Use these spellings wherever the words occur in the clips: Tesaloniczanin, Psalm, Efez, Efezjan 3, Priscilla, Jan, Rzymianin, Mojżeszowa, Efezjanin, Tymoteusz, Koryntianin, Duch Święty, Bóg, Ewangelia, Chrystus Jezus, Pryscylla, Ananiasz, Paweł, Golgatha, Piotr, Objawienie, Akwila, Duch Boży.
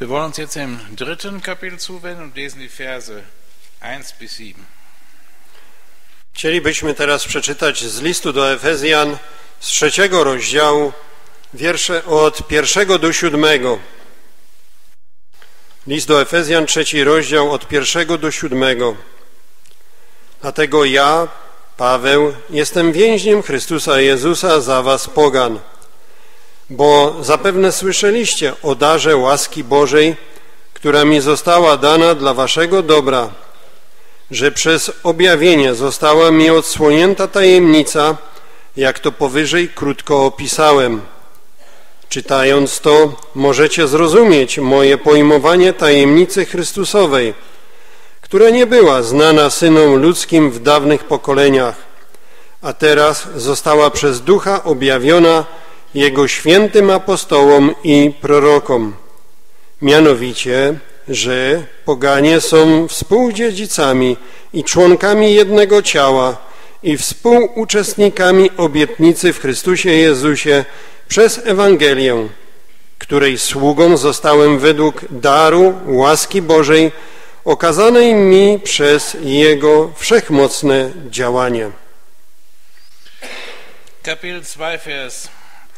Wir wollen uns jetzt dem 3. Kapitel zuwenden und lesen die Verse 1 bis 7. Chcielibyśmy teraz przeczytać z listu do Efezjan z 3. rozdziału, wiersze od 1 do 7. List do Efezjan, 3. rozdział, od 1 do 7. Dlatego ja, Paweł, jestem więźniem Chrystusa Jezusa za was, pogan, bo zapewne słyszeliście o darze łaski Bożej, która mi została dana dla waszego dobra, że przez objawienie została mi odsłonięta tajemnica, jak to powyżej krótko opisałem. Czytając to, możecie zrozumieć moje pojmowanie tajemnicy Chrystusowej, która nie była znana synom ludzkim w dawnych pokoleniach, a teraz została przez Ducha objawiona Jego świętym apostołom i prorokom. Mianowicie, że poganie są współdziedzicami i członkami jednego ciała i współuczestnikami obietnicy w Chrystusie Jezusie przez Ewangelię, której sługą zostałem według daru łaski Bożej okazanej mi przez Jego wszechmocne działanie. Kapitel 2, Vers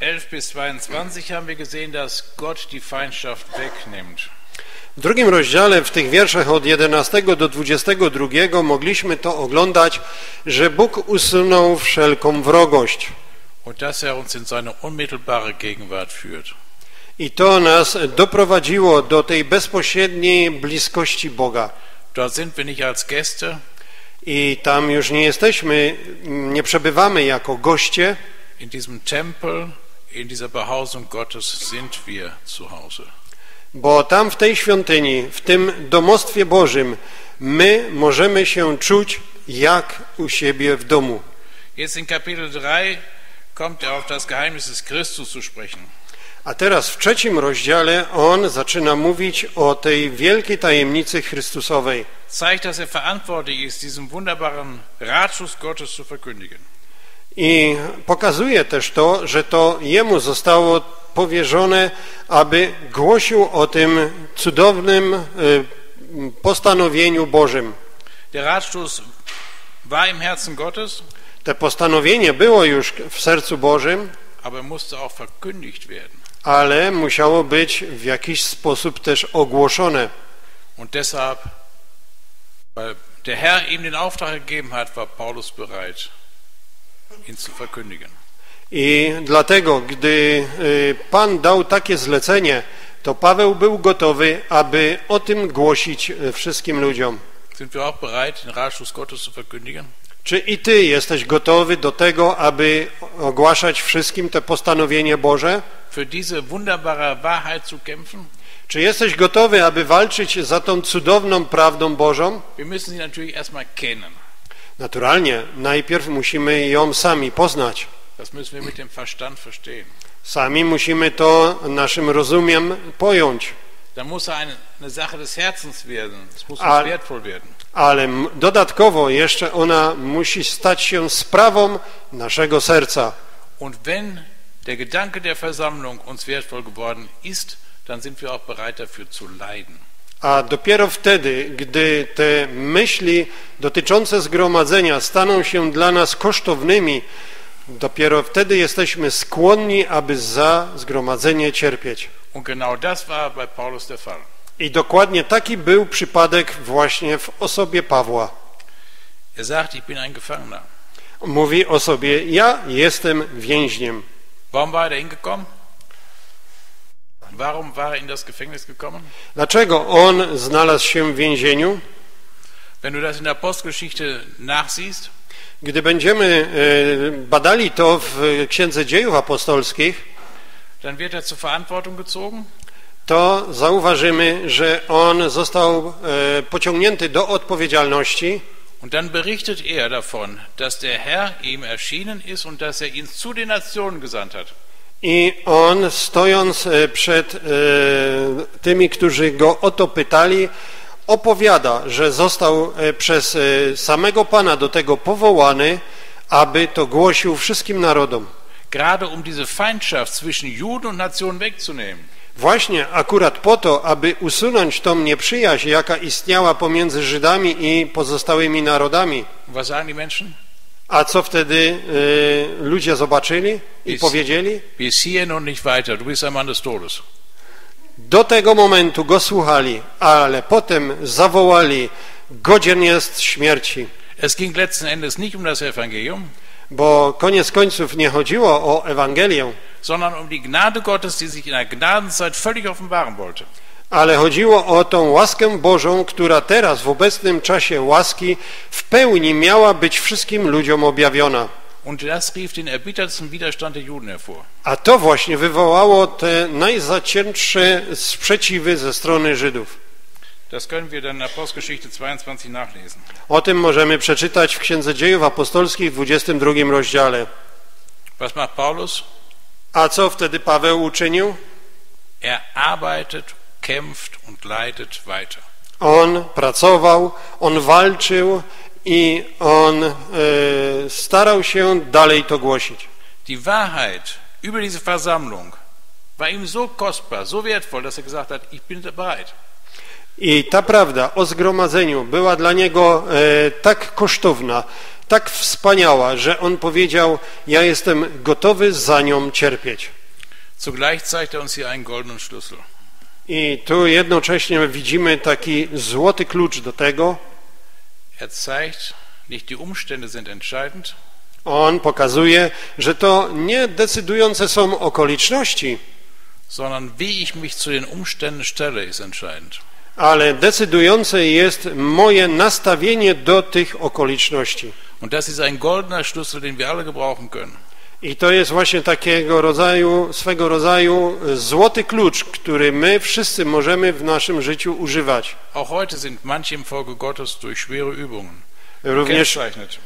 11 bis 22 haben wir gesehen, dass Gott die Feindschaft wegnimmt. W drugim rozdziale, w tych wierszach od 11 do 22 mogliśmy to oglądać, że Bóg usunął wszelką wrogość. Und dass er uns in seine unmittelbare Gegenwart führt. I to nas doprowadziło do tej bezpośredniej bliskości Boga. Dort sind wir nicht als Gäste. I tam już nie jesteśmy, nie przebywamy jako goście. In diesem Tempel, in dieser Behausung Gottes sind wir zu Hause. Bo tam w tej świątyni, w tym domostwie Bożym, my możemy się czuć jak u siebie w domu. Jetzt in Kapitel 3 kommt er auf das Geheimnis des Christus zu sprechen. A teraz w 3. rozdziale on zaczyna mówić o tej wielkiej tajemnicy Chrystusowej. Zeigt, dass er verantwortlich ist, diesen wunderbaren Ratschluss Gottes zu verkündigen. I pokazuje też to, że to jemu zostało powierzone, aby głosił o tym cudownym postanowieniu Bożym. Der Ratschluss war im Herzen Gottes. To postanowienie było już w sercu Bożym, aber musste auch verkündigt werden. Ale musiało być w jakiś sposób też ogłoszone. Und deshalb, weil der Herr ihm den Auftrag gegeben hat, war Paulus bereit, ihn zu verkündigen. I dlatego, gdy Pan dał takie zlecenie, to Paweł był gotowy, aby o tym głosić wszystkim ludziom. Sind wir auch bereit, den Ratschluss Gottes zu verkündigen? Czy i ty jesteś gotowy do tego, aby ogłaszać wszystkim te postanowienie Boże? Für diese wunderbare Wahrheit zu kämpfen? Czy jesteś gotowy, aby walczyć za tą cudowną prawdą Bożą? Wir müssen sie natürlich erstmal kennen. Naturalnie, najpierw musimy ją sami poznać. Das müssen wir mit dem Verstand verstehen. Sami musimy to naszym rozumiem pojąć. Da muss eine Sache des Herzens werden. Es muss uns wertvoll werden. Ale dodatkowo jeszcze ona musi stać się sprawą naszego serca. Und wenn der Gedanke der Versammlung uns wertvoll geworden ist, dann sind wir auch bereit dafür zu leiden. A dopiero wtedy, gdy te myśli dotyczące zgromadzenia staną się dla nas kosztownymi, dopiero wtedy jesteśmy skłonni, aby za zgromadzenie cierpieć. Und genau das war bei Paulus der Fall. I dokładnie taki był przypadek właśnie w osobie Pawła. Er sagt, ich bin ein Gefangener. Mówi o sobie, ja jestem więźniem. Warum war er hingekommen? Warum war er in das Gefängnis gekommen? Dlaczego on znalazł się w więzieniu? Wenn du das in der Apostelgeschichte nachsiehst, gdy będziemy badali to w Księdze Dziejów Apostolskich, dann wird er zur Verantwortung gezogen. To zauważymy, że on został pociągnięty do odpowiedzialności. Und dann berichtet er davon, dass der Herr ihm erschienen ist und dass er ihn zu den Nationen gesandt hat. I on, stojąc przed tymi, którzy go o to pytali, opowiada, że został przez samego Pana do tego powołany, aby to głosił wszystkim narodom. Gerade um diese Feindschaft zwischen Juden und Nationen wegzunehmen. Właśnie akurat po to, aby usunąć tą nieprzyjaźń, jaka istniała pomiędzy Żydami i pozostałymi narodami. A co wtedy ludzie zobaczyli i powiedzieli? Do tego momentu go słuchali, ale potem zawołali: godzien jest śmierci. Es ging letzten Endes nicht um das Evangelium, bo koniec końców nie chodziło o Ewangelię, sondern um die Gnade Gottes, die sich in der Gnadenzeit völlig offenbaren wollte. Ale chodziło o tą łaskę Bożą, która teraz w obecnym czasie łaski w pełni miała być wszystkim ludziom objawiona. Und das rief den erbittertsten Widerstand der Juden hervor. A to właśnie wywołało te najzaciętsze sprzeciwy ze strony Żydów. Das können wir dann in Apostelgeschichte 22 nachlesen. O tym możemy przeczytać w Księdze Dziejów Apostolskich w 22 rozdziale. Was macht Paulus? A co wtedy Paweł uczynił? Er arbeitet, kämpft und leidet weiter. On pracował, on walczył i on starał się dalej to głosić. Die Wahrheit über diese Versammlung war ihm so kostbar, so wertvoll, dass er gesagt hat: Ich bin bereit. I ta prawda o zgromadzeniu była dla niego tak kosztowna, tak wspaniała, że on powiedział: ja jestem gotowy za nią cierpieć. Zugleich zeigt er uns hier einen goldenen Schlüssel. I tu jednocześnie widzimy taki złoty klucz do tego. Er zeigt, nicht die Umstände sind entscheidend. On pokazuje, że to nie decydujące są okoliczności, sondern wie ich mich zu den Umständen stelle, ist entscheidend. Ale decydujące jest moje nastawienie do tych okoliczności. Und das ist ein goldener Schlüssel, den wir alle gebrauchen können. I to jest właśnie takiego rodzaju, swego rodzaju złoty klucz, który my wszyscy możemy w naszym życiu używać. Auch heute sind manche im Volke Gottes durch schwere Übungen gekennzeichnet.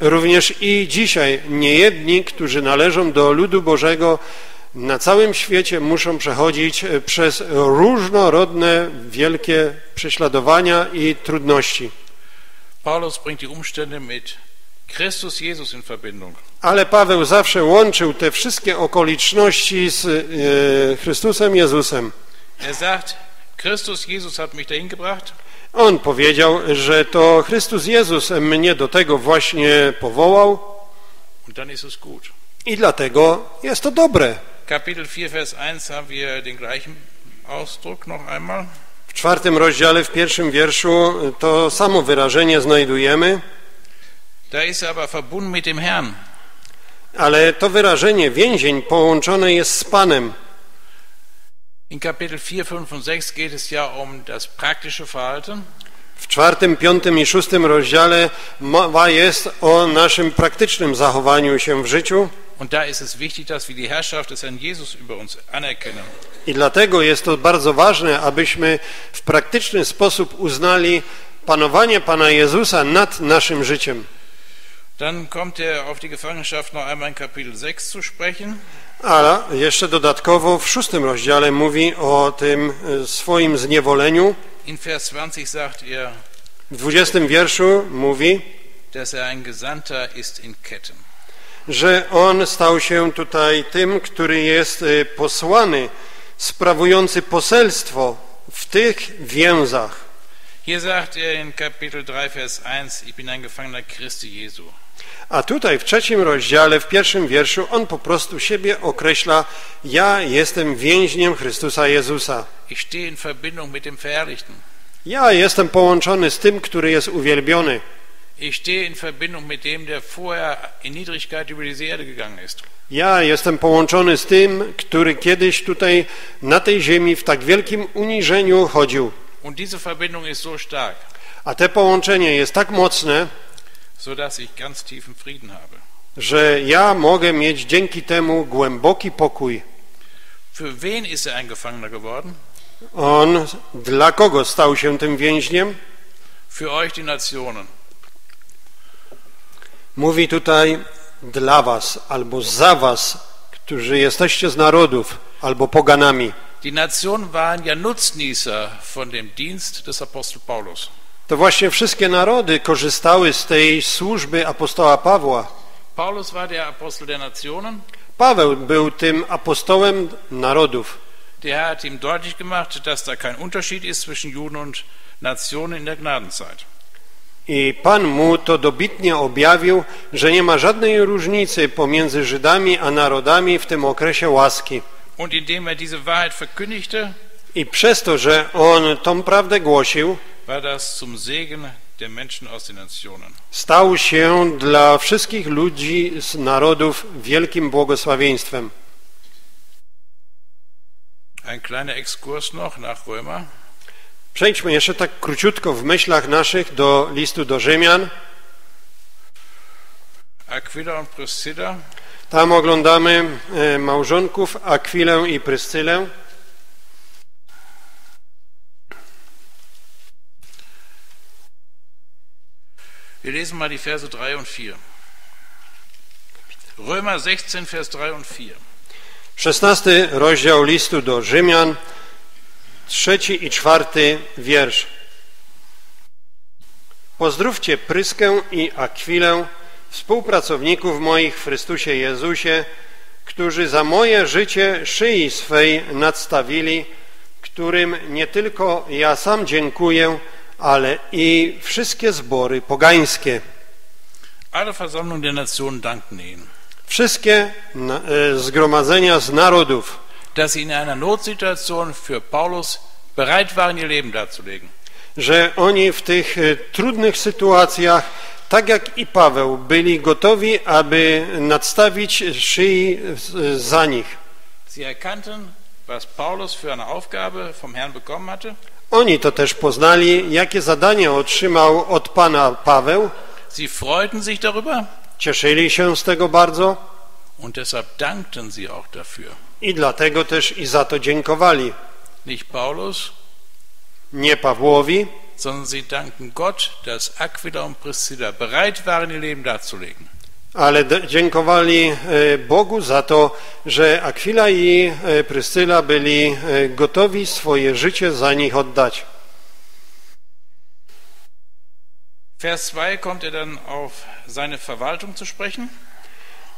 Również i dzisiaj niejedni, którzy należą do ludu Bożego, na całym świecie muszą przechodzić przez różnorodne, wielkie prześladowania i trudności. Paulus bringt die Umstände mit Christus Jesus in Verbindung. Ale Paweł zawsze łączył te wszystkie okoliczności z Chrystusem Jezusem. Er sagt, Christus Jesus hat mich dahin gebracht. On powiedział, że to Chrystus Jezus mnie do tego właśnie powołał. Und dann ist es gut. I dlatego jest to dobre. Kapitel 4, Vers 1 haben wir den gleichen Ausdruck noch einmal. W 4 rozdziale, w 1 wierszu to samo wyrażenie znajdujemy. Da ist er aber verbunden mit dem Herrn. Ale to wyrażenie więzień połączone jest z Panem. In Kapitel 4, 5 und 6 geht es ja um das praktische Verhalten. W 4., 5. i 6 rozdziale mowa jest o naszym praktycznym zachowaniu się w życiu. Und da ist es wichtig, dass wir die Herrschaft des Herrn Jesus über uns anerkennen. I dlatego jest to bardzo ważne, abyśmy w praktyczny sposób uznali panowanie Pana Jezusa nad naszym życiem. Dann kommt er auf die Gefangenschaft noch einmal in Kapitel 6 zu sprechen. Ale jeszcze dodatkowo w 6 rozdziale mówi o tym swoim zniewoleniu. In Vers 20 sagt er, w 20 wierszu mówi, dass er ein Gesandter ist in Ketten. Że on stał się tutaj tym, który jest posłany, sprawujący poselstwo w tych więzach. Hier sagt er in Kapitel 3, Vers 1, ich bin ein Gefangener Christi Jesu. A tutaj w 3 rozdziale, w 1 wierszu on po prostu siebie określa: ja jestem więźniem Chrystusa Jezusa. Ich stehe in Verbindung mit dem Verherrlichten. Ja jestem połączony z tym, który jest uwielbiony. Ich stehe in Verbindung mit dem, der vorher in Niedrigkeit über diese Erde gegangen ist. Ja jestem połączony z tym, który kiedyś tutaj na tej ziemi w tak wielkim uniżeniu chodził. Und diese Verbindung ist so stark. A te połączenie jest tak mocne, sodass ich ganz tiefen Frieden habe. Że ja mogę mieć dzięki temu głęboki pokój. Für wen ist er ein Gefangener geworden? On dla kogo stał się tym więźniem? Für euch die Nationen. Mówi tutaj dla was albo za was, którzy jesteście z narodów albo poganami. Die Nationen waren ja Nutznießer von dem Dienst des Apostel Paulus. To właśnie wszystkie narody korzystały z tej służby apostoła Pawła. Paulus war der Apostel der Nationen. Paweł był tym apostołem narodów. Der Herr hat ihm deutlich gemacht, dass da kein Unterschied ist zwischen Juden und Nationen in der Gnadenzeit. I Pan mu to dobitnie objawił, że nie ma żadnej różnicy pomiędzy Żydami a narodami w tym okresie łaski. Und indem diese Wahrheit verkündigte, i przez to, że on tą prawdę głosił, war das zum Segen der Menschen aus den Nationen. Stał się dla wszystkich ludzi z narodów wielkim błogosławieństwem. Ein kleiner Exkurs noch nach Römer. Przejdźmy jeszcze tak króciutko w myślach naszych do listu do Rzymian. Akwila und Pryscylla. Tam oglądamy małżonków Akwilę i Pryscylę. Wir lesen mal die Verse 3 und 4. Römer 16, Vers 3 und 4. 16 rozdział listu do Rzymian, 3. i 4. wiersz. Pozdrówcie Pryskę i Akwilę, współpracowników moich w Chrystusie Jezusie, którzy za moje życie szyi swej nadstawili, którym nie tylko ja sam dziękuję, ale i wszystkie zbory pogańskie. Alle Versammlung der Nationen danken ihnen. Wszystkie zgromadzenia z narodów, dass sie in einer Notsituation für Paulus bereit waren, ihr Leben darzulegen. Że oni w tych trudnych sytuacjach, tak jak i Paweł, byli gotowi, aby nadstawić szyi za nich. Sie erkannten, was Paulus für eine Aufgabe vom Herrn bekommen hatte. Oni to też poznali, jakie zadanie otrzymał od Pana Paweł. Sie freuten sich darüber. Cieszyli się z tego bardzo. Und deshalb dankten sie auch dafür. I dlatego też i za to dziękowali. Nicht Paulus, nie Pawłowi, sondern sie danken Gott, dass Aquila und Priscilla bereit waren, ihr Leben darzulegen. Ale dziękowali Bogu za to, że Akwila i Pryscyla byli gotowi swoje życie za nich oddać. Vers 2 kommt er dann auf seine Verwaltung zu sprechen.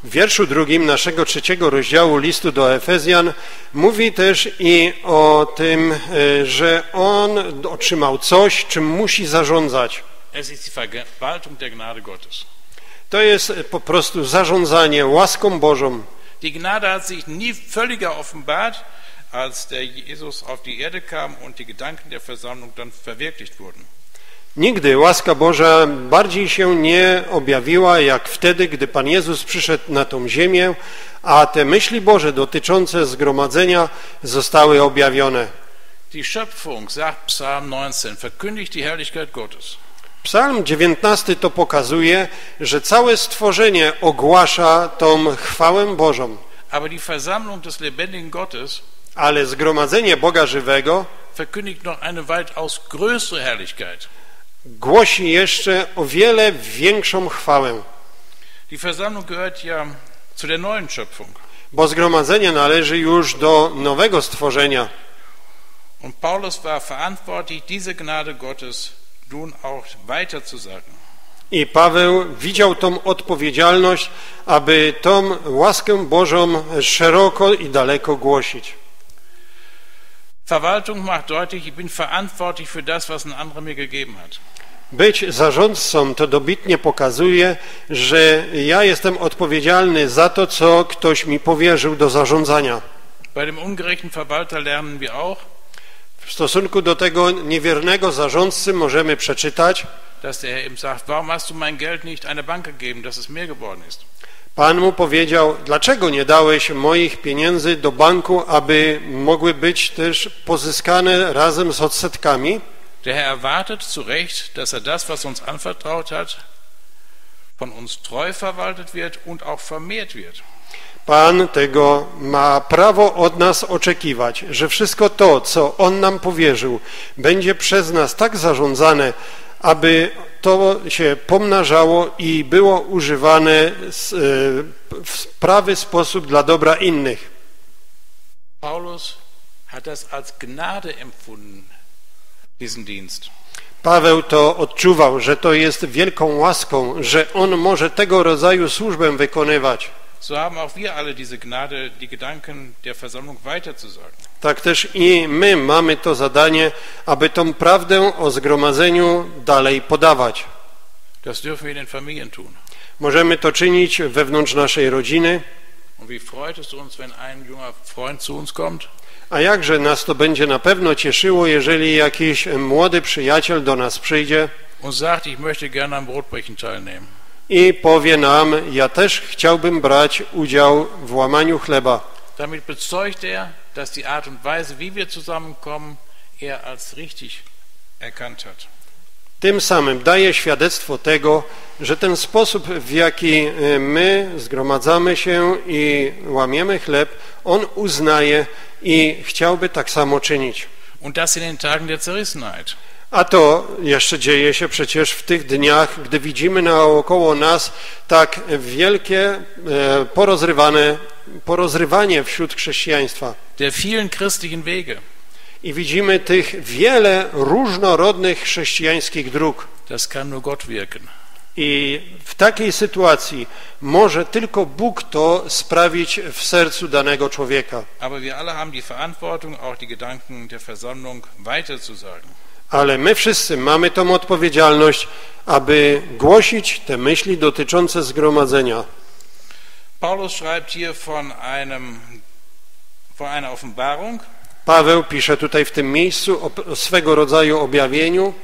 W wierszu 2 naszego 3. rozdziału listu do Efezjan mówi też i o tym, że on otrzymał coś, czym musi zarządzać. Es ist die Verwaltung der Gnade Gottes. To jest po prostu zarządzanie łaską Bożą. Die Gnade hat sich nie völliger offenbart, als der Jesus auf die Erde kam und die Gedanken der Versammlung dann verwirklicht wurden. Nigdy łaska Boża bardziej się nie objawiła, jak wtedy, gdy Pan Jezus przyszedł na tą ziemię, a te myśli Boże dotyczące zgromadzenia zostały objawione. Die Schöpfung, sagt Psalm 19, verkündigt die Herrlichkeit Gottes. Psalm 19 to pokazuje, że całe stworzenie ogłasza tą chwałę Bożą. Aber die Versammlung des lebendigen Gottes, ale zgromadzenie Boga żywego, verkündigt noch eine weitaus größere Herrlichkeit. Głosi jeszcze o wiele większą chwałę. Die Versammlung gehört ja zu der neuen Schöpfung. Bo zgromadzenie należy już do nowego stworzenia. Und Paulus war verantwortlich, diese Gnade Gottes nun auch weiterzusagen. I Paweł widział tą odpowiedzialność, aby tą łaskę Bożą szeroko i daleko głosić. Verwaltung macht deutlich, ich bin verantwortlich für das, was ein anderer mir gegeben hat. Być zarządcą to dobitnie pokazuje, że ja jestem odpowiedzialny za to, co ktoś mi powierzył do zarządzania. Bei dem ungerechten Verwalter lernen wir auch, w stosunku do tego niewiernego zarządcy możemy przeczytać, dass der Herr ihm sagt, warum hast du mein Geld nicht einer Bank gegeben, dass es mehr geworden ist? Pan mu powiedział, dlaczego nie dałeś moich pieniędzy do banku, aby mogły być też pozyskane razem z odsetkami? Der Herr erwartet zu Recht, dass er das, was uns anvertraut hat, von uns treu verwaltet wird und auch vermehrt wird. Pan tego ma prawo od nas oczekiwać, że wszystko to, co On nam powierzył, będzie przez nas tak zarządzane, aby to się pomnażało i było używane w prawy sposób dla dobra innych. Paulus hat das als Gnade empfunden, diesen Dienst. Paweł to odczuwał, że to jest wielką łaską, że on może tego rodzaju służbę wykonywać. so haben auch wir alle diese Gnade, die Gedanken der Versammlung weiterzusagen. Tak też i my mamy to zadanie, aby tą prawdę o zgromadzeniu dalej podawać. Das dürfen wir in den Familien tun. Możemy to czynić wewnątrz naszej rodziny. Und wie freut es uns, wenn ein junger Freund zu uns kommt? A jakże nas to będzie na pewno cieszyło, jeżeli jakiś młody przyjaciel do nas przyjdzie und sagt, ich möchte gerne am Brotbrechen teilnehmen. I powie nam, ja też chciałbym brać udział w łamaniu chleba. Damit bezeugt dass die Art und Weise, wie wir zusammenkommen, als richtig erkannt hat. Tym samym daje świadectwo tego, że ten sposób, w jaki my zgromadzamy się i łamiemy chleb, on uznaje i chciałby tak samo czynić. Und das in den Tagen der Zerrissenheit. A to jeszcze dzieje się przecież w tych dniach, gdy widzimy naokoło nas tak wielkie porozrywanie wśród chrześcijaństwa. Der vielen christlichen Wege. I widzimy tych wiele różnorodnych chrześcijańskich dróg. Das kann nur Gott wirken. I w takiej sytuacji może tylko Bóg to sprawić w sercu danego człowieka. Aber wir alle haben die Verantwortung, auch die Gedanken der Versammlung weiterzusagen. Ale my wszyscy mamy tą odpowiedzialność, aby głosić te myśli dotyczące zgromadzenia. Paulus schreibt hier von einer Offenbarung. Paweł pisze tutaj w tym miejscu o swego rodzaju objawieniu.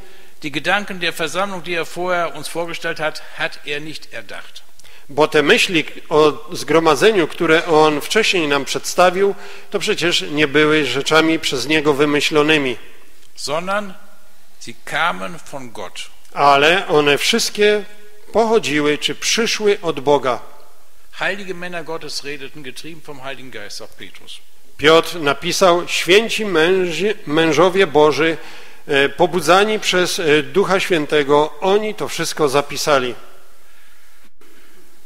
Die Gedanken der Versammlung, die er vorher uns vorgestellt hat, hat er nicht erdacht. Bo te myśli o zgromadzeniu, które on wcześniej nam przedstawił, to przecież nie były rzeczami przez niego wymyślonymi. Sondern sie kamen von Gott. Ale one wszystkie pochodziły czy przyszły od Boga. Heilige Männer Gottes redeten, getrieben vom Heiligen Geist, sagt Petrus. Piotr napisał: święci mężowie Boży, pobudzani przez Ducha Świętego, oni to wszystko zapisali.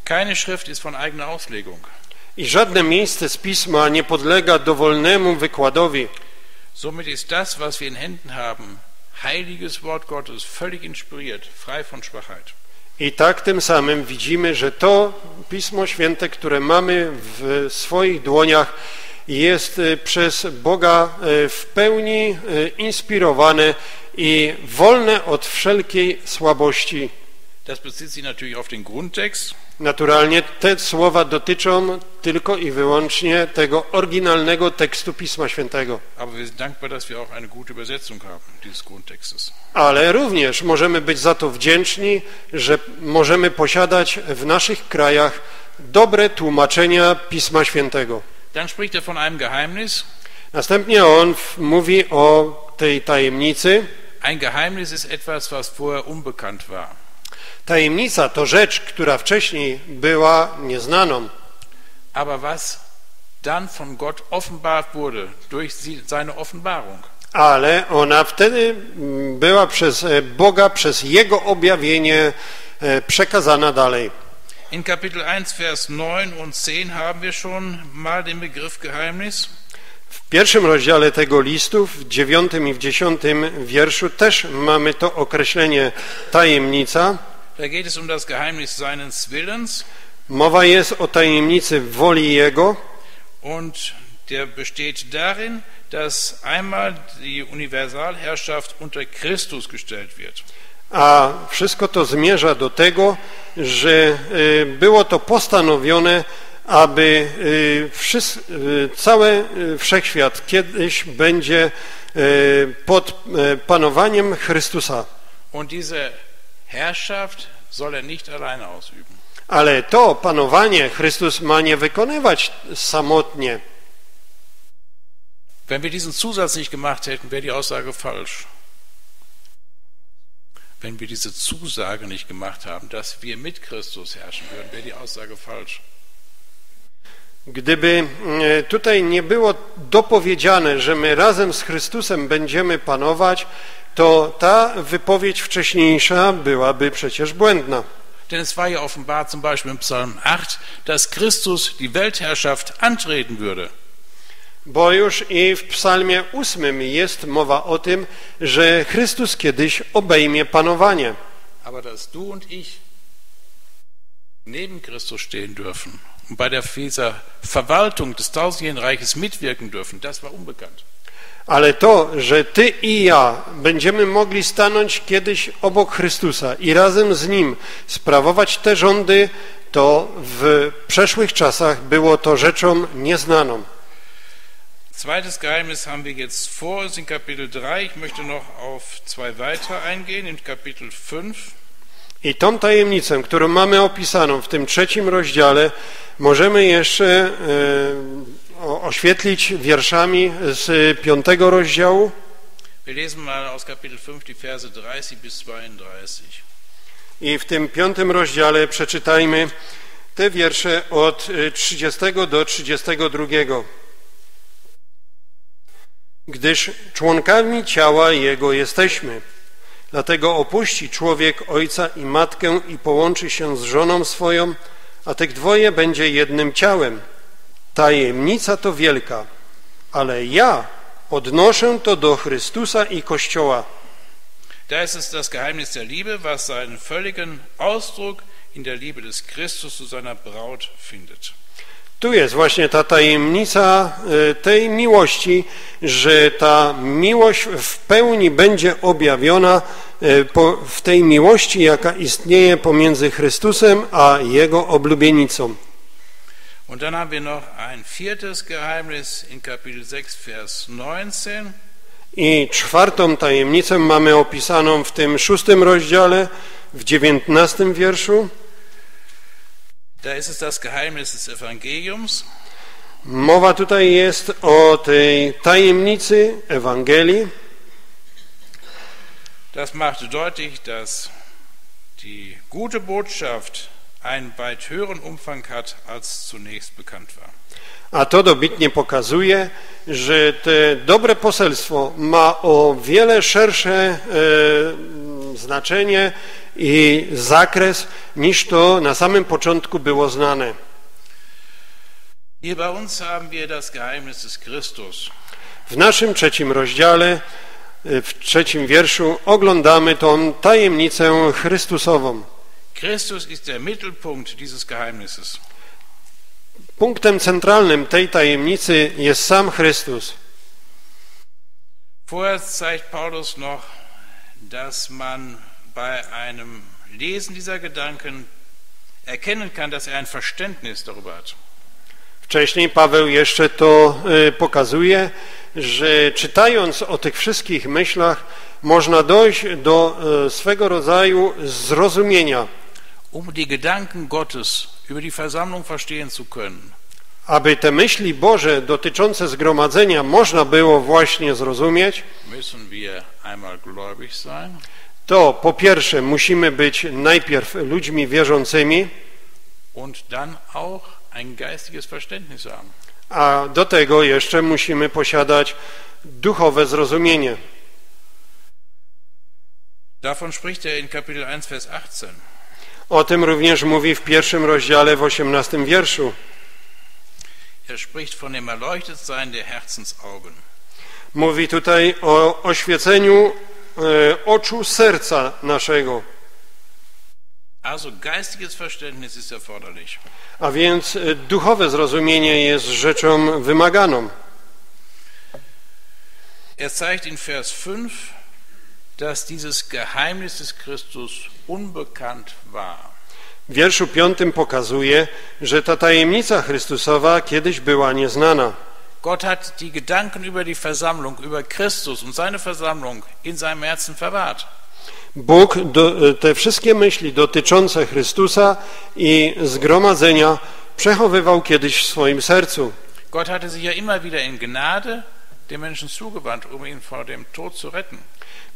Keine Schrift ist von eigener Auslegung. I żadne miejsce z Pisma nie podlega dowolnemu wykładowi. Somit ist das, was wir in Händen haben, heiliges Wort Gottes, völlig inspiriert, frei von Schwachheit. I tak tym samym widzimy, że to Pismo Święte, które mamy w swoich dłoniach, jest przez Boga w pełni inspirowane i wolne od wszelkiej słabości. Das bezieht sich natürlich auf den Grundtext. Naturalnie te słowa dotyczą tylko i wyłącznie tego oryginalnego tekstu Pisma Świętego. Aber wir sind dankbar, dass wir auch eine gute Übersetzung haben dieses Grundtextes. Ale również możemy być za to wdzięczni, że możemy posiadać w naszych krajach dobre tłumaczenia Pisma Świętego. Dann spricht er von einem Geheimnis. Następnie on mówi o tej tajemnicy. Ein Geheimnis ist etwas, was vorher unbekannt war. Tajemnica to rzecz, która wcześniej była nieznaną. Aber was dann von Gott offenbart wurde durch seine Offenbarung. Ale ona wtedy była przez Boga, przez Jego objawienie przekazana dalej. In Kapitel 1, Vers 9 und 10 haben wir schon mal den Begriff Geheimnis. W pierwszym rozdziale tego listu, w 9 i w 10 wierszu też mamy to określenie tajemnica. Da geht es um das Geheimnis seines Willens. Mowa jest o tajemnicy woli Jego. Und der besteht darin, dass einmal die Universalherrschaft unter Christus gestellt wird. A wszystko to zmierza do tego, że było to postanowione, aby cały wszechświat kiedyś będzie pod panowaniem Chrystusa. Und diese Herrschaft soll nicht alleine ausüben. Ale to panowanie Chrystus ma nie wykonywać samotnie. Wenn wir diesen Zusatz nicht gemacht hätten, wäre die Aussage falsch. Wenn wir diese Zusage nicht gemacht haben, dass wir mit Christus herrschen würden, wäre die Aussage falsch. Gdyby tutaj nie było dopowiedziane, że my razem z Chrystusem będziemy panować, to ta wypowiedź wcześniejsza byłaby przecież błędna. Denn es war ja offenbar zum Beispiel im Psalm 8, dass Christus die Weltherrschaft antreten würde. Bo już i w Psalmie 8 jest mowa o tym, że Chrystus kiedyś obejmie panowanie. Aber dass du und ich neben Christus stehen dürfen, und bei der Verwaltung des Tausendjährigen Reiches mitwirken dürfen, das war unbekannt. Ale to, że ty i ja będziemy mogli stanąć kiedyś obok Chrystusa i razem z Nim sprawować te rządy, to w przeszłych czasach było to rzeczą nieznaną. Zweites Geheimnis haben wir jetzt vor uns in Kapitel 3. Ich möchte noch auf zwei weitere eingehen, in Kapitel 5. I tą tajemnicę, którą mamy opisaną w tym trzecim rozdziale, możemy jeszcze oświetlić wierszami z 5 rozdziału. Wir lesen mal aus Kapitel 5 die Verse 30 bis 32. I w tym 5 rozdziale przeczytajmy te wiersze od 30 do 32. Gdyż członkami ciała Jego jesteśmy. Dlatego opuści człowiek ojca i matkę i połączy się z żoną swoją, a tych dwoje będzie jednym ciałem. Tajemnica to wielka, ale ja odnoszę to do Chrystusa i Kościoła. Da ist es das Geheimnis der Liebe, was seinen völligen Ausdruck in der Liebe des Christus zu seiner Braut findet. Tu jest właśnie ta tajemnica tej miłości, że ta miłość w pełni będzie objawiona w tej miłości, jaka istnieje pomiędzy Chrystusem a Jego oblubienicą. Und dann haben wir noch ein viertes Geheimnis in Kapitel 6, Vers 19. I czwartą tajemnicę mamy opisaną w tym 6 rozdziale, w 19 wierszu. Da ist es das Geheimnis des Evangeliums. Mowa tutaj jest o tej tajemnicy Ewangelii. Das macht deutlich, dass die gute Botschaft einen weit höheren Umfang hat, als zunächst bekannt war. A to dobitnie pokazuje, że to dobre poselstwo ma o wiele szersze znaczenie i zakres, niż to na samym początku było znane. Hier bei uns haben wir das Geheimnis des Christus. W naszym 3 rozdziale, w 3 wierszu oglądamy tą tajemnicę Chrystusową. Christus ist der Mittelpunkt dieses Geheimnisses. Punktem centralnym tej tajemnicy jest sam Chrystus. Vorher zeigt Paulus noch, dass man bei einem Lesen dieser Gedanken erkennen kann, dass er ein Verständnis darüber hat. Wcześniej Paweł jeszcze to pokazuje, że czytając o tych wszystkich myślach można dojść do swego rodzaju zrozumienia. Um die Gedanken Gottes über die Versammlung verstehen zu können. Aby te myśli Boże dotyczące zgromadzenia można było właśnie zrozumieć, müssen wir einmal gläubig sein. To po pierwsze musimy być najpierw ludźmi wierzącymi, und dann auch ein geistiges Verständnis haben. A do tego jeszcze musimy posiadać duchowe zrozumienie. Davon spricht er in Kapitel 1, Vers 18. O tym również mówi w 1 rozdziale w 18 wierszu. Er spricht von dem Erleuchtetsein der Herzensaugen. Mówi tutaj o oświeceniu oczu serca naszego. Also geistiges Verständnis ist erforderlich. A więc duchowe zrozumienie jest rzeczą wymaganą. Er zeigt in Vers 5, dass dieses Geheimnis des Christus unbekannt war. W wierszu 5 pokazuje, że ta tajemnica Chrystusowa kiedyś była nieznana. Gott hat die Gedanken über die Versammlung, über Christus und seine Versammlung in seinem Herzen verwahrt. Bóg te wszystkie myśli dotyczące Chrystusa i zgromadzenia przechowywał kiedyś w swoim sercu. Gott hatte sich ja immer wieder in Gnade den Menschen zugewandt, um ihn vor dem Tod zu retten.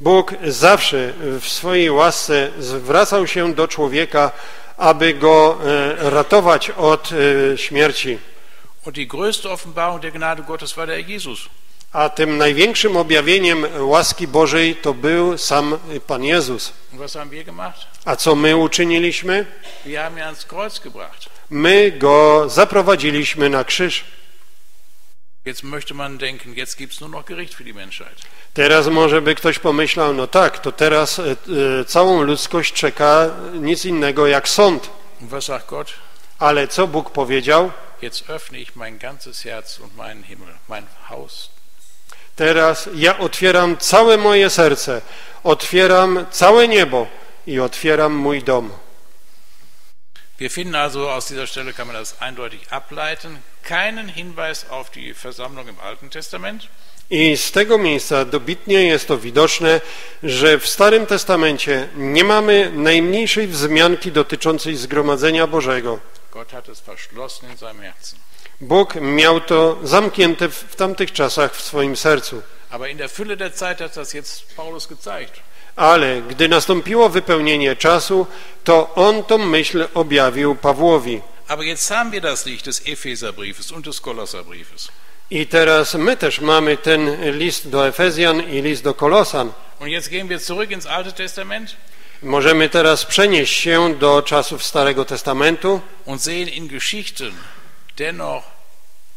Bóg zawsze w swojej łasce zwracał się do człowieka, aby go ratować od śmierci. Und die größte Offenbarung der Gnade Gottes war der Jesus. A tym największym objawieniem łaski Bożej to był sam Pan Jezus. A co my uczyniliśmy? My Go zaprowadziliśmy na krzyż. Teraz może by ktoś pomyślał, no tak, to teraz całą ludzkość czeka nic innego jak sąd. Ale co Bóg powiedział? Jetzt öffne ich mein ganzes Herz und meinen Himmel, mein Haus. Teraz ja otwieram całe moje serce, otwieram całe niebo i otwieram mój dom. Wir finden also, aus dieser Stelle kann man das eindeutig ableiten, keinen Hinweis auf die Versammlung im Alten Testament. I z tego miejsca dobitnie jest to widoczne, że w Starym Testamencie nie mamy najmniejszej wzmianki dotyczącej zgromadzenia Bożego. Gott hat es verschlossen in seinem Herzen. Bóg miał to zamknięte w tamtych czasach w swoim sercu. Aber in der Fülle der Zeit hat das jetzt Paulus gezeigt. Ale gdy nastąpiło wypełnienie czasu, to on tą myśl objawił Pawłowi. Aber jetzt haben wir das Licht des Epheserbriefes und des Kolosserbriefes. I teraz my też mamy ten list do Efezjan i list do Kolosan. Und jetzt gehen wir zurück ins Alte Testament. Możemy teraz przenieść się do czasów Starego Testamentu und sehen in Geschichten dennoch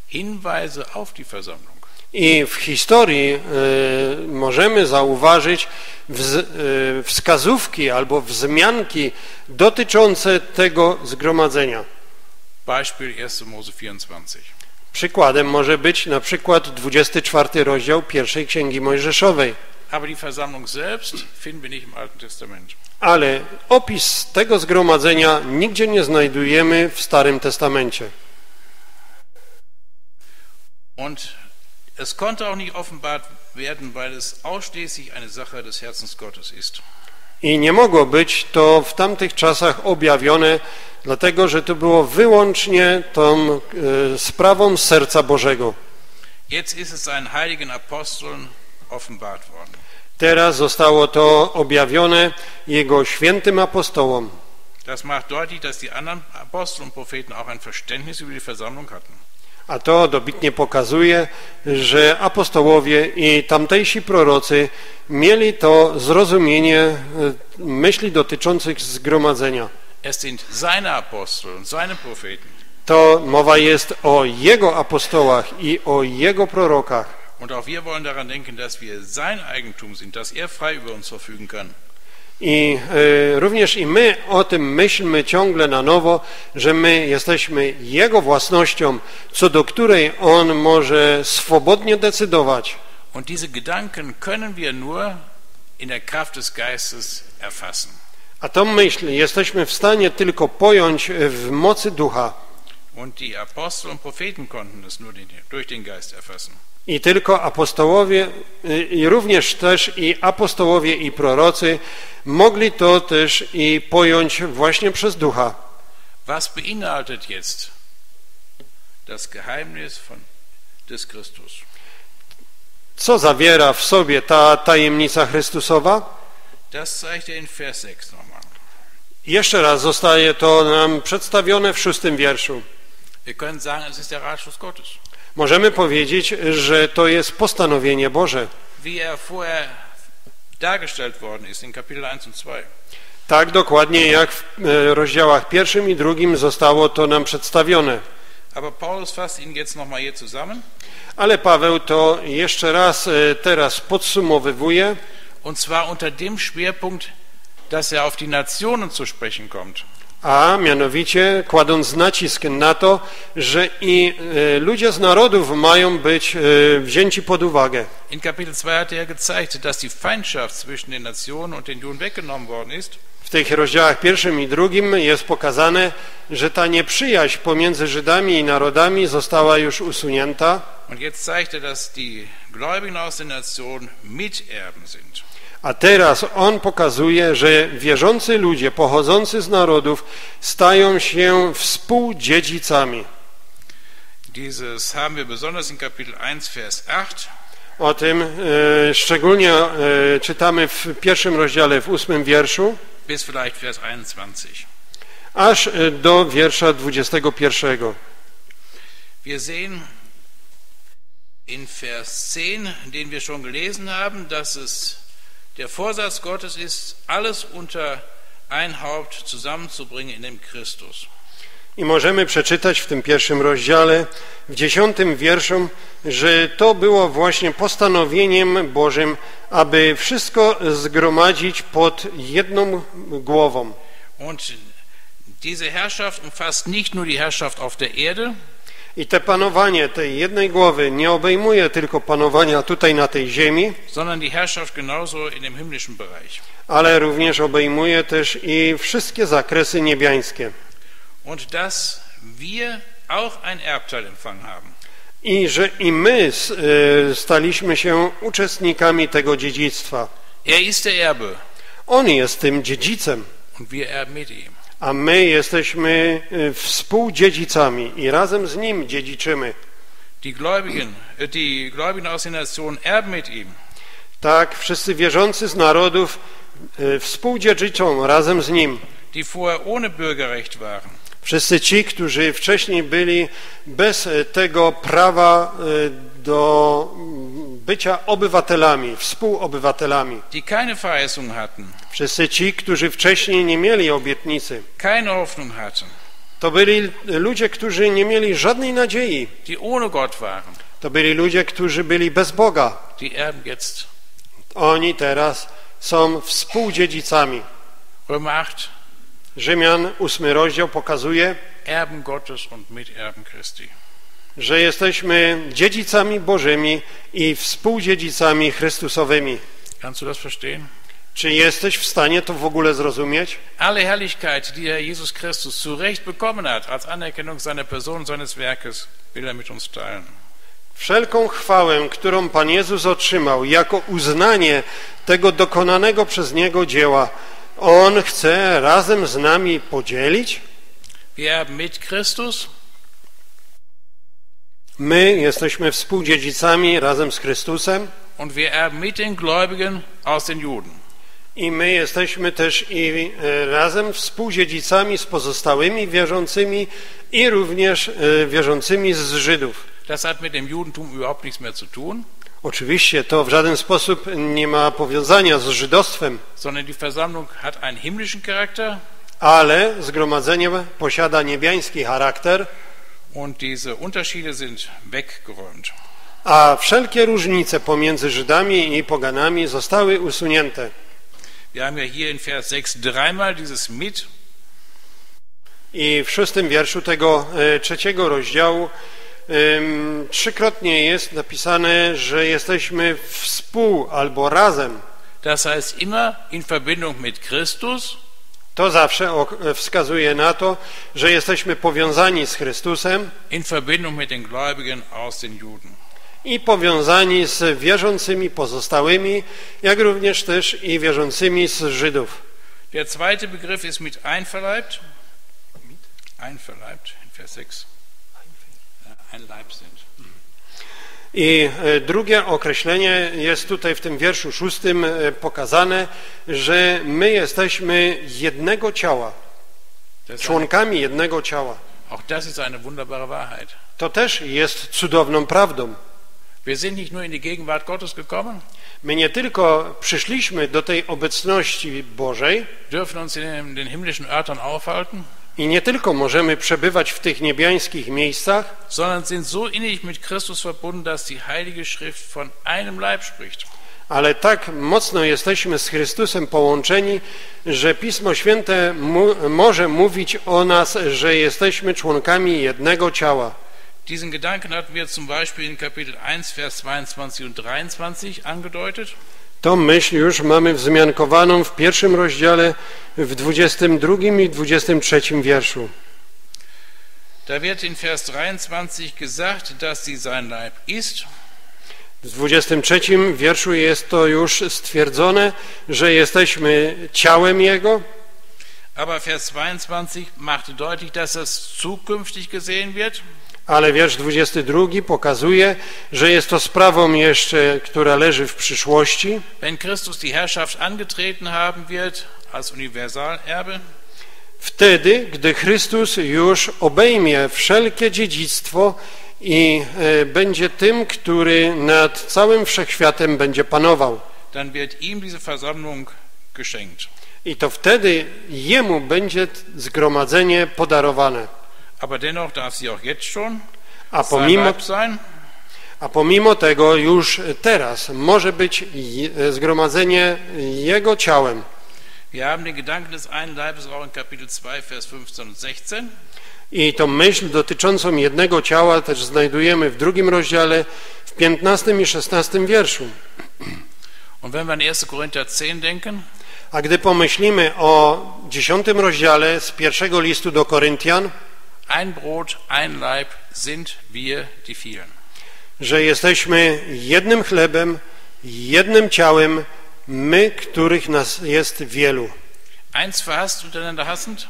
Hinweise auf die Versammlung. I w historii możemy zauważyć wskazówki albo wzmianki dotyczące tego zgromadzenia. Beispiel 1. Mose 24. Przykładem może być na przykład 24 rozdział pierwszej Księgi Mojżeszowej. Aber die Versammlung selbst finden wir nicht im Alten Testament. Ale opis tego zgromadzenia nigdzie nie znajdujemy w Starym Testamencie. Und es konnte auch nicht offenbart werden, weil es ausschließlich eine Sache des Herzens Gottes ist. I nie mogło być to w tamtych czasach objawione, dlatego że to było wyłącznie tą sprawą serca Bożego. Jetzt ist es seinen heiligen Aposteln offenbart worden. Teraz zostało to objawione jego świętym apostołom. Das macht deutlich, dass die anderen Apostel und Propheten auch ein Verständnis über die Versammlung hatten. A to dobitnie pokazuje, że apostołowie i tamtejsi prorocy mieli to zrozumienie myśli dotyczących zgromadzenia. Es sind seine Apostel und seine Propheten. To mowa jest o jego apostołach i o jego prorokach. Und auch wir wollen daran denken, dass wir sein Eigentum sind, dass er frei über uns verfügen kann. I również i my o tym myślmy ciągle na nowo, że my jesteśmy Jego własnością, co do której On może swobodnie decydować. Und diese Gedanken können wir nur in der Kraft des Geistes erfassen. A tą myśl jesteśmy w stanie tylko pojąć w mocy Ducha. Und die Apostel und Propheten konnten es nur durch den Geist erfassen. I tylko apostołowie, i również też i apostołowie i prorocy mogli to też i pojąć właśnie przez Ducha. Was beinhaltet jetzt das Geheimnis des Christus? Co zawiera w sobie ta tajemnica Chrystusowa? Das zeigt er in Vers 6 nochmal. Jeszcze raz zostaje to nam przedstawione w 6. wierszu. Wir können sagen, es ist der Ratschluss Gottes. Możemy powiedzieć, że to jest postanowienie Boże. Tak dokładnie jak w rozdziałach 1. i 2 zostało to nam przedstawione. Ale Paweł to jeszcze raz teraz podsumowywuje. Und zwar unter dem Schwerpunkt, dass er auf die Nationen zu sprechen kommt. A mianowicie kładąc nacisk na to, że i ludzie z narodów mają być wzięci pod uwagę. In Kapitel 2 hat er gezeigt, dass die Feindschaft zwischen den Nationen und den Juden weggenommen worden ist. W tych rozdziałach 1. i 2 jest pokazane, że ta nieprzyjaźń pomiędzy Żydami i narodami została już usunięta. Und jetzt zeigt er, dass die Gläubigen aus den Nationen Miterben sind. A teraz on pokazuje, że wierzący ludzie pochodzący z narodów stają się współdziedzicami. Dieses haben wir besonders in Kapitel 1, Vers 8. O tym szczególnie czytamy w 1. rozdziale, w 8. wierszu, bis vielleicht Vers 21. Aż do wiersza 21. Wir sehen in Vers 10, den wir schon gelesen haben, dass es der Vorsatz Gottes ist, alles unter ein Haupt zusammenzubringen in dem Christus. I możemy przeczytać w tym 1. rozdziale, w 10. wierszu, że to było właśnie postanowieniem Bożym, aby wszystko zgromadzić pod jedną głową. Und Diese Herrschaft umfasst nicht nur die Herrschaft auf der Erde. I to panowanie tej jednej głowy nie obejmuje tylko panowania tutaj na tej ziemi, sondern die Herrschaft genauso in dem himmlischen Bereich. Ale również obejmuje też i wszystkie zakresy niebiańskie. Und dass wir auch ein Erbteil empfangen haben. I że i my staliśmy się uczestnikami tego dziedzictwa. Er ist der Erbe. On jest tym dziedzicem. Und wir erben mit ihm. A my jesteśmy współdziedzicami i razem z nim dziedziczymy. Die Gläubigen aus den Nationen erben mit ihm. Tak, wszyscy wierzący z narodów współdziedziczą razem z nim. Die vorher ohne Bürgerrecht waren. Wszyscy ci, którzy wcześniej byli bez tego prawa do bycia obywatelami, współobywatelami. Die keine Verheißung hatten. Wszyscy ci, którzy wcześniej nie mieli obietnicy. Keine Hoffnung hatten. To byli ludzie, którzy nie mieli żadnej nadziei. Die ohne Gott waren. To byli ludzie, którzy byli bez Boga. Die erben jetzt. Oni teraz są współdziedzicami. Römer 8. Rzymian 8 rozdział pokazuje, Erben Gottes und Miterben Christi. Że jesteśmy dziedzicami Bożymi i współdziedzicami Chrystusowymi. Kannst du das verstehen? Czy jesteś w stanie to w ogóle zrozumieć? Alle Herrlichkeit, die Herr Jesus Christus zu Recht bekommen hat, als Anerkennung seiner Person, seines Werkes, will er mit uns teilen. Wszelką chwałę, którą Pan Jezus otrzymał jako uznanie tego dokonanego przez Niego dzieła, On chce razem z nami podzielić. Wir erben mit Christus. My jesteśmy współdziedzicami razem z Chrystusem. Und wir erben mit den Gläubigen aus den Juden. I my jesteśmy też i razem współdziedzicami z pozostałymi wierzącymi i również wierzącymi z Żydów. Das hat mit dem Judentum überhaupt nichts mehr zu tun. Oczywiście to w żaden sposób nie ma powiązania z żydostwem. Sondern die Versammlung hat einen himmlischen Charakter. Ale zgromadzenie posiada niebiański charakter. Und diese Unterschiede sind weggeräumt. A wszelkie różnice pomiędzy Żydami i poganami zostały usunięte. Wir haben ja hier in Vers 6 dreimal dieses mit. I w 6. wierszu tego 3. rozdziału trzykrotnie jest napisane, że jesteśmy współ albo razem. Das heißt immer in Verbindung mit Christus. To zawsze wskazuje na to, że jesteśmy powiązani z Chrystusem in Verbindung mit den Gläubigen aus den Juden. I powiązani z wierzącymi pozostałymi, jak również też i wierzącymi z Żydów. Der zweite Begriff ist mit einverleibt. Mit einverleibt in Vers 6. Ein Leib sind. I drugie określenie jest tutaj w tym wierszu 6 pokazane, że my jesteśmy jednego ciała, członkami jednego ciała. Auch das ist eine wunderbare Wahrheit. To też jest cudowną prawdą. Wir sind nicht nur in die Gegenwart Gottes gekommen. My nie tylko przyszliśmy do tej obecności Bożej, dürfen uns in den himmlischen Örtern aufhalten. I nie tylko możemy przebywać w tych niebiańskich miejscach, sondern sind so innig mit Christus verbunden, dass die Heilige Schrift von einem Leib spricht. Ale tak mocno jesteśmy z Chrystusem połączeni, że Pismo Święte może mówić o nas, że jesteśmy członkami jednego ciała. Diesen Gedanken hatten wir zum Beispiel in Kapitel 1, Vers 22 und 23 angedeutet. Tą myśl już mamy wzmiankowaną w 1. rozdziale, w 22 i 23 wierszu. Da wird in Vers 23 gesagt, dass sie sein Leib ist. W 23 wierszu jest to już stwierdzone, że jesteśmy ciałem Jego. Aber Vers 22 macht deutlich, dass das zukünftig gesehen wird. Ale wiersz 22 pokazuje, że jest to sprawą jeszcze, która leży w przyszłości. Wenn Christus die Herrschaft angetreten haben wird als Universalerbe. Wtedy, gdy Chrystus już obejmie wszelkie dziedzictwo i będzie tym, który nad całym wszechświatem będzie panował. Dann wird ihm diese Versammlung geschenkt. I to wtedy jemu będzie zgromadzenie podarowane. Aber dennoch darf sie auch jetzt schon sein Leib sein. A pomimo tego już teraz może być zgromadzenie jego ciałem. Wir haben den Gedanken des einen Leibes auch in Kapitel 2, Vers 15 und 16. I tą myśl dotyczącą jednego ciała też znajdujemy w drugim rozdziale, w 15 i 16 wierszu. Und wenn wir an 1. Korinther 10 denken, a gdy pomyślimy o 10 rozdziale z pierwszego listu do Koryntian, ein Brot, ein Leib sind wir die vielen. Że jesteśmy jednym chlebem, jednym ciałem, my, których nas jest wielu. Eins verhasst, untereinander hassend.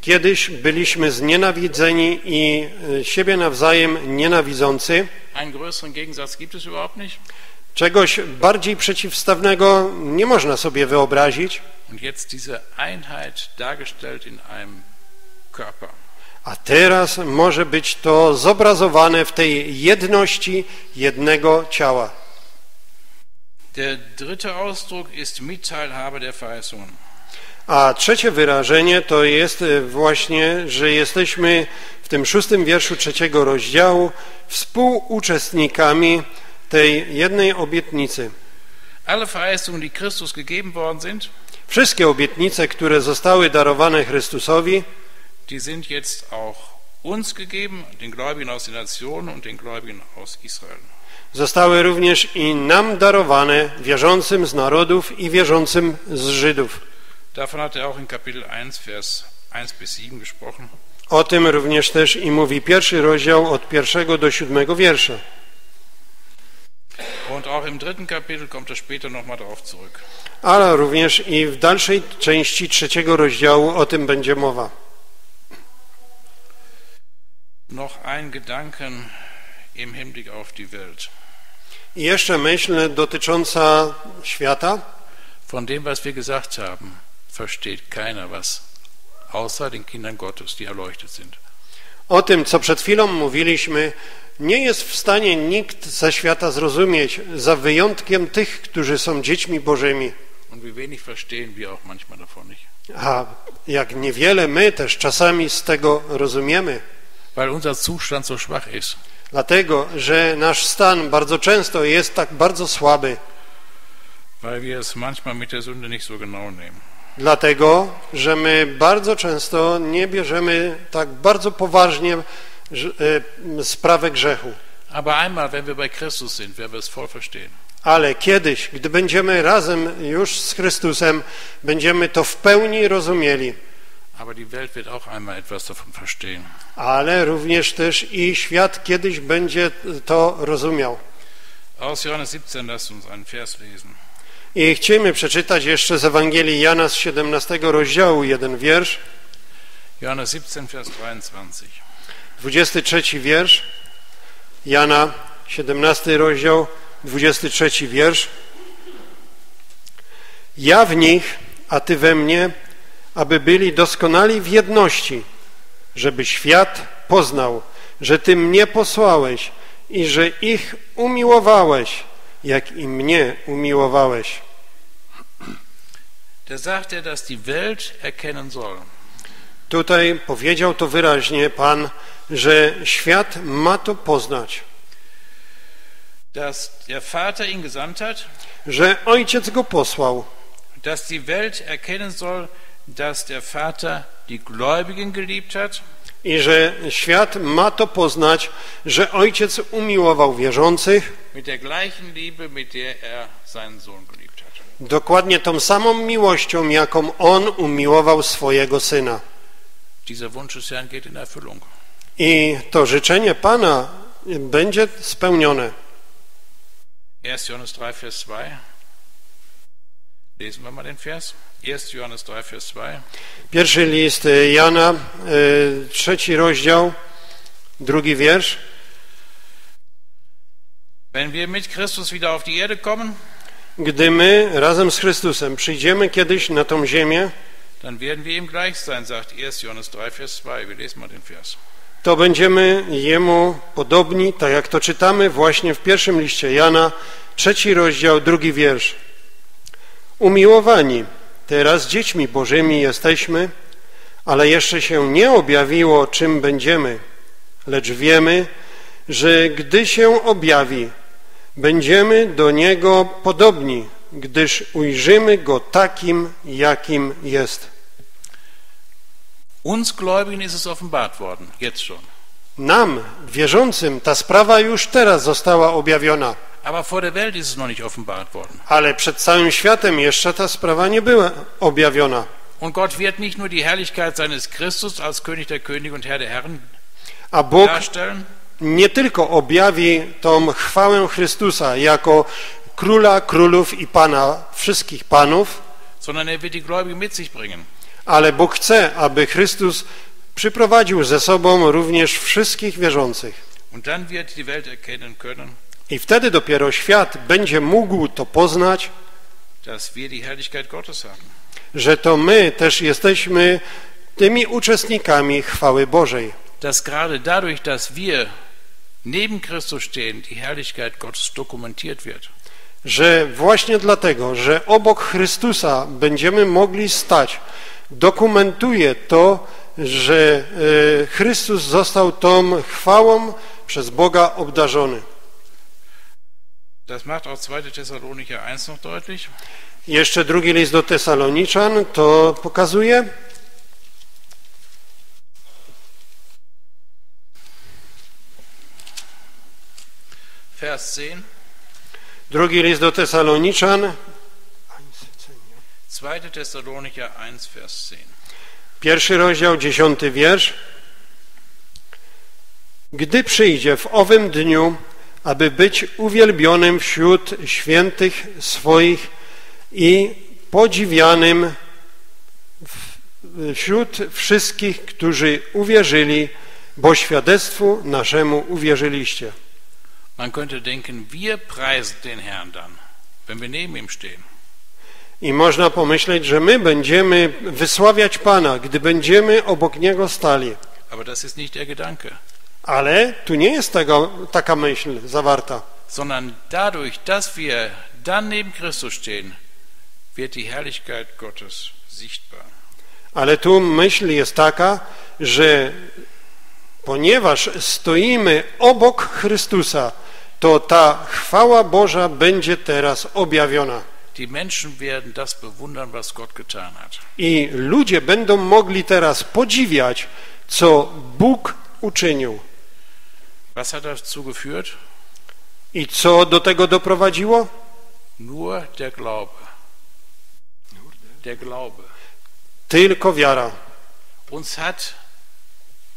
Kiedyś byliśmy znienawidzeni i siebie nawzajem nienawidzący. Einen größeren Gegensatz gibt es überhaupt nicht. Czegoś bardziej przeciwstawnego nie można sobie wyobrazić. Und jetzt diese Einheit dargestellt in einem Körper. A teraz może być to zobrazowane w tej jedności jednego ciała. Der dritte Ausdruck ist Mitteilhabe der Verheißungen. A trzecie wyrażenie to jest właśnie, że jesteśmy w tym 6. wierszu 3. rozdziału współuczestnikami tej jednej obietnicy. Alle Verheißungen, die Christus gegeben worden sind, wszystkie obietnice, które zostały darowane Chrystusowi, die sind jetzt auch uns gegeben, den Gläubigen aus den Nationen und den Gläubigen aus Israel. Zostały również i nam darowane, wierzącym z narodów i wierzącym z Żydów. Davon hat er auch in Kapitel 1, Vers 1 bis 7 gesprochen. O tym również też i mówi 1. rozdział od 1 do 7 wiersza. Und auch im 3. Kapitel kommt er später nochmal drauf zurück. Ale również i w dalszej części 3. rozdziału o tym będzie mowa. Noch ein Gedanken im Hinblick auf die Welt. I jeszcze myśl dotycząca świata. Von dem, was wir gesagt haben, versteht keiner was, außer den Kindern Gottes, die erleuchtet sind. O tym, co przed chwilą mówiliśmy, nie jest w stanie nikt ze świata zrozumieć, za wyjątkiem tych, którzy są dziećmi Bożymi. Und wie wenig verstehen wir auch manchmal davon nicht. A jak niewiele my też czasami z tego rozumiemy. Weil unser Zustand so schwach ist. Dlatego, że nasz stan bardzo często jest tak bardzo słaby. Weil wir es manchmal mit der Sünde nicht so genau nehmen. Dlatego, że my bardzo często nie bierzemy tak bardzo poważnie sprawę grzechu. Aber einmal, wenn wir bei Christus sind, werden wir es voll verstehen. Ale kiedyś, gdy będziemy razem już z Chrystusem, będziemy to w pełni rozumieli. Aber die Welt wird auch einmal etwas davon verstehen. Ale również też i świat kiedyś będzie to rozumiał. Aus Johannes 17 lasst uns einen Vers lesen. I chcemy przeczytać jeszcze z Ewangelii Jana z 17 rozdziału jeden wiersz. Johannes 17, Vers 23. 23 wiersz. Jana 17 rozdział, 23 wiersz. Ja w nich, a ty we mnie, aby byli doskonali w jedności, żeby świat poznał, że Ty mnie posłałeś i że ich umiłowałeś, jak i mnie umiłowałeś. Da sagt er, dass die Welt erkennen soll. Tutaj powiedział to wyraźnie Pan, że świat ma to poznać. Dass der Vater ihn gesandt hat, że Ojciec go posłał. Dass die Welt erkennen soll, dass der Vater die Gläubigen geliebt hat. I że świat ma to poznać, że Ojciec umiłował wierzących. Mit der gleichen Liebe, mit der er seinen Sohn geliebt hat. Dokładnie tą samą miłością, jaką on umiłował swojego syna. Dieser Wunsch des Herrn geht in Erfüllung. I to życzenie Pana będzie spełnione. 1. Johannes 3, Vers 2. Lesen wir mal den Vers. 1. Johannes 3, Vers 2. Pierwszy list Jana, 3. rozdział, 2. wiersz. Wenn wir mit Christus wieder auf die Erde kommen, gdy my razem z Chrystusem przyjdziemy kiedyś na tą ziemię, dann werden wir ihm gleich sein, sagt 1. Johannes 3, Vers 2. Wir lesen mal den Vers. To będziemy jemu podobni, tak jak to czytamy właśnie w pierwszym liście Jana, 3. rozdział, 2. wiersz. Umiłowani, teraz dziećmi Bożymi jesteśmy, ale jeszcze się nie objawiło, czym będziemy, lecz wiemy, że gdy się objawi, będziemy do Niego podobni, gdyż ujrzymy Go takim, jakim jest. Uns Gläubigen ist es offenbart worden, jetzt schon. Nam, wierzącym, ta sprawa już teraz została objawiona. Aber vor der Welt ist es noch nicht offenbart worden. Ale przed całym światem jeszcze ta sprawa nie była objawiona. Und Gott wird nicht nur die Herrlichkeit seines Christus als König der Könige und Herr der Herren darstellen. Nie tylko objawi tą chwałę Chrystusa jako Króla Królów i Pana wszystkich Panów, ale Bóg chce, aby Chrystus przyprowadził ze sobą również wszystkich wierzących. I wtedy dopiero świat będzie mógł to poznać, że to my też jesteśmy tymi uczestnikami chwały Bożej. Dass gerade dadurch, dass wir neben Christus stehen, die Herrlichkeit Gottes dokumentiert wird. Że właśnie dlatego, że obok Chrystusa będziemy mogli stać, dokumentuje to, że Chrystus został tą chwałą przez Boga obdarzony. Das macht auch 2. Thessalonicher 1 noch deutlich. Jeszcze drugi list do Tesaloniczan to pokazuje. Vers 10. Drugi list do Tesaloniczan. 2. Thessalonicher 1, Vers 10. Pierwszy rozdział, 10. wiersz. Gdy przyjdzie w owym dniu, aby być uwielbionym wśród świętych swoich i podziwianym wśród wszystkich, którzy uwierzyli, bo świadectwu naszemu uwierzyliście. Man könnte denken, wir preisen den Herrn dann, wenn wir neben ihm stehen. I można pomyśleć, że my będziemy wysławiać Pana, gdy będziemy obok Niego stali. Aber das ist nicht der Gedanke. Ale tu nie jest taka myśl zawarta. Sondern dadurch, dass wir dann neben Christus stehen, wird die Herrlichkeit Gottes sichtbar. Ale tu myśl jest taka, że ponieważ stoimy obok Chrystusa, to ta chwała Boża będzie teraz objawiona. Die Menschen werden das bewundern, was Gott getan hat. I ludzie będą mogli teraz podziwiać, co Bóg uczynił. Was hat dazu geführt? I co do tego doprowadziło? Nur der Glaube. Der Glaube. Tylko wiara. Uns hat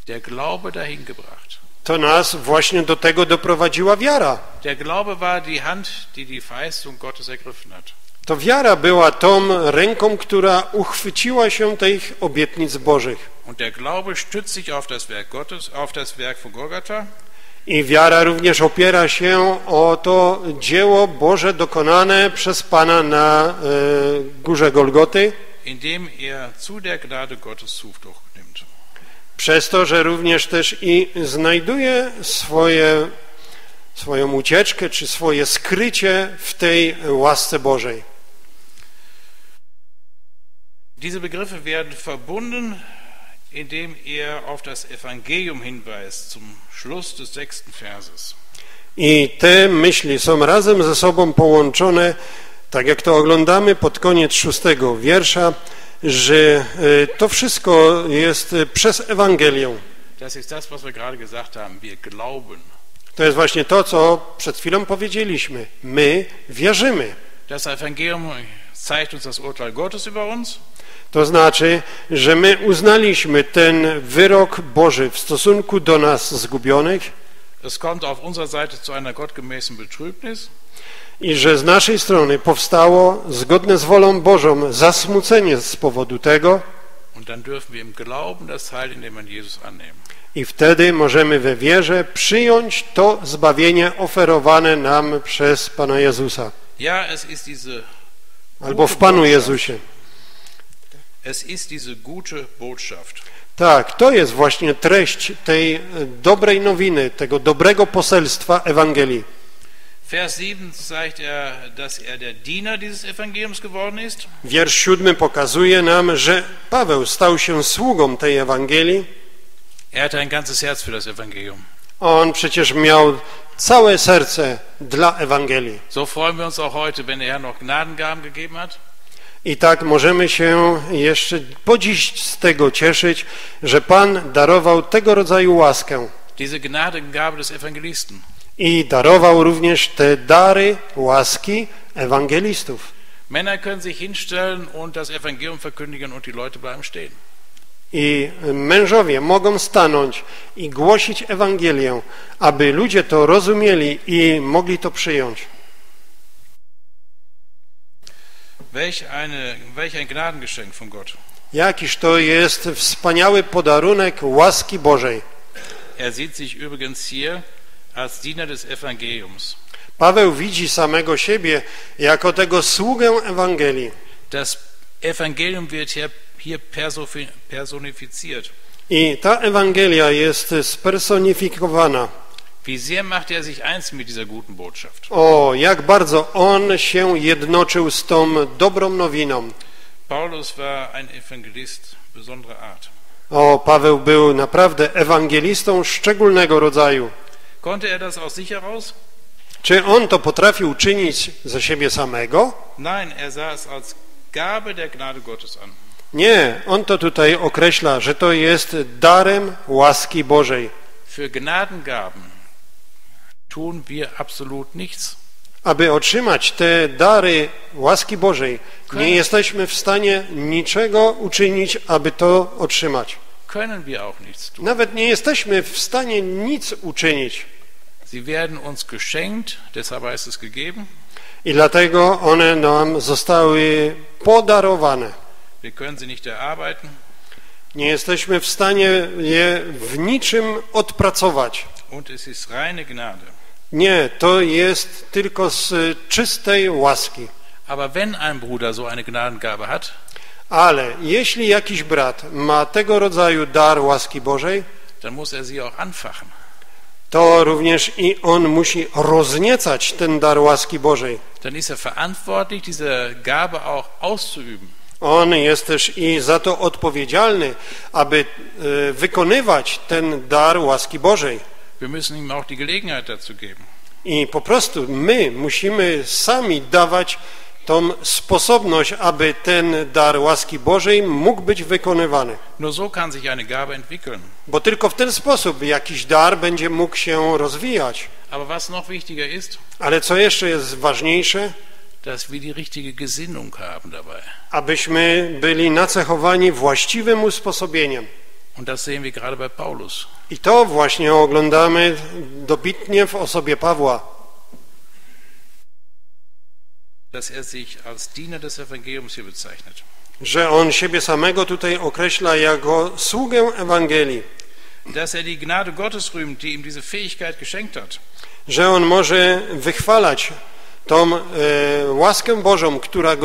der Glaube dahin gebracht. To nas właśnie do tego doprowadziła wiara. Der Glaube war die Hand, die die Verheißung Gottes ergriffen hat. To wiara była tą ręką, która uchwyciła się tych obietnic Bożych. Und der Glaube stützt sich auf das Werk Gottes, auf das Werk von Golgatha. I wiara również opiera się o to dzieło Boże dokonane przez Pana na górze Golgoty. Indem er zu der Gnade Gottes Zuflucht nimmt. Przez to, że również też i znajduje swoją ucieczkę, czy swoje skrycie w tej łasce Bożej. Diese Begriffe werden verbunden, indem er auf das Evangelium hinweist, zum Schluss des 6. Verses. I te myśli są razem ze sobą połączone, tak jak to oglądamy pod koniec 6. wiersza, że to wszystko jest przez Ewangelię. To jest właśnie to, co przed chwilą powiedzieliśmy. My wierzymy. To znaczy, że my uznaliśmy ten wyrok Boży w stosunku do nas zgubionych i że z naszej strony powstało, zgodne z wolą Bożą, zasmucenie z powodu tego. I wtedy możemy we wierze przyjąć to zbawienie oferowane nam przez Pana Jezusa. Albo w Panu Jezusie. Tak, to jest właśnie treść tej dobrej nowiny, tego dobrego poselstwa Ewangelii. Vers 7 zeigt er, dass er der Diener dieses Evangeliums geworden ist. Wiersz 7 pokazuje nam, że Paweł stał się sługą tej Ewangelii. Er hatte ein ganzes Herz für das Evangelium. On przecież miał całe serce dla Ewangelii. So freuen wir uns auch heute, wenn noch Gnadengaben gegeben hat. I tak możemy się jeszcze po dziś z tego cieszyć, że Pan darował tego rodzaju łaskę. Diese Gnadengabe des Evangelisten. I darował również te dary łaski ewangelistów. Männer können sich hinstellen und das Evangelium verkündigen und die Leute bleiben stehen. I mężowie mogą stanąć i głosić Ewangelię, aby ludzie to rozumieli i mogli to przyjąć. Welch ein Gnadengeschenk von Gott. Jakiż to jest wspaniały podarunek łaski Bożej. Er sieht sich übrigens hier als Diener des Evangeliums. Paweł widzi samego siebie jako tego sługę Ewangelii. Das Evangelium wird hier personifiziert. I ta Ewangelia jest spersonifikowana. Wie sehr macht er sich eins mit dieser guten Botschaft. O, jak bardzo on się jednoczył z tą dobrą nowiną. Paulus war ein Evangelist besonderer Art. O, Paweł był naprawdę ewangelistą szczególnego rodzaju. Konnte er das aus sich heraus? Czy on to potrafił czynić ze siebie samego? Nein, er sah es als Gabe der Gnade Gottes an. Nie, on to tutaj określa, że to jest darem łaski Bożej. Für Gnadengaben tun wir absolut nichts. Aby otrzymać te dary łaski Bożej, nie jesteśmy w stanie niczego uczynić, aby to otrzymać. Können wir auch nichts tun. Nawet nie jesteśmy w stanie nic uczynić. Sie werden uns geschenkt, deshalb heißt es gegeben. I dlatego one nam zostały podarowane. Wir können sie nicht erarbeiten. Nie jesteśmy w stanie je w niczym odpracować. Und es ist reine Gnade. Nie, to jest tylko z czystej łaski. Aber wenn ein Bruder so eine Gnadengabe hat, ale jeśli jakiś brat ma tego rodzaju dar łaski Bożej, dann muss er sie auch anfachen. To również i on musi rozniecać ten dar łaski Bożej. Dann ist er verantwortlich, diese Gabe auch auszuüben. On jest też i za to odpowiedzialny, aby wykonywać ten dar łaski Bożej. Wir müssen ihm auch die Gelegenheit dazu geben. I po prostu my musimy sami dawać tą sposobność, aby ten dar łaski Bożej mógł być wykonywany. Nur so kann sich eine Gabe entwickeln. Bo tylko w ten sposób jakiś dar będzie mógł się rozwijać. Aber was noch wichtiger ist, ale co jeszcze jest ważniejsze, dass wir die richtige Gesinnung haben dabei. Abyśmy byli nacechowani właściwym usposobieniem. Und das sehen wir gerade bei Paulus. I to właśnie oglądamy dobitnie w osobie Pawła. Dass er sich als Diener des Evangeliums hier bezeichnet. Że on siebie samego tutaj określa jako sługę Ewangelii. Dass er die Gnade Gottes rühmt, die ihm diese Fähigkeit geschenkt hat. Że on może wychwalać tą łaskę Bożą, która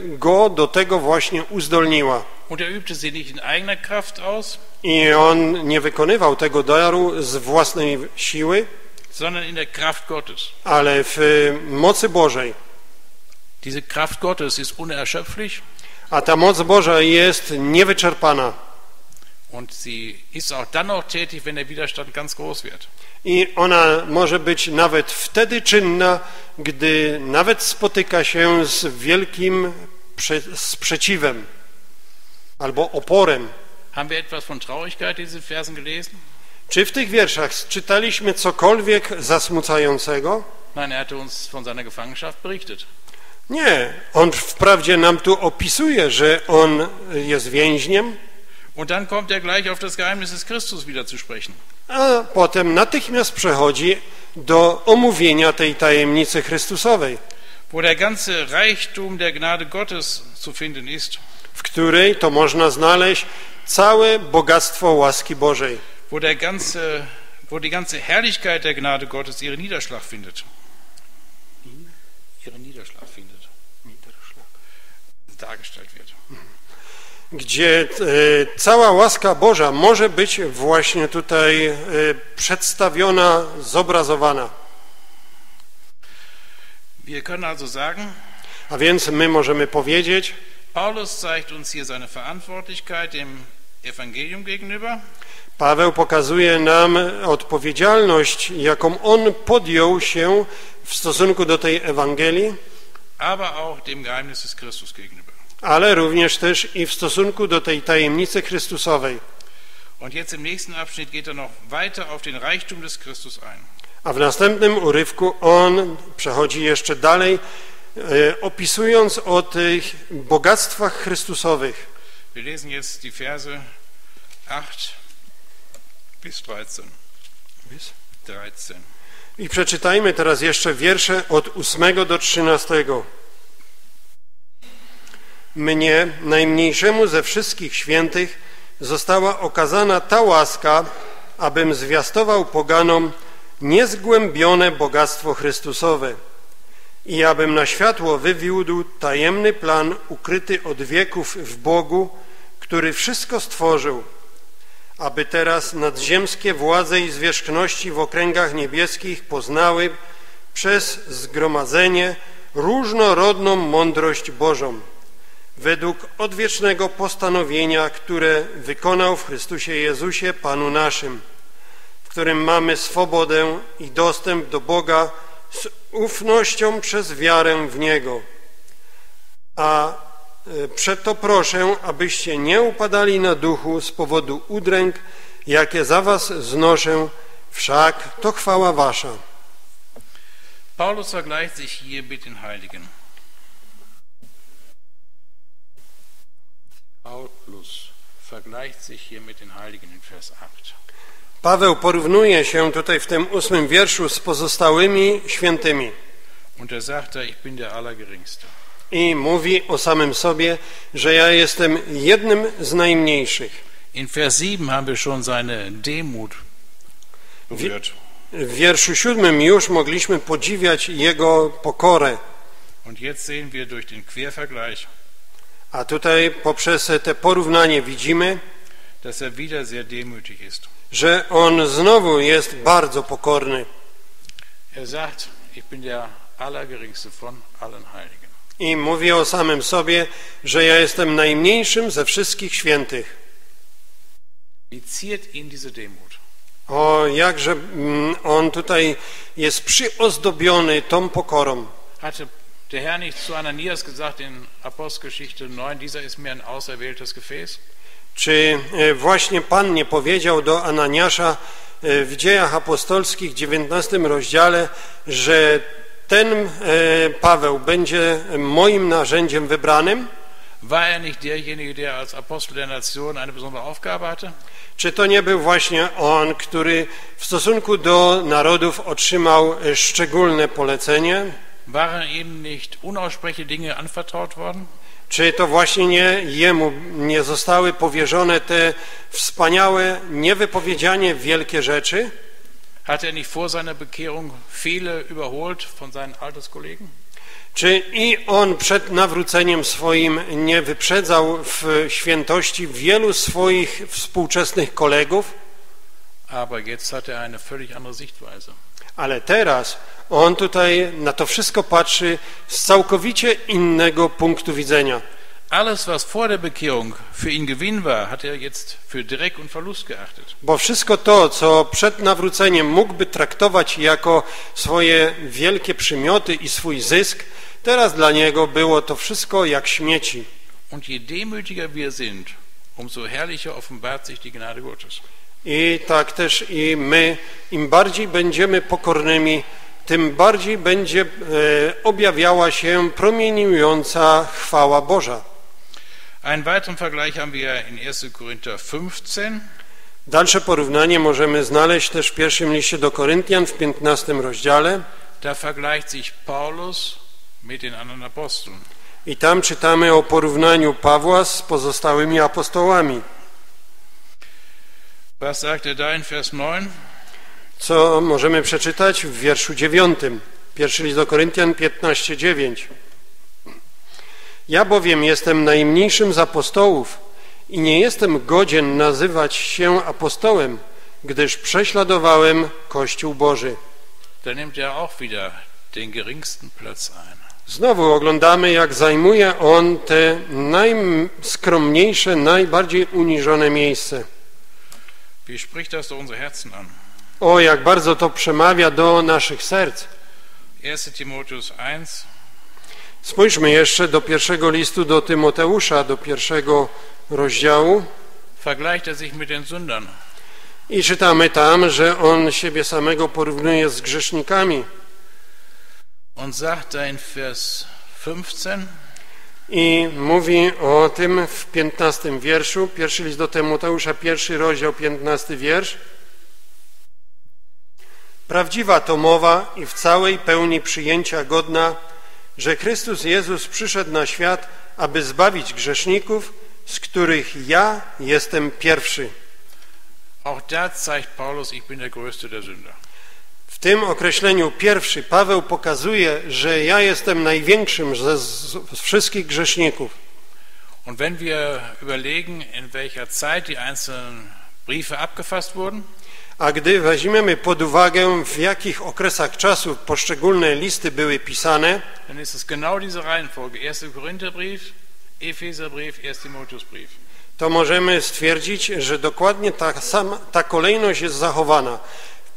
go do tego właśnie uzdolniła. Und er übte sie nicht in eigener Kraft aus. I on nie wykonywał tego daru z własnej siły, sondern in der Kraft Gottes. Ale w mocy Bożej. Diese Kraft Gottes ist unerschöpflich. A ta moc Boża jest niewyczerpana. Und sie ist auch dann noch tätig, wenn der Widerstand ganz groß wird. I ona może być nawet wtedy czynna, gdy nawet spotyka się z wielkim sprzeciwem albo oporem. Haben wir etwas von Traurigkeit in diesen Versen gelesen? Czy w tych wierszach czytaliśmy cokolwiek zasmucającego? Nein, er hatte uns von seiner Gefangenschaft berichtet. Nie, on wprawdzie nam tu opisuje, że on jest więźniem. Und dann kommt er gleich auf das Geheimnis des Christus wieder zu sprechen. A potem natychmiast przechodzi do omówienia tej tajemnicy Chrystusowej, wo der ganze Reichtum der Gnade Gottes zu finden ist, w której to można znaleźć całe bogactwo łaski Bożej, wo die ganze Herrlichkeit der Gnade Gottes ihren Niederschlag findet. Gdzie cała łaska Boża może być właśnie tutaj przedstawiona, zobrazowana. Wir können also sagen, a więc my możemy powiedzieć, Paulus zeigt uns hier seine Verantwortlichkeit im Ewangelium gegenüber. Paweł pokazuje nam odpowiedzialność, jaką on podjął się w stosunku do tej Ewangelii, ale również też i w stosunku do tej tajemnicy Chrystusowej. A w następnym urywku on przechodzi jeszcze dalej, opisując o tych bogactwach Chrystusowych. Wir lesen jetzt die Verse 8 bis 13. I przeczytajmy teraz jeszcze wiersze od 8 do 13. Mnie, najmniejszemu ze wszystkich świętych, została okazana ta łaska, abym zwiastował poganom niezgłębione bogactwo Chrystusowe i abym na światło wywiódł tajemny plan ukryty od wieków w Bogu, który wszystko stworzył, aby teraz nadziemskie władze i zwierzchności w okręgach niebieskich poznały przez zgromadzenie różnorodną mądrość Bożą, według odwiecznego postanowienia, które wykonał w Chrystusie Jezusie, Panu naszym, w którym mamy swobodę i dostęp do Boga z ufnością przez wiarę w Niego. A przeto proszę, abyście nie upadali na duchu z powodu udręk, jakie za was znoszę, wszak to chwała wasza. Paulus vergleicht sich hier mit den Heiligen. Paulus vergleicht sich hier mit den Heiligen in Vers 8. Paweł porównuje się tutaj w tym 8 wierszu z pozostałymi świętymi. Und er sagt, ich bin der Allergeringste. I mówi o samym sobie, że ja jestem jednym z najmniejszych. In Vers 7 haben wir schon seine Demut berührt. W wierszu 7 już mogliśmy podziwiać jego pokorę. Und jetzt sehen wir durch den Quervergleich. A tutaj poprzez te porównanie widzimy, dass er wieder sehr demütig ist. Że on znowu jest bardzo pokorny. Er sagt, ich bin der Allergeringste von allen Heiligen. I mówi o samym sobie, że ja jestem najmniejszym ze wszystkich świętych. O, jakże on tutaj jest przyozdobiony tą pokorą. Hatte der Herr nicht zu Ananias gesagt in Apostelgeschichte 9, dieser ist mir ein auserwähltes Gefäß? Czy właśnie Pan nie powiedział do Ananiasza w Dziejach Apostolskich w 19 rozdziale, że ten Paweł będzie moim narzędziem wybranym? War er nicht derjenige, der als Apostel der Nation eine besondere Aufgabe hatte? Czy to nie był właśnie on, który w stosunku do narodów otrzymał szczególne polecenie? Waren ihm nicht unaussprechliche Dinge anvertraut worden? Czy to właśnie nie jemu nie zostały powierzone te wspaniałe, niewypowiedzianie wielkie rzeczy? Hat er nicht vor seiner Bekehrung viele überholt von seinen Alterskollegen? Czy i on przed nawróceniem swoim nie wyprzedzał w świętości wielu swoich współczesnych kolegów? Aber jetzt hat er eine völlig andere Sichtweise. Ale teraz on tutaj na to wszystko patrzy z całkowicie innego punktu widzenia. Alles, was vor der Bekehrung für ihn Gewinn war, hat er jetzt für Dreck und Verlust geachtet. Bo wszystko to, co przed nawróceniem mógłby traktować jako swoje wielkie przymioty i swój zysk, teraz dla niego było to wszystko jak śmieci. Und je demütiger wir sind, umso herrlicher offenbart sich die Gnade Gottes. I tak też i my, im bardziej będziemy pokornymi, tym bardziej będzie objawiała się promieniująca chwała Boża. Einen weiteren Vergleich haben wir in 1. Korinther 15. Dalsze porównanie możemy znaleźć też w pierwszym liście do Koryntian w 15 rozdziale. Da vergleicht sich Paulus mit den anderen Aposteln. I tam czytamy o porównaniu Pawła z pozostałymi apostołami. Was sagt er da in Vers 9? Co możemy przeczytać w wierszu 9, pierwszy list do Koryntian 15:9. Ja bowiem jestem najmniejszym z apostołów i nie jestem godzien nazywać się apostołem, gdyż prześladowałem Kościół Boży. Da nimmt er auch wieder den geringsten Platz ein. Znowu oglądamy, jak zajmuje on te najskromniejsze, najbardziej uniżone miejsce. Wie spricht das do unser Herzen an? O, jak bardzo to przemawia do naszych serc. 1. Timotheus 1. Spójrzmy jeszcze do pierwszego listu do Tymoteusza, do pierwszego rozdziału. Vergleicht er sich mit den Sündern. I czytamy tam, że on siebie samego porównuje z grzesznikami. Und sagt in Vers 15. I mówi o tym w 15 wierszu, pierwszy list do Tymoteusza, pierwszy rozdział, 15 wiersz. Prawdziwa to mowa i w całej pełni przyjęcia godna, że Chrystus Jezus przyszedł na świat, aby zbawić grzeszników, z których ja jestem pierwszy. Auch da zeigt Paulus, ich bin der größte der Sünder. W tym określeniu pierwszy Paweł pokazuje, że ja jestem największym z wszystkich grzeszników. Und wenn wir überlegen, in welcher Zeit die einzelnen Briefe abgefasst wurden, a gdy weźmiemy pod uwagę, w jakich okresach czasu poszczególne listy były pisane, dann ist es genau diese Reihenfolge: 1. Korintherbrief, Efezerbrief, 1. Timotheusbrief. To możemy stwierdzić, że dokładnie ta kolejność jest zachowana.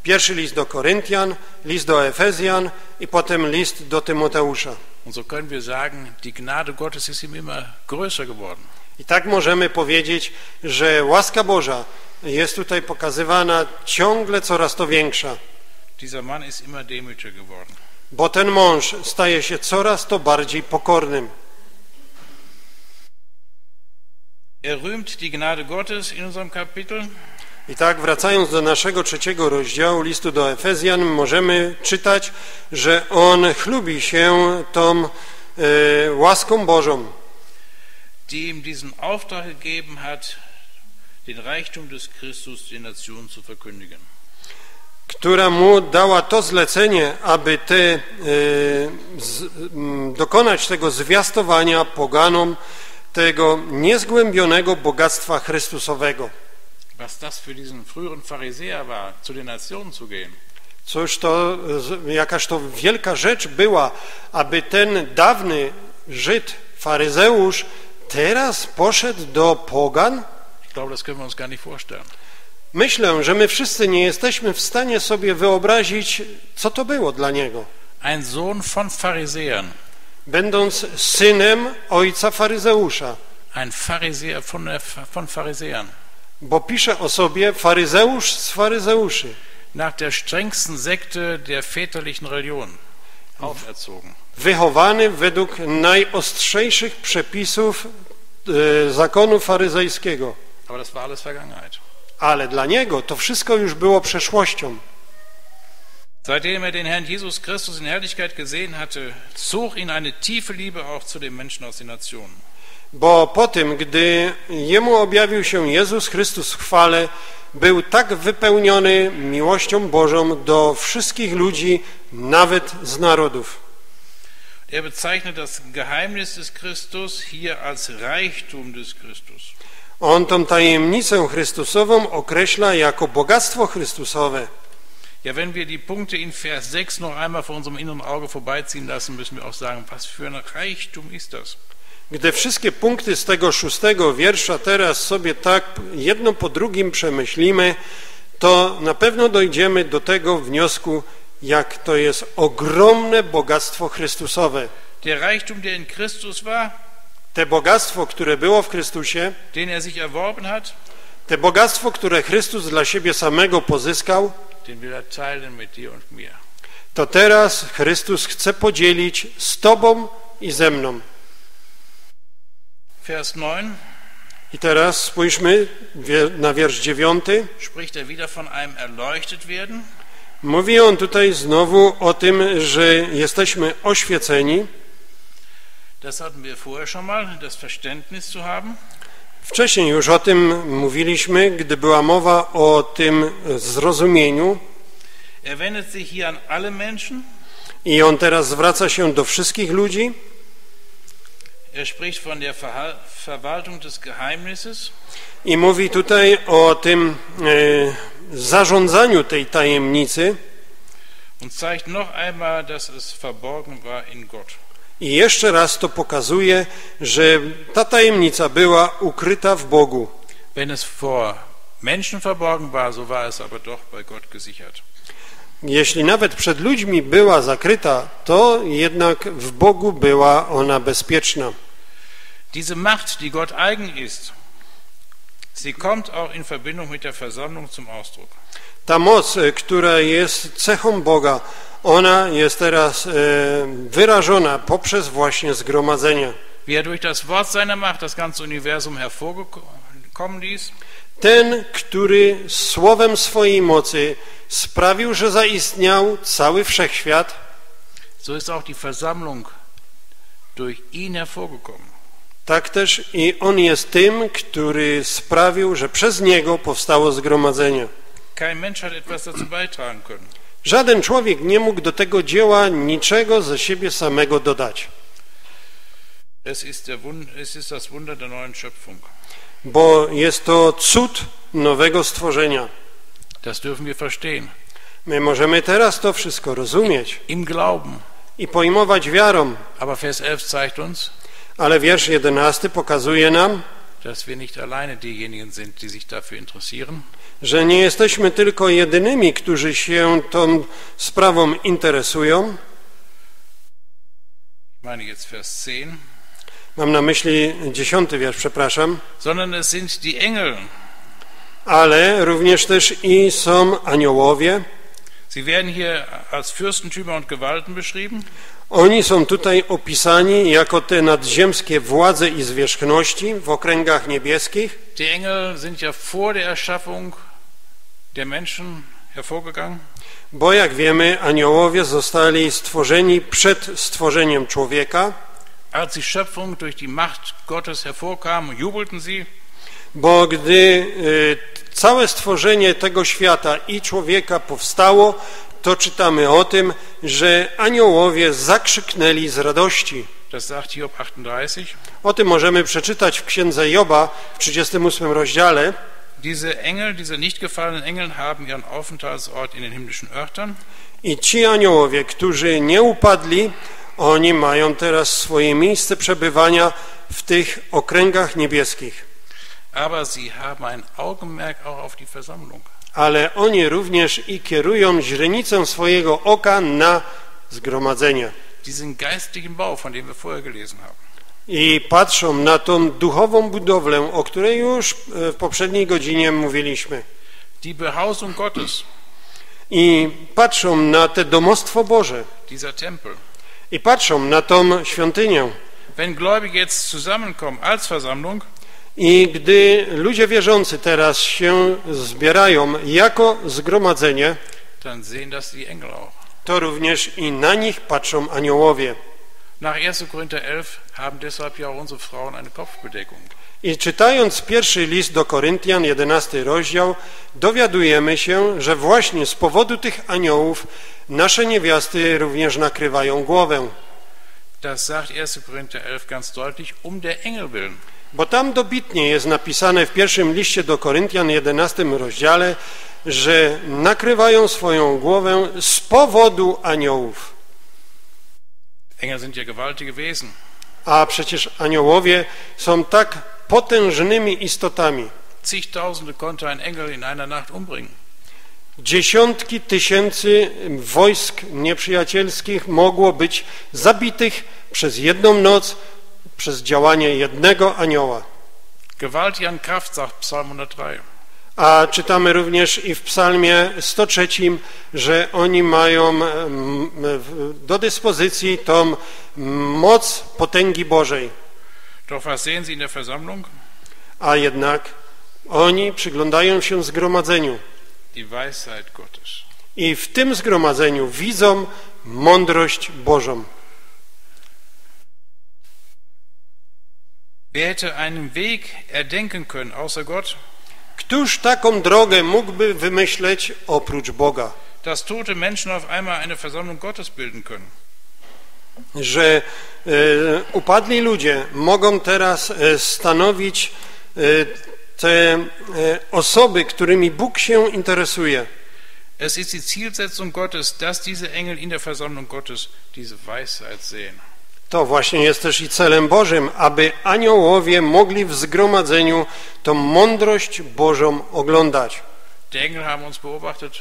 Pierwszy list do Koryntian, list do Efezjan i potem list do Tymoteusza. Und so können wir sagen, die Gnade Gottes ist ihm immer größer geworden. I tak możemy powiedzieć, że łaska Boża jest tutaj pokazywana ciągle coraz to większa. Dieser Mann ist immer demütiger geworden. Bo ten mąż staje się coraz to bardziej pokornym. Er rühmt die Gnade Gottes in unserem Kapitel. I tak, wracając do naszego trzeciego rozdziału listu do Efezjan, możemy czytać, że on chlubi się tą łaską Bożą, die ihm diesen Auftrag gegeben hat, den Reichtum des Christus den Nationen zu verkündigen, która mu dała to zlecenie, aby dokonać tego zwiastowania poganom, tego niezgłębionego bogactwa Chrystusowego. Was das für diesen früheren Pharisäer war, zu den Nationen zu gehen. Cóż to, jakaż to wielka rzecz była, aby ten dawny Żyd, faryzeusz, teraz poszedł do pogan? Ich glaube, das können wir uns gar nicht vorstellen. Myślę, że my wszyscy nie jesteśmy w stanie sobie wyobrazić, co to było dla niego. Ein Sohn von Pharisäern. Będąc synem ojca faryzeusza. Ein Pharisäer von Pharisäern. Bo pisze o sobie faryzeusz z faryzeuszy. Nach der strengsten Sekte der väterlichen Religion auferzogen. Wychowany według najostrzejszych przepisów zakonu faryzejskiego. Aber das war alles Vergangenheit. Ale dla niego to wszystko już było przeszłością. Seitdem er den Herrn Jesus Christus in Herrlichkeit gesehen hatte, zog ihn eine tiefe Liebe auch zu den Menschen aus den Nationen. Bo po tym, gdy jemu objawił się Jezus Chrystus w chwale, był tak wypełniony miłością Bożą do wszystkich ludzi, nawet z narodów. Er bezeichnet das Geheimnis des Christus hier als Reichtum des Christus. On tą tajemnicę Chrystusową określa jako bogactwo Chrystusowe. Ja, wenn wir die Punkte in Vers 6 noch einmal vor unserem inneren Auge vorbeiziehen lassen, müssen wir auch sagen, was für ein Reichtum ist das? Gdy wszystkie punkty z tego 6. wiersza teraz sobie tak jedno po drugim przemyślimy, to na pewno dojdziemy do tego wniosku, jak to jest ogromne bogactwo Chrystusowe. Der Reichtum, der in Christus war, te bogactwo, które było w Chrystusie, den er sich erworben hat, te bogactwo, które Chrystus dla siebie samego pozyskał, den will er teilen mit dir und mir. To teraz Chrystus chce podzielić z Tobą i ze mną. Vers 9. I teraz spójrzmy na wiersz 9. Spricht er wieder von einem erleuchtet werden. Mówi on tutaj znowu o tym, że jesteśmy oświeceni. Das hatten wir vorher schon mal, das Verständnis zu haben. Wcześniej już o tym mówiliśmy, gdy była mowa o tym zrozumieniu. Er wendet sich hier an alle Menschen. I on teraz zwraca się do wszystkich ludzi. Er spricht von der Verwaltung des Geheimnisses. I mówi tutaj o tym zarządzaniu tej tajemnicy. Und zeigt noch einmal, dass es verborgen war in Gott. I jeszcze raz to pokazuje, że ta tajemnica była ukryta w Bogu. Wenn es vor Menschen verborgen war, so war es aber doch bei Gott gesichert. Jeśli nawet przed ludźmi była zakryta, to jednak w Bogu była ona bezpieczna. Diese Macht, die Gott eigen ist, sie kommt auch in Verbindung mit der Versammlung zum Ausdruck. Ta moc, która jest cechą Boga, ona jest teraz wyrażona poprzez właśnie zgromadzenie. Wie er durch das Wort seiner Macht das ganze Universum hervorkommen ließ. Ten, który słowem swojej mocy sprawił, że zaistniał cały wszechświat. So ist auch die Versammlung durch ihn hervorgekommen. Tak też i on jest tym, który sprawił, że przez niego powstało zgromadzenie. Kein Mensch hat etwas dazu beitragen können. Żaden człowiek nie mógł do tego dzieła niczego ze siebie samego dodać. Es ist das Wunder der neuen Schöpfung. Bo jest to cud nowego stworzenia. Das dürfen wir verstehen. My możemy teraz to wszystko rozumieć. Im Glauben. I pojmować wiarą. Aber Vers 11 zeigt uns, ale wiersz 11 pokazuje nam, dass wir nicht alleine diejenigen sind, die sich dafür interessieren, że nie jesteśmy tylko jedynymi, którzy się tą sprawą interesują. Ich meine jetzt Vers 10. Mam na myśli 10. wiersz, przepraszam. Sondern es sind die Engel. Ale również też i są aniołowie. Sie werden hier als Fürstentümer und Gewalten beschrieben. Oni są tutaj opisani jako te nadziemskie władze i zwierzchności w okręgach niebieskich. Die Engel sind ja vor der Erschaffung der Menschen hervorgegangen. Bo jak wiemy, aniołowie zostali stworzeni przed stworzeniem człowieka. Als die Schöpfung durch die Macht Gottes hervorkam, jubelten sie. Bo gdy całe stworzenie tego świata i człowieka powstało, to czytamy o tym, że aniołowie zakrzyknęli z radości. Das sagt Job 38. O tym możemy przeczytać w Księdze Joba w 38 rozdziale. Diese Engel, diese nicht gefallenen Engel haben ihren Aufenthaltsort in den himmlischen Örtern. I ci aniołowie, którzy nie upadli, oni mają teraz swoje miejsce przebywania w tych okręgach niebieskich. Aber sie haben ein Augenmerk auch auf die Versammlung. Ale oni również i kierują źrenicę swojego oka na zgromadzenie. Diesen geistlichen Bau, von dem wir vorher gelesen haben. I patrzą na tą duchową budowlę, o której już w poprzedniej godzinie mówiliśmy. Die Behausung Gottes. I patrzą na te domostwo Boże. Dieser Tempel. I patrzą na tą świątynię. Wenn Gläubige jetzt zusammenkommen als Versammlung. I gdy ludzie wierzący teraz się zbierają jako zgromadzenie, to również i na nich patrzą aniołowie. I czytając pierwszy list do Koryntian, 11 rozdział, dowiadujemy się, że właśnie z powodu tych aniołów nasze niewiasty również nakrywają głowę. Das sagt 1. Korinther 11 ganz deutlich, der Engel willen. Bo tam dobitnie jest napisane w pierwszym liście do Koryntian, 11 rozdziale, że nakrywają swoją głowę z powodu aniołów. Engel sind ja gewaltige Wesen. A przecież aniołowie są tak potężnymi istotami. Zigtausende konnte ein Engel in einer Nacht umbringen. Dziesiątki tysięcy wojsk nieprzyjacielskich mogło być zabitych przez jedną noc, przez działanie jednego anioła. Gewalt an Kraft, sagt Psalm 103. A czytamy również i w Psalmie 103, że oni mają do dyspozycji tą moc potęgi Bożej. Doch was sehen Sie in der Versammlung? A jednak oni przyglądają się zgromadzeniu. Die Weisheit Gottes. I w tym zgromadzeniu widzą mądrość Bożą. Wer hätte einen Weg erdenken können außer Gott? Któż taką drogę mógłby wymyśleć oprócz Boga? Dass tote Menschen auf einmal eine Versammlung Gottes bilden können. Że upadli ludzie mogą teraz stanowić te osoby, którymi Bóg się interesuje. Es ist die Zielsetzung Gottes, dass diese Engel in der Versammlung Gottes diese Weisheit sehen. To właśnie jest też i celem Bożym, aby aniołowie mogli w zgromadzeniu tą mądrość Bożą oglądać. Die Engel haben uns beobachtet,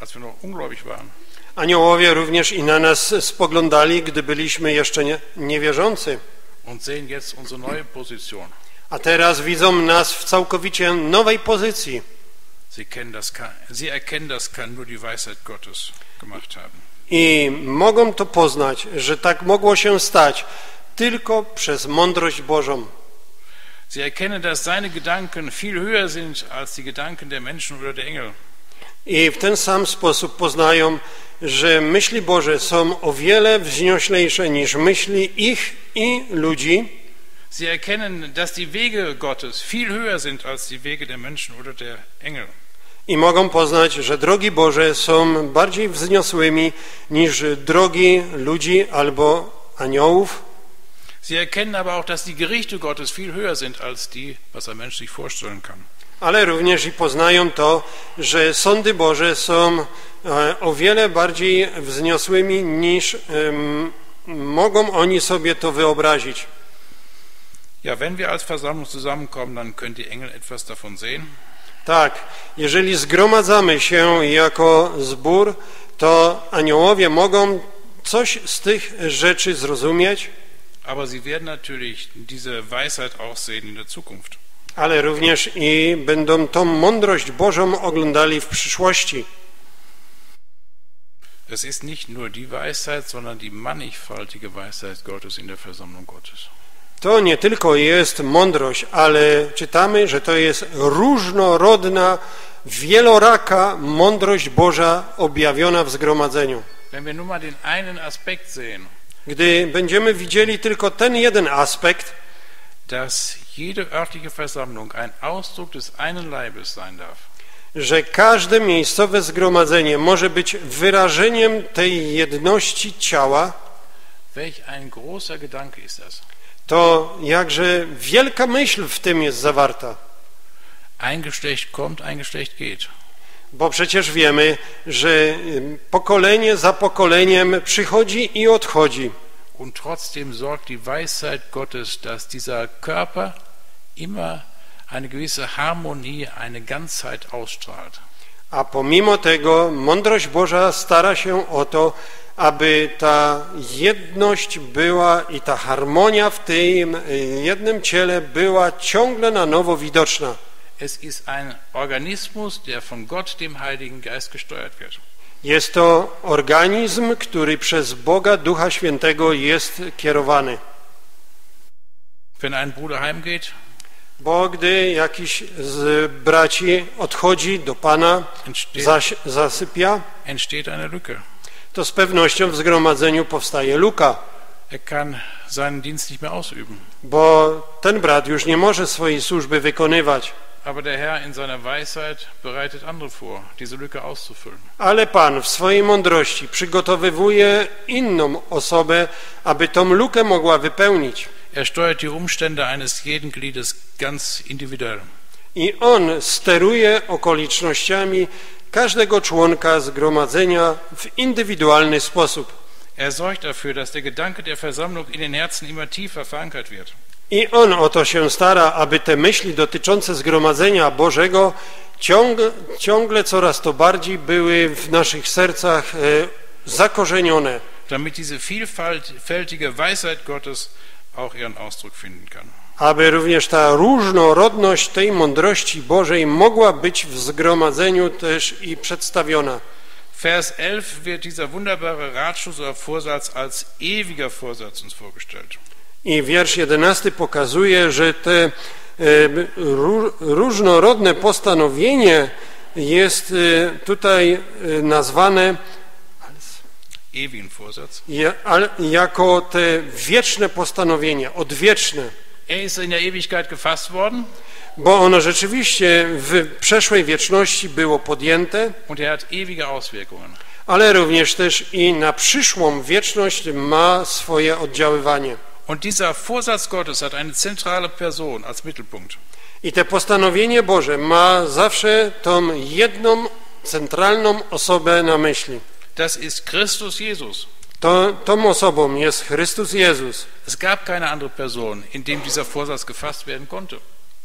als wir noch ungläubig waren. Aniołowie również i na nas spoglądali, gdy byliśmy jeszcze niewierzący. Und sehen jetzt unsere neue Position. A teraz widzą nas w całkowicie nowej pozycji. Sie erkennen, das kann nur die Weisheit Gottes gemacht haben. I mogą to poznać, że tak mogło się stać tylko przez mądrość Bożą. Sie erkennen, dass seine Gedanken viel höher sind als die Gedanken der Menschen oder der Engel. I w ten sam sposób poznają, że myśli Boże są o wiele wznioślejsze niż myśli ich i ludzi. Sie erkennen, dass die Wege Gottes viel höher sind als die Wege der Menschen oder der Engel. I mogą poznać, że drogi Boże są bardziej wzniosłymi niż drogi ludzi albo aniołów. Sie erkennen aber auch, dass die Gerichte Gottes viel höher sind als die, was ein Mensch sich vorstellen kann. Ale również i poznają to, że sądy Boże są o wiele bardziej wzniosłymi niż mogą oni sobie to wyobrazić. Ja, wenn wir als Versammlung zusammenkommen, dann können die Engel etwas davon sehen. Tak, jeżeli zgromadzamy się jako zbór, to aniołowie mogą coś z tych rzeczy zrozumieć, ale również i będą tą mądrość Bożą oglądali w przyszłości. Es ist nicht nur die Weisheit, sondern die mannigfaltige Weisheit Gottes in der Versammlung Gottes. To nie tylko jest mądrość, ale czytamy, że to jest różnorodna, wieloraka mądrość Boża objawiona w zgromadzeniu. Gdy będziemy widzieli tylko ten jeden aspekt, że każde miejscowe zgromadzenie może być wyrażeniem tej jedności ciała, to jakże wielka myśl w tym jest zawarta. Ein Geschlecht kommt, ein Geschlecht geht. Bo przecież wiemy, że pokolenie za pokoleniem przychodzi i odchodzi. Und trotzdem sorgt die Weisheit Gottes, dass dieser Körper immer eine gewisse Harmonie, eine Ganzheit ausstrahlt. A pomimo tego mądrość Boża stara się o to, aby ta jedność była i ta harmonia w tym jednym ciele była ciągle na nowo widoczna. Es ist ein Organismus, der von Gott, dem Heiligen Geist, gesteuert wird. Jest to organizm, który przez Boga Ducha Świętego jest kierowany. Wenn ein Bruder heimgeht, bo gdy jakiś z braci odchodzi do Pana, zasypia, entsteht eine Lücke. To z pewnością w zgromadzeniu powstaje luka. Er kann seinen Dienst nicht mehr ausüben. Bo ten brat już nie może swojej służby wykonywać. Aber der Herr in seiner Weisheit bereitet andere vor, diese Lücke auszufüllen. Ale Pan w swojej mądrości przygotowywuje inną osobę, aby tą lukę mogła wypełnić. Er steuert die Umstände eines jeden Gliedes ganz individuell. I on steruje okolicznościami każdego członka zgromadzenia w indywidualny sposób. Er sorgt dafür, dass der Gedanke der Versammlung in den Herzen immer tiefer verankert wird. I on o to się stara, aby te myśli dotyczące zgromadzenia Bożego ciągle coraz to bardziej były w naszych sercach zakorzenione. Damit diese vielfältige Weisheit Gottes auch ihren Ausdruck finden kann. Aby również ta różnorodność tej mądrości Bożej mogła być w zgromadzeniu też i przedstawiona. Vers 11 wird dieser wunderbare Ratschluss oder Vorsatz als ewiger Vorsatz uns vorgestellt. I wiersz 11 pokazuje, że to różnorodne postanowienie jest tutaj nazwane jako te wieczne postanowienie, odwieczne. Er ist in der Ewigkeit gefasst worden. Bo ono rzeczywiście w przeszłej wieczności było podjęte. Und er hat ewige Auswirkungen. Ale również też i na przyszłą wieczność ma swoje oddziaływanie. Und dieser Vorsatz Gottes hat eine zentrale Person als Mittelpunkt. I te postanowienie Boże ma zawsze tą jedną centralną osobę na myśli. Das ist Chrystus Jezus. Tą osobą jest Chrystus Jezus. Es gab keine andere Person, in dem dieser Vorsatz gefasst werden konnte.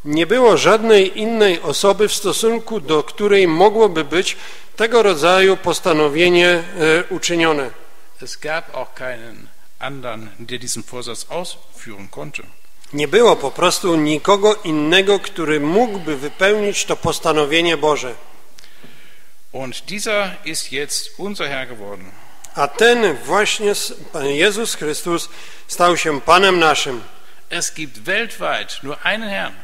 Nie było żadnej innej osoby, w stosunku do której mogłoby być tego rodzaju postanowienie uczynione. Es gab auch keinen anderen, der diesen Vorsatz ausführen konnte. Nie było po prostu nikogo innego, który mógłby wypełnić to postanowienie Boże. Und dieser ist jetzt unser Herr geworden. A ten właśnie Pan Jezus Chrystus stał się Panem naszym. Es gibt weltweit nur einen Herrn.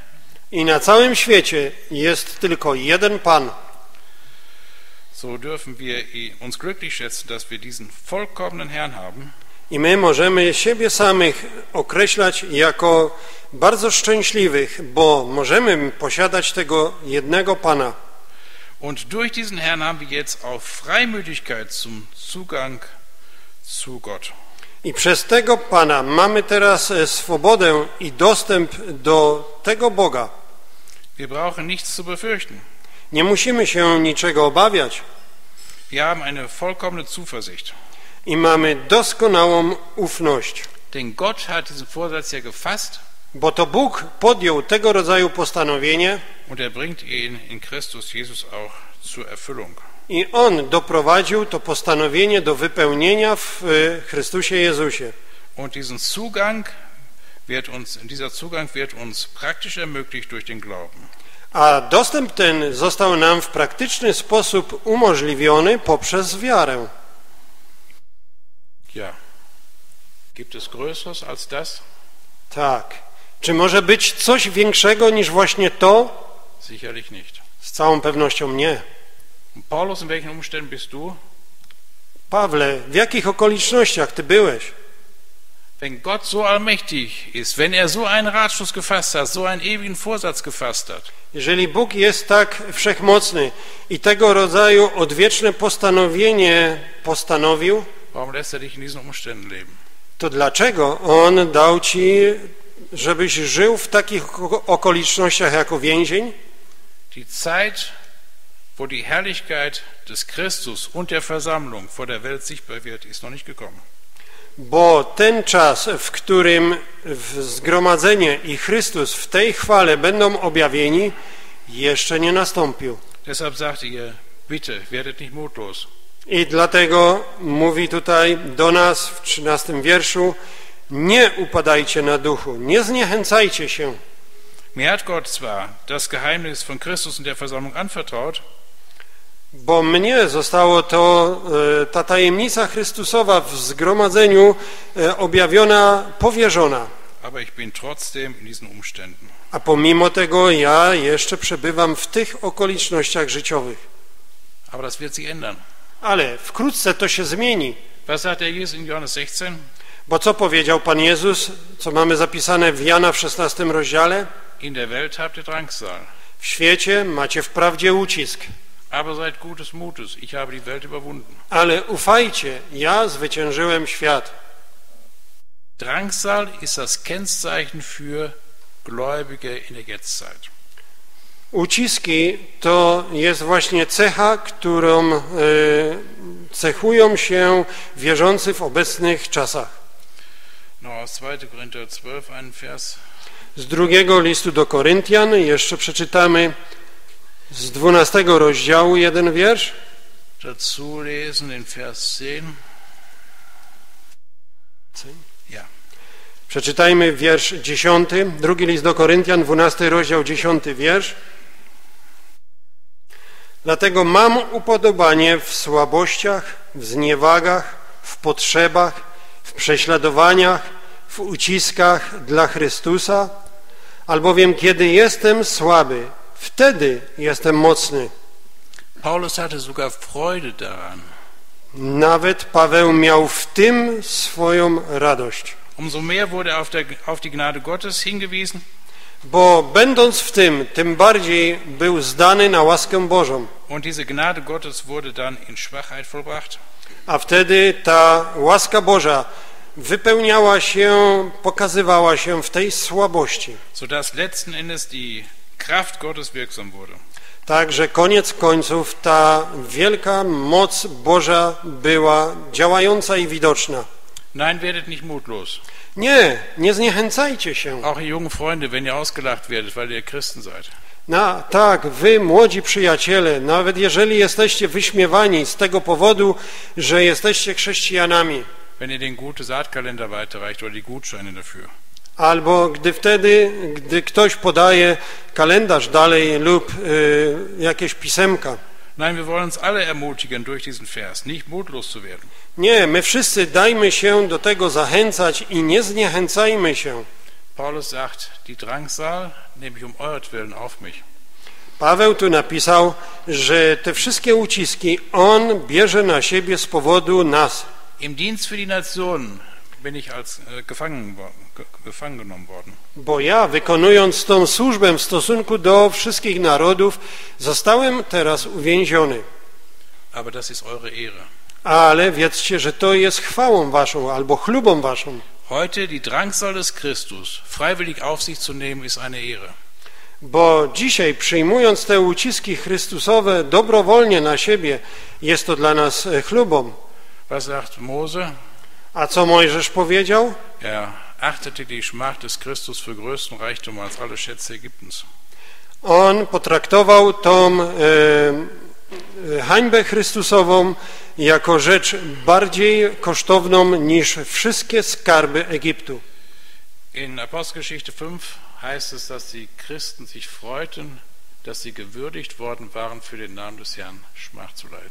I na całym świecie jest tylko jeden Pan. So dürfen wir uns glücklich schätzen, dass wir diesen vollkommenen Herrn haben. I my możemy siebie samych określać jako bardzo szczęśliwych, bo możemy posiadać tego jednego Pana. Und durch diesen Herrn haben wir jetzt auch Freimütigkeit zum Zugang zu Gott. I przez tego Pana mamy teraz swobodę i dostęp do tego Boga. Wir brauchen nichts zu befürchten. Nie musimy się niczego obawiać. Wir haben eine vollkommene Zuversicht. I mamy doskonałą ufność. Denn Gott hat diesen Vorsatz ja gefasst. Bo to Bóg podjął tego rodzaju postanowienie. Und er bringt ihn in Christus Jesus auch zur Erfüllung. I on doprowadził to postanowienie do wypełnienia w Chrystusie Jezusie. Und dieser Zugang wird uns praktisch ermöglicht durch den Glauben. A dostęp ten został nam w praktyczny sposób umożliwiony poprzez wiarę. Ja. Gibt es größeres als das? Tak. Czy może być coś większego niż właśnie to? Sicherlich nicht. Z całą pewnością nie. Paulus, in welchen Umständen bist du? Pawle, w jakich okolicznościach ty byłeś? Wenn Gott so allmächtig ist, wenn er so einen Ratschluss gefasst hat, so einen ewigen Vorsatz gefasst hat. Jeżeli Bóg jest tak wszechmocny i tego rodzaju odwieczne postanowienie postanowił, warum lässt er dich in diesen Umständen leben? To dlaczego on dał ci, żebyś żył w takich okolicznościach jako więzień? Die Zeit, wo die Herrlichkeit des Christus und der Versammlung vor der Welt sichtbar wird, ist noch nicht gekommen. Bo ten czas, w którym zgromadzenie i Chrystus w tej chwale będą objawieni, jeszcze nie nastąpił. Deshalb sagt ihr, bitte, werdet nicht mutlos. I dlatego mówi tutaj do nas w 13 wierszu: nie upadajcie na duchu, nie zniechęcajcie się. Mir hat Gott zwar das Geheimnis von Christus und der Versammlung anvertraut, bo mnie zostało to, ta tajemnica Chrystusowa w zgromadzeniu objawiona, powierzona. Aber ich bin trotzdem in diesen Umständen. A pomimo tego ja jeszcze przebywam w tych okolicznościach życiowych. Aber das wird sich ändern. Ale wkrótce to się zmieni. Bo co powiedział Pan Jezus, co mamy zapisane w Jana w 16 rozdziale? W świecie macie wprawdzie ucisk, ale ufajcie, ja zwyciężyłem świat. Drangsal ist das Kennzeichen für Gläubige in der Jetztzeit. Uciski to jest właśnie cecha, którą cechują się wierzący w obecnych czasach. Z drugiego listu do Koryntian jeszcze przeczytamy z 12 rozdziału jeden wiersz. Przeczytajmy wiersz 10, drugi list do Koryntian, 12 rozdział, 10 wiersz. Dlatego mam upodobanie w słabościach, w zniewagach, w potrzebach, w prześladowaniach, w uciskach dla Chrystusa, albowiem kiedy jestem słaby, wtedy jestem mocny. Paulus hatte sogar Freude daran. Nawet Paweł miał w tym swoją radość. Umso mehr wurde auf die Gnade Gottes hingewiesen. Bo będąc w tym, tym bardziej był zdany na łaskę Bożą. Und diese Gnade Gottes wurde dann in Schwachheit vollbracht. A wtedy ta łaska Boża wypełniała się, pokazywała się w tej słabości. Sodass letzten Endes die Kraft Gottes wirksam wurde. Także koniec końców ta wielka moc Boża była działająca i widoczna. Nein, werdet nicht mutlos. Nie, nie zniechęcajcie się. Auch ihr jungen Freunde, wenn ihr ausgelacht werdet, weil ihr Christen seid. No, tak, wy młodzi przyjaciele, nawet jeżeli jesteście wyśmiewani z tego powodu, że jesteście chrześcijanami. Wenn ihr den guten Saatkalender weiterreicht oder die Gutscheine dafür. Albo gdy ktoś podaje kalendarz dalej lub jakieś pisemka. Nein, wir wollen uns alle ermutigen durch diesen Vers, nicht mutlos zu werden. Nie, my wszyscy dajmy się do tego zachęcać i nie zniechęcajmy się. Paulus sagt, die Drangsal nehme ich um euretwillen auf mich. Paweł tu napisał, że te wszystkie uciski on bierze na siebie z powodu nas. Im Dienst für die Nationen bin ich als gefangen genommen worden. Bo ja, wykonując tą służbę w stosunku do wszystkich narodów, zostałem teraz uwięziony. Aber das ist eure Ehre. Ale wiedzcie, że to jest chwałą waszą albo chlubą waszą. Heute die Drangsal des Christus freiwillig auf sich zu nehmen ist eine Ehre. Bo dzisiaj, przyjmując te uciski chrystusowe dobrowolnie na siebie, jest to dla nas chlubą. Was sagt Mose? A co Mojżesz powiedział? Er achtete die Schmach des Christus für größten Reichtum als alle Schätze Ägyptens. On potraktował tą hańbę Chrystusową jako rzecz bardziej kosztowną niż wszystkie skarby Egiptu. In Apostelgeschichte 5 heißt es, dass die Christen sich freuten, dass sie gewürdigt worden waren, für den Namen des Herrn Schmach zu leiden.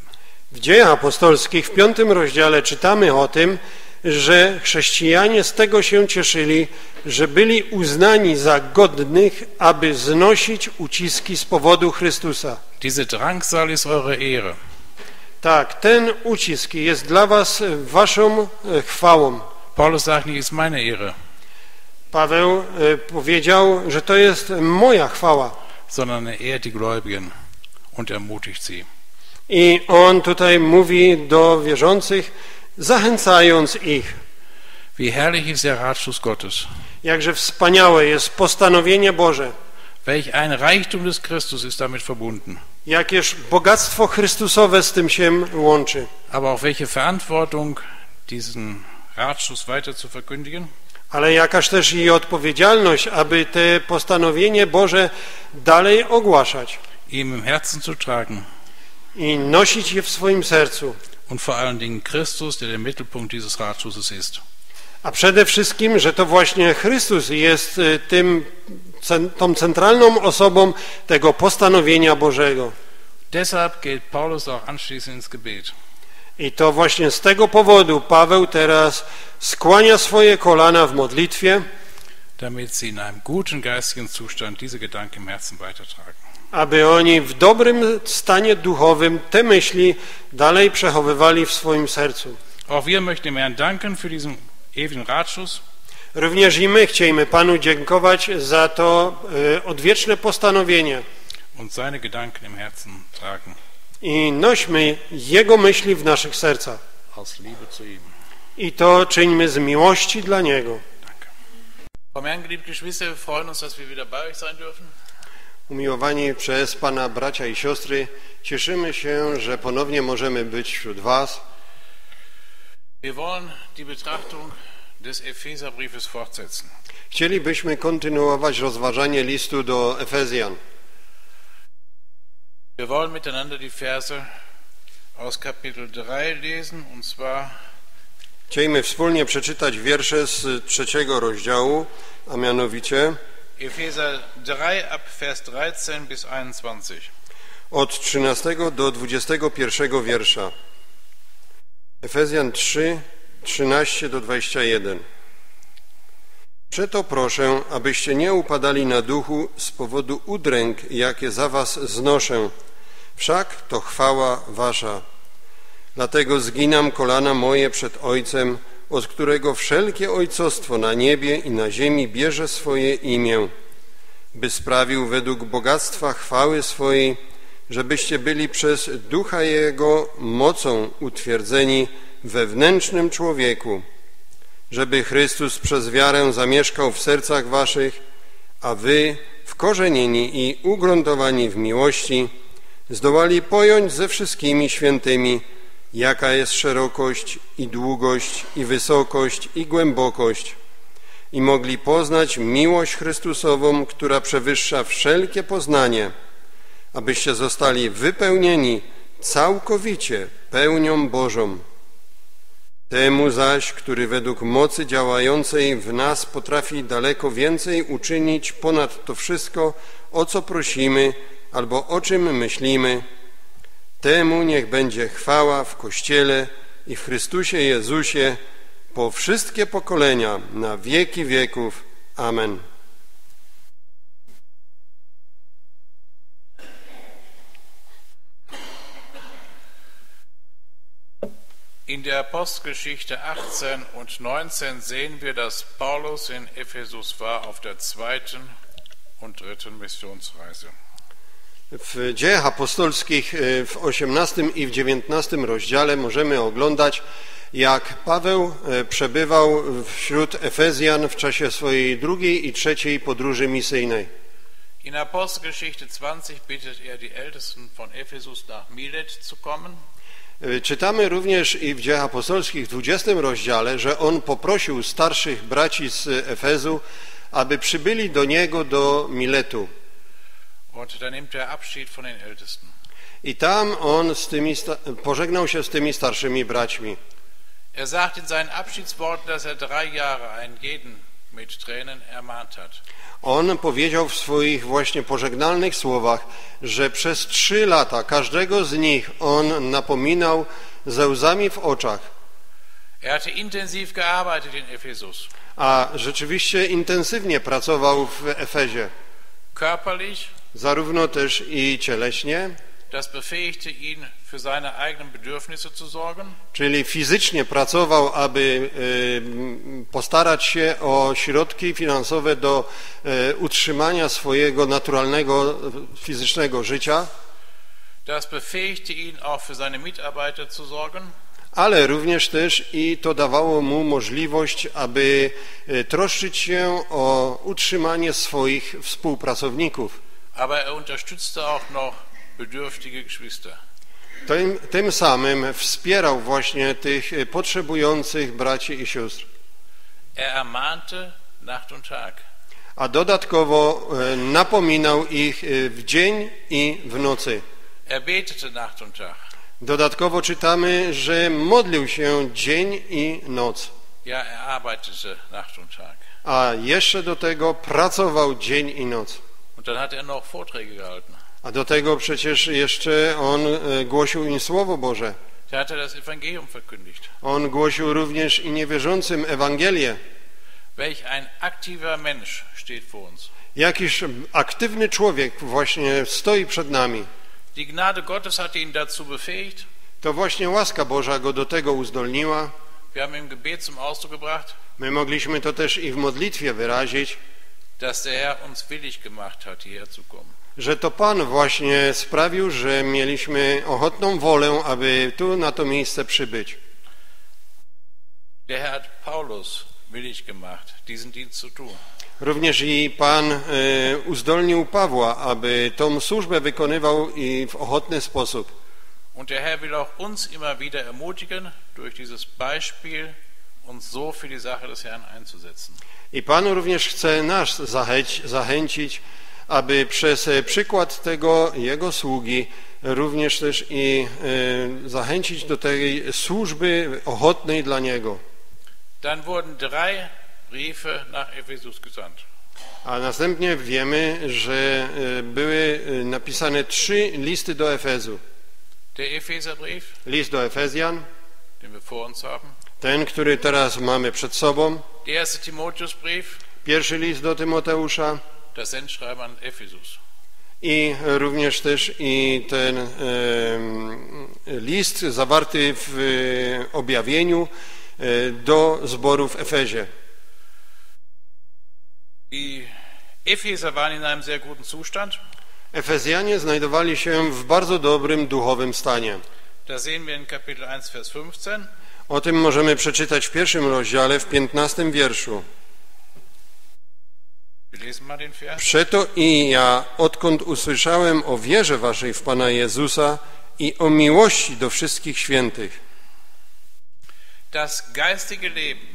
W Dziejach Apostolskich w 5. rozdziale czytamy o tym, że chrześcijanie z tego się cieszyli, że byli uznani za godnych, aby znosić uciski z powodu Chrystusa. Diese Drangsal ist eure Ehre. Tak, ten ucisk jest dla was waszą chwałą. Paulus sagt nicht, ist meine Ehre. Paweł powiedział, że to jest moja chwała. Sondern er ehrt die Gläubigen und ermutigt sie. I on tutaj mówi do wierzących, zachęcając ich. Wie herrlich ist der Ratschluss Gottes. Jakże wspaniałe jest postanowienie Boże. Welch ein Reichtum des Christus ist damit verbunden. Jakież bogactwo Chrystusowe z tym się łączy. Aber auch welche Verantwortung, diesen Ratschluss weiter zu verkündigen. Ale jakaż też i odpowiedzialność, aby te postanowienie Boże dalej ogłaszać. Ihm im Herzen zu tragen. I nosić je w swoim sercu. Und vor allen Dingen Christus, der der Mittelpunkt dieses Ratschlusses ist. A przede wszystkim, że to właśnie Chrystus jest tą centralną osobą tego postanowienia Bożego. Deshalb geht Paulus auch anschließend ins Gebet. I to właśnie z tego powodu Paweł teraz skłania swoje kolana w modlitwie, damit sie in einem guten geistigen Zustand diese Gedanken im Herzen weitertragen. Aby oni w dobrym stanie duchowym te myśli dalej przechowywali w swoim sercu. Auch wir möchten Herrn danken für diesen ewigen Ratschluss. Również i my chcielibyśmy Panu dziękować za to odwieczne postanowienie. Und seine Gedanken im Herzen tragen. I nośmy Jego myśli w naszych sercach. Aus Liebe zu ihm. I to czyńmy z miłości dla Niego. Vom Herrn, geliebte Geschwister, wir freuen uns, dass wir wieder bei euch sein dürfen. Umiłowani przez Pana bracia i siostry, cieszymy się, że ponownie możemy być wśród was. Chcielibyśmy kontynuować rozważanie listu do Efezjan. Wir wollen miteinander die Verse aus Kapitel 3 lesen, und zwar. Chcielibyśmy wspólnie przeczytać wiersze z 3. rozdziału, a mianowicie Efezer 3, ab Vers 13 bis 21. Od 13 do 21 wiersza. Efezjan 3, 13 do 21. Przeto proszę, abyście nie upadali na duchu z powodu udręk, jakie za was znoszę. Wszak to chwała wasza. Dlatego zginam kolana moje przed Ojcem, od którego wszelkie ojcostwo na niebie i na ziemi bierze swoje imię, by sprawił według bogactwa chwały swojej, żebyście byli przez Ducha Jego mocą utwierdzeni we wnętrznym człowieku, żeby Chrystus przez wiarę zamieszkał w sercach waszych, a wy, wkorzenieni i ugruntowani w miłości, zdołali pojąć ze wszystkimi świętymi, jaka jest szerokość i długość i wysokość i głębokość, i mogli poznać miłość Chrystusową, która przewyższa wszelkie poznanie, abyście zostali wypełnieni całkowicie pełnią Bożą. Temu zaś, który według mocy działającej w nas potrafi daleko więcej uczynić ponad to wszystko, o co prosimy albo o czym myślimy, temu niech będzie chwała w Kościele i w Chrystusie Jezusie po wszystkie pokolenia, na wieki wieków. Amen. In der Apostelgeschichte 18 und 19 sehen wir, dass Paulus in Ephesus war auf der zweiten und dritten Missionsreise. W Dziejach Apostolskich w 18 i w 19 rozdziale możemy oglądać, jak Paweł przebywał wśród Efezjan w czasie swojej drugiej i trzeciej podróży misyjnej. In Apostelgeschichte 20 bittet die Ältesten von Ephesus nach Milet zu kommen. Czytamy również i w Dziejach Apostolskich w 20 rozdziale, że on poprosił starszych braci z Efezu, aby przybyli do niego do Miletu. Und da nimmt er Abschied von den Ältesten. I tam on pożegnał się z tymi starszymi braćmi. Er sagt in seinen Abschiedsworten, dass er 3 Jahre einen jeden mit Tränen ermahnt hat. On powiedział w swoich właśnie pożegnalnych słowach, że przez 3 lata każdego z nich on napominał ze łzami w oczach. Er hatte intensiv gearbeitet in Ephesus. A rzeczywiście intensywnie pracował w Efezie. Körperlich, zarówno też i cieleśnie, das befähigte ihn für seine eigenen Bedürfnisse zu sorgen. Czyli fizycznie pracował, aby postarać się o środki finansowe do utrzymania swojego naturalnego fizycznego życia. Das befähigte ihn auch für seine Mitarbeiter zu sorgen. Ale również też i to dawało mu możliwość, aby troszczyć się o utrzymanie swoich współpracowników. Aber er unterstützte auch noch bedürftige Geschwister. Tym samym wspierał właśnie tych potrzebujących braci i sióstr. Er ermahnte Nacht und Tag. A dodatkowo napominał ich w dzień i w nocy. Er betete Nacht und Tag. Dodatkowo czytamy, że modlił się dzień i noc. Ja, er arbeitete Nacht und Tag. A jeszcze do tego pracował dzień i noc. Und dann hat er noch Vorträge gehalten. A do tego przecież jeszcze on głosił im Słowo Boże. Er hatte das Evangelium verkündigt. On głosił również i niewierzącym Ewangelię. Welch ein aktiver Mensch steht vor uns. Jakiś aktywny człowiek właśnie stoi przed nami. Die Gnade Gottes hatte ihn dazu befähigt. To właśnie łaska Boża go do tego uzdolniła. Wir haben im Gebet zum Ausdruck gebracht. My mogliśmy to też i w modlitwie wyrazić. Dass der Herr uns willig gemacht hat, hierher zu kommen. Że to Pan właśnie sprawił, że mieliśmy ochotną wolę, aby tu na to miejsce przybyć. Der Herr hat Paulus willig gemacht, diesen Dienst zu tun. Również i Pan uzdolnił Pawła, aby tą służbę wykonywał i w ochotny sposób. Und der Herr will auch uns immer wieder ermutigen, durch dieses Beispiel uns so für die Sache des Herrn einzusetzen. I Pan również chce nas zachęcić, aby przez przykład tego jego sługi również też i zachęcić do tej służby ochotnej dla niego. Dann wurden 3 Briefe nach Ephesus gesandt. A następnie wiemy, że były napisane 3 listy do Efezu. Der Epheserbrief, list do Efezjan, den wir vor uns haben. Ten, który teraz mamy przed sobą. Der erste Timotheusbrief, pierwszy list do Tymoteusza. Das Sendschreiben an Ephesus. I również też i ten list zawarty w objawieniu do zboru w Efezie. Die Epheser waren in einem sehr guten Zustand. Efezjanie znajdowali się w bardzo dobrym duchowym stanie. Das sehen wir in Kapitel 1, Vers 15. O tym możemy przeczytać w 1. rozdziale, w 15. wierszu. Przeto i ja, odkąd usłyszałem o wierze waszej w Pana Jezusa i o miłości do wszystkich świętych. Das geistige Leben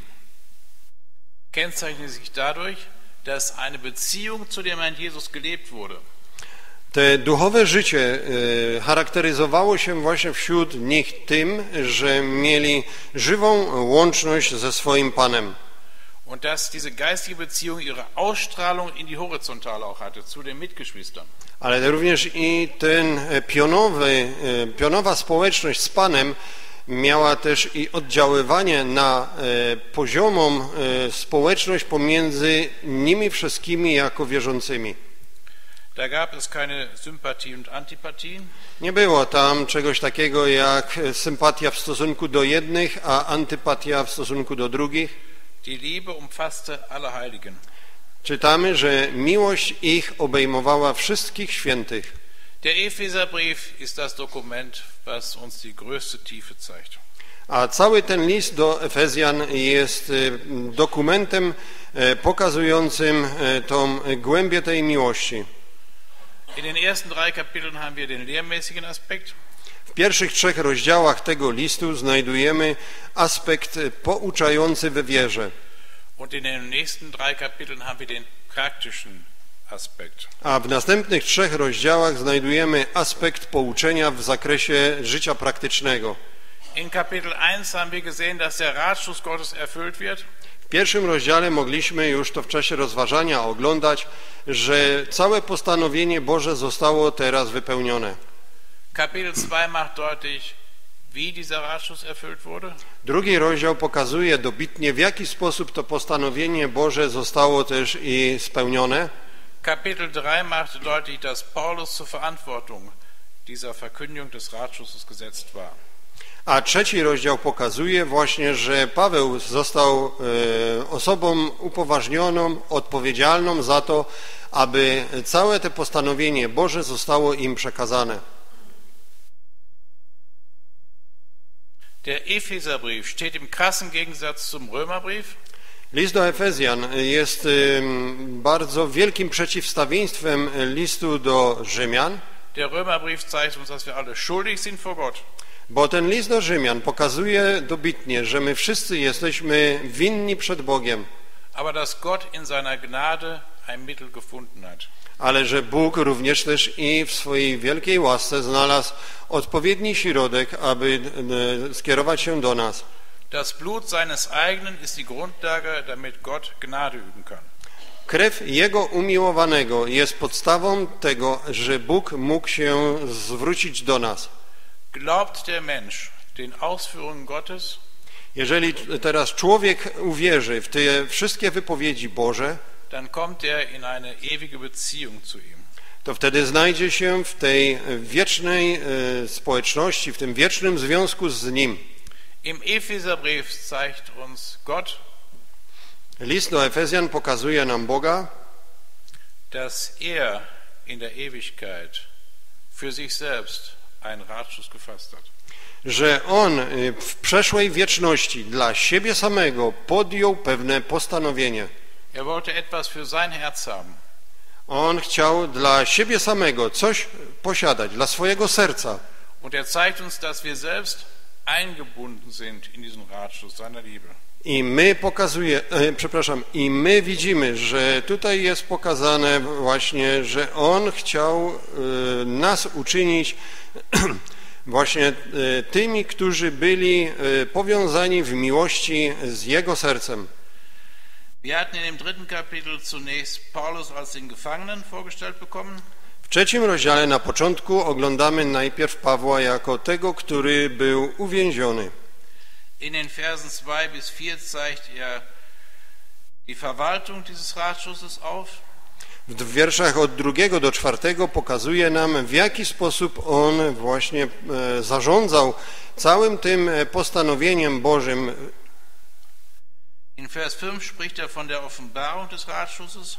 kennzeichnet sich dadurch, dass eine Beziehung zu dem Herrn Jesus gelebt wurde. Te duchowe życie charakteryzowało się właśnie wśród nich tym, że mieli żywą łączność ze swoim Panem. Und dass diese geistige Beziehung ihre Ausstrahlung in die Horizontale auch hatte, zu den Mitgeschwistern. Ale również i ten pionowa społeczność z Panem miała też i oddziaływanie na poziomą społeczność pomiędzy nimi wszystkimi jako wierzącymi. Da gab es keine Sympathie und Antipathie. Nie było tam czegoś takiego jak sympatia w stosunku do jednych, a antypatia w stosunku do drugich. Die Liebe umfasste alle Heiligen. Czytamy, że miłość ich obejmowała wszystkich świętych. Der Epheserbrief ist das Dokument, was uns die größte Tiefe zeigt. A cały ten list do Efezjan jest dokumentem pokazującym tą głębię tej miłości. In den ersten drei Kapiteln haben wir den lehrmäßigen Aspekt. W pierwszych trzech rozdziałach tego listu znajdujemy aspekt pouczający we wierze. Und in den nächsten drei Kapiteln haben wir den praktischen Aspekt. A w następnych trzech rozdziałach znajdujemy aspekt pouczenia w zakresie życia praktycznego. In Kapitel 1 haben wir gesehen, dass der Ratschluss Gottes erfüllt wird. W pierwszym rozdziale mogliśmy już to w czasie rozważania oglądać, że całe postanowienie Boże zostało teraz wypełnione. Kapitel 2 macht deutlich, wie dieser Ratschluss erfüllt wurde. Drugi rozdział pokazuje dobitnie, w jaki sposób to postanowienie Boże zostało też i spełnione. Kapitel 3 macht deutlich, dass Paulus zur Verantwortung dieser Verkündigung des Ratschlusses gesetzt war. A trzeci rozdział pokazuje właśnie, że Paweł został osobą upoważnioną, odpowiedzialną za to, aby całe to postanowienie Boże zostało im przekazane. Der Epheserbrief steht im krassen Gegensatz zum Römerbrief. List do Efezjan jest bardzo wielkim przeciwstawieństwem listu do Rzymian. Der Römerbrief zeigt uns, dass wir alle schuldig sind vor Gott. Bo ten list do Rzymian pokazuje dobitnie, że my wszyscy jesteśmy winni przed Bogiem. Aber dass Gott in seiner Gnade ein Mittel gefunden hat. Ale że Bóg również też i w swojej wielkiej łasce znalazł odpowiedni środek, aby skierować się do nas. Das Blut seines eigenen ist die Grundlage, damit Gott Gnade üben kann. Krew Jego umiłowanego jest podstawą tego, że Bóg mógł się zwrócić do nas. Glaubt der Mensch den Ausführungen Gottes? Jeżeli teraz człowiek uwierzy w te wszystkie wypowiedzi Boże, dann kommt er in eine ewige Beziehung zu ihm. To wtedy znajdzie się w tej wiecznej społeczności, w tym wiecznym związku z Nim. Im Epheserbrief zeigt uns Gott. List do Efezjan pokazuje nam Boga, dass er in der Ewigkeit für sich selbst einen Ratschluss gefasst hat. Że On w przeszłej wieczności dla siebie samego podjął pewne postanowienie. Er wollte etwas für sein Herz haben. On chciał dla siebie samego coś posiadać, dla swojego serca. Und er zeigt uns, dass wir selbst eingebunden sind in diesen Ratschluss seiner Liebe. I my widzimy, że tutaj jest pokazane właśnie, że On chciał nas uczynić właśnie tymi, którzy byli powiązani w miłości z Jego sercem. W trzecim rozdziale na początku oglądamy najpierw Pawła jako tego, który był uwięziony. In den Versen 2 bis 4 zeigt er die Verwaltung dieses Ratschlusses auf. W wierszach od 2 do 4 pokazuje nam, w jaki sposób on właśnie zarządzał całym tym postanowieniem Bożym. In Vers 5 spricht er von der Offenbarung des Ratschlusses.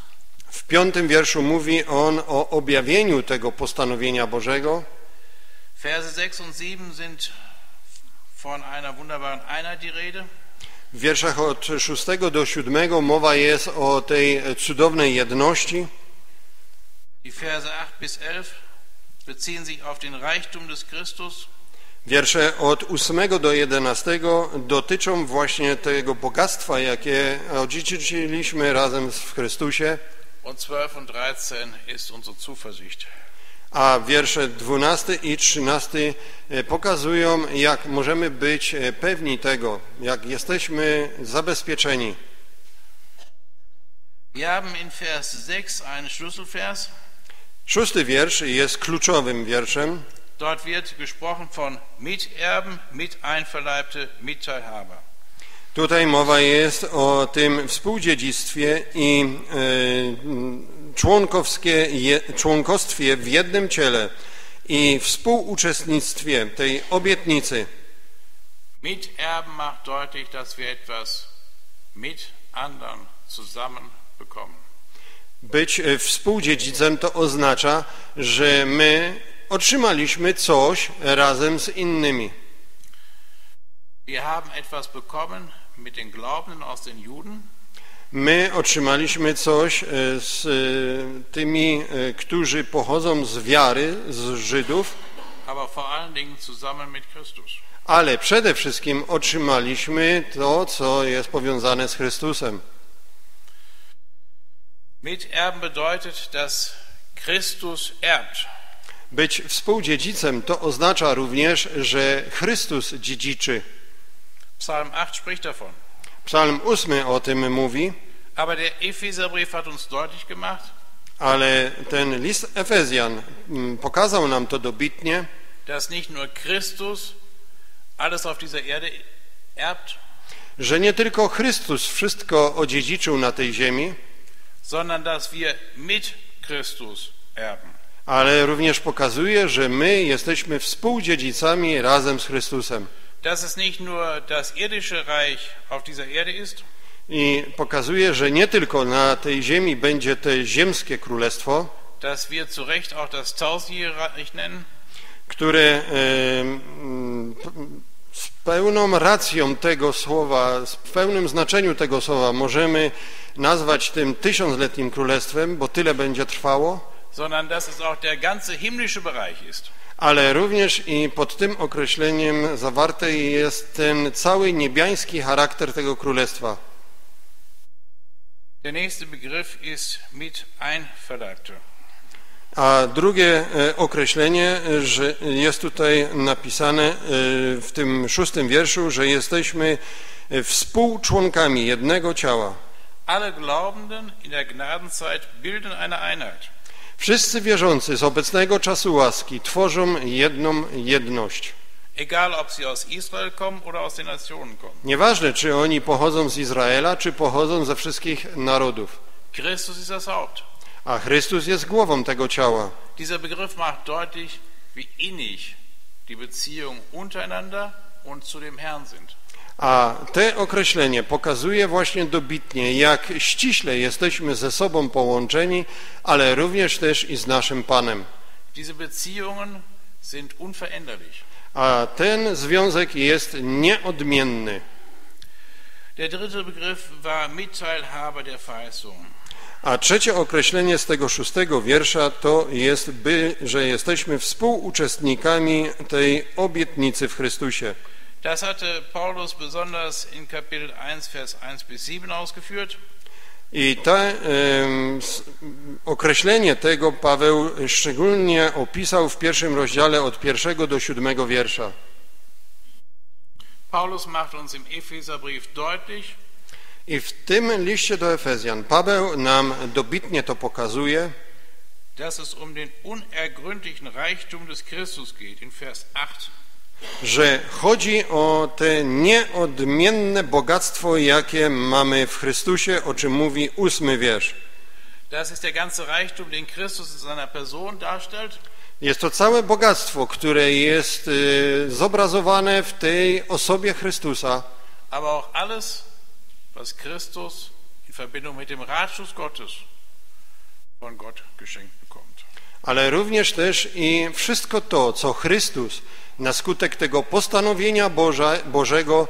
W 5 wierszu mówi on o objawieniu tego postanowienia Bożego. Verse 6 und 7 sind von einer wunderbaren Einheit die Rede. W wierszach od 6 do 7 mowa jest o tej cudownej jedności. Wiersze od 8 do 11 dotyczą właśnie tego bogactwa, jakie odziedziczyliśmy razem w Chrystusie. A wiersze 12 i 13 pokazują, jak możemy być pewni tego, jak jesteśmy zabezpieczeni. Szósty wiersz jest kluczowym wierszem. Dort wird gesprochen von Miterben, Miteinverleibte, Mitteilhaber. Tutaj mowa jest o tym współdziedzictwie i członkostwie w jednym ciele i współuczestnictwie tej obietnicy. Miterben macht deutlich, dass wir etwas mit anderen zusammen bekommen. Być współdziedzicem to oznacza, że my otrzymaliśmy coś razem z innymi. Wir haben etwas bekommen mit den Glaubenden aus den Juden. My otrzymaliśmy coś z tymi, którzy pochodzą z wiary, z Żydów, aber vor allen Dingen zusammen mit Christus. Ale przede wszystkim otrzymaliśmy to, co jest powiązane z Chrystusem. Miterben bedeutet, dass Christus erbt. Być współdziedzicem to oznacza również, że Chrystus dziedziczy. Psalm 8 spricht davon. Psalm 8 o tym mówi. Aber der Epheserbrief hat uns deutlich gemacht. Ale ten list Efezjan pokazał nam to dobitnie, dass nicht nur Christus alles auf dieser Erde erbt, że nie tylko Chrystus wszystko odziedziczył na tej ziemi, sondern dass wir mit Christus erben. Ale również pokazuje, że my jesteśmy współdziedzicami razem z Chrystusem. Dass es nicht nur das irdische Reich auf dieser Erde ist. I pokazuje, że nie tylko na tej ziemi będzie to ziemskie królestwo, dass wir zu Recht auch das tausendjährige Reich nennen, które z pełną racją tego słowa, z pełnym znaczeniu tego słowa możemy nazwać tym tysiącletnim królestwem, bo tyle będzie trwało, sondern dass es auch der ganze himmlische Bereich ist. Ale również i pod tym określeniem zawarty jest ten cały niebiański charakter tego królestwa. Der nächste Begriff ist mit einverleibte. A drugie określenie, że jest tutaj napisane w tym 6. wierszu, że jesteśmy współczłonkami jednego ciała. Alle Glaubenden in der Gnadenzeit bilden eine Einheit. Wszyscy wierzący z obecnego czasu łaski tworzą jedną jedność. Nieważne, czy oni pochodzą z Izraela, czy pochodzą ze wszystkich narodów. A Chrystus jest głową tego ciała. Dieser Begriff macht deutlich, wie innig die Beziehungen untereinander und zu dem Herrn sind. A te określenie pokazuje właśnie dobitnie, jak ściśle jesteśmy ze sobą połączeni, ale również też i z naszym Panem. A ten związek jest nieodmienny. A trzecie określenie z tego 6. wiersza to jest, że jesteśmy współuczestnikami tej obietnicy w Chrystusie. Das hatte Paulus besonders in Kapitel 1, Vers 1 bis 7 ausgeführt. I to określenie tego Paweł szczególnie opisał w pierwszym rozdziale od 1 do 7 wiersza. Paulus macht uns im Epheserbrief deutlich. I w tym liście do Efezjan Paweł nam dobitnie to pokazuje, dass es um den unergründlichen Reichtum des Christus geht in Vers 8. Że chodzi o te nieodmienne bogactwo, jakie mamy w Chrystusie, o czym mówi 8. wiersz. Jest to całe bogactwo, które jest zobrazowane w tej osobie Chrystusa, ale również też i wszystko to, co Chrystus na skutek tego postanowienia Bożego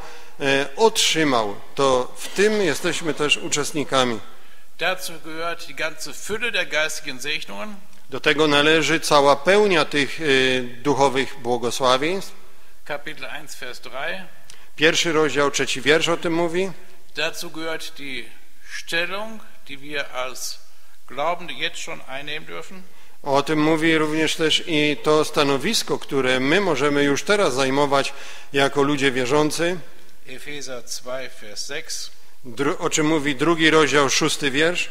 otrzymał, to w tym jesteśmy też uczestnikami. Do tego należy cała pełnia tych duchowych błogosławieństw. Pierwszy rozdział, 3. wiersz o tym mówi. Dazu gehört die Stellung, die wir als Glaubende jetzt schon einnehmen dürfen. O tym mówi również też i to stanowisko, które my możemy już teraz zajmować jako ludzie wierzący. Efezer 2, Vers 6. O czym mówi 2. rozdział 6. wiersz.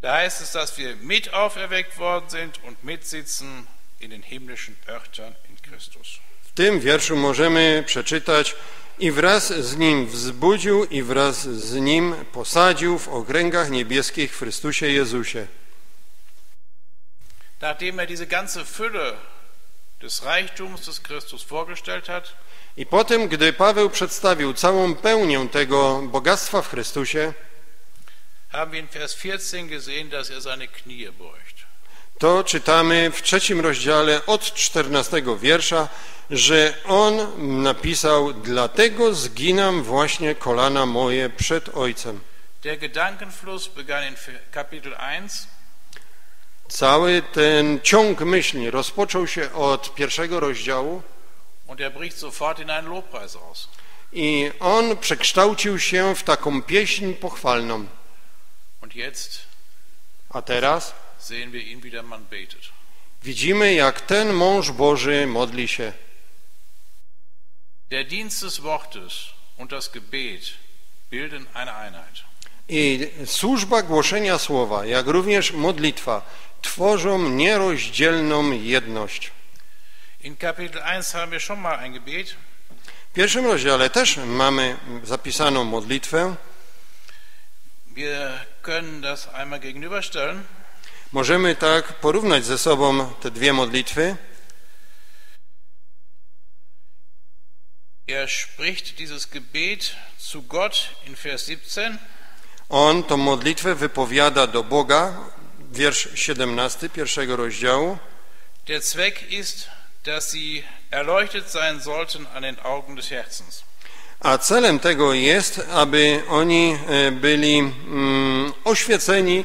Da heißt es, dass wir mit auferweckt worden sind und mitsitzen in den himmlischen Örtern in Christus. W tym wierszu możemy przeczytać: i wraz z Nim wzbudził, i wraz z Nim posadził w okręgach niebieskich w Chrystusie Jezusie. Nachdem diese ganze Fülle des Reichtums des Christus vorgestellt hat, i potem, gdy Paweł przedstawił całą pełnię tego bogactwa w Chrystusie, haben wir in Vers 14 gesehen, dass seine Knie beugt. To czytamy w 3. rozdziale od 14. wiersza, że on napisał: dlatego zginam właśnie kolana moje przed Ojcem. Der Gedankenfluss begann in Kapitel 1. Cały ten ciąg myśli rozpoczął się od 1. rozdziału und er bricht sofort in einen Lobpreis aus. I on przekształcił się w taką pieśń pochwalną. Und jetzt, a teraz sehen wir ihn, wie der Mann betet. Widzimy, jak ten mąż Boży modli się. Der Dienst des Wortes und das Gebet bilden eine Einheit. I służba głoszenia słowa, jak również modlitwa, tworzą nierozdzielną jedność. In Kapitel 1 haben wir schon mal ein Gebet. W 1. rozdziale też mamy zapisaną modlitwę. Wir können das einmal gegenüberstellen. Możemy tak porównać ze sobą te dwie modlitwy. Er spricht dieses Gebet zu Gott in Vers 17. On tą modlitwę wypowiada do Boga, wiersz 17, 1. rozdziału. Der Zweck ist, dass sie erleuchtet sein sollten an den Augen des Herzens. A celem tego jest, aby oni byli oświeceni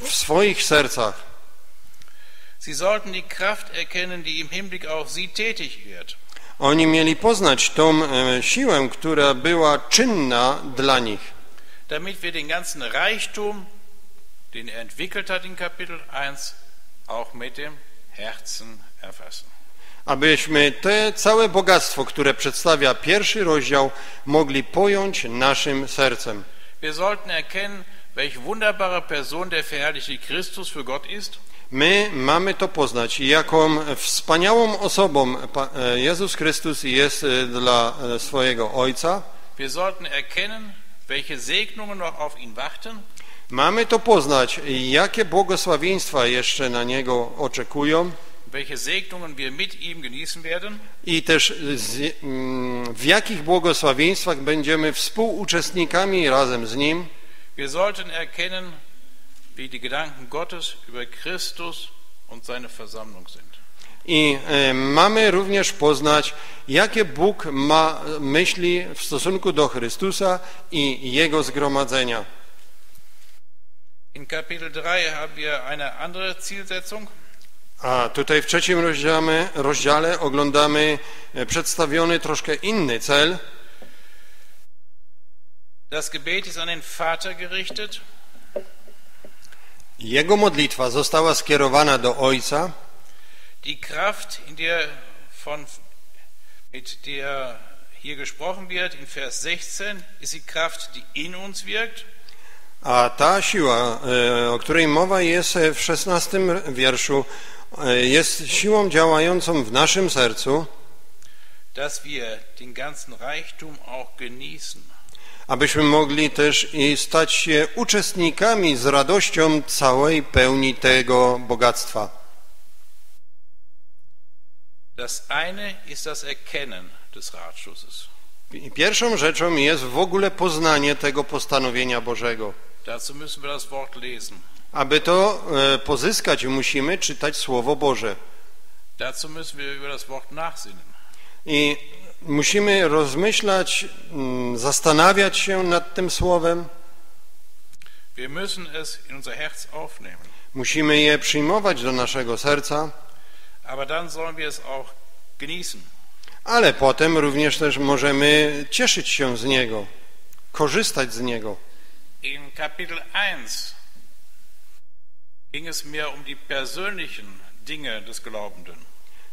w swoich sercach. Sie sollten die Kraft erkennen, die im Hinblick auf sie tätig wird. Oni mieli poznać tą siłę, która była czynna dla nich. Damit wir den ganzen Reichtum, den er entwickelt hat in Kapitel 1, auch mit dem Herzen erfassen. Abyśmy te całe bogactwo, które przedstawia 1. rozdział, mogli pojąć naszym sercem. Wir sollten erkennen, welch wunderbare Person der verherrlichte Christus für Gott ist. My mamy to poznać, jaką wspaniałą osobą Jezus Chrystus jest dla swojego Ojca. Wir sollten erkennen, welche Segnungen noch auf ihn warten. Mamy to poznać, jakie błogosławieństwa jeszcze na Niego oczekują. Welche Segnungen wir mit ihm genießen werden. I też w jakich błogosławieństwach będziemy współuczestnikami razem z Nim. Wir sollten erkennen, wie die Gedanken Gottes über Christus und seine Versammlung sind. I mamy również poznać, jakie Bóg ma myśli w stosunku do Chrystusa i Jego zgromadzenia. In Kapitel 3 haben wir eine andere Zielsetzung. A tutaj w 3. rozdziale oglądamy przedstawiony troszkę inny cel. Das Gebet ist an den Vater gerichtet. Jego modlitwa została skierowana do Ojca. Die Kraft, mit der hier gesprochen wird, in Vers 16, ist die Kraft, die in uns wirkt. A ta siła, o której mowa jest w 16. wierszu, jest siłą działającą w naszym sercu. Dass wir den ganzen Reichtum auch genießen. Abyśmy mogli też i stać się uczestnikami z radością całej pełni tego bogactwa. Das eine ist das Erkennen des Ratschlusses. Pierwszą rzeczą jest w ogóle poznanie tego postanowienia Bożego. Dazu müssen wir das Wort lesen. Aby to pozyskać, musimy czytać Słowo Boże. Dazu müssen wir über das Wort nachsinnen. I musimy rozmyślać, zastanawiać się nad tym słowem. Wir müssen es in unser Herz aufnehmen. Musimy je przyjmować do naszego serca. Aber dann sollen wir es auch genießen. Ale potem również też możemy cieszyć się z niego, korzystać z niego. In Kapitel 1 ging es mehr um die persönlichen Dinge des Glaubenden.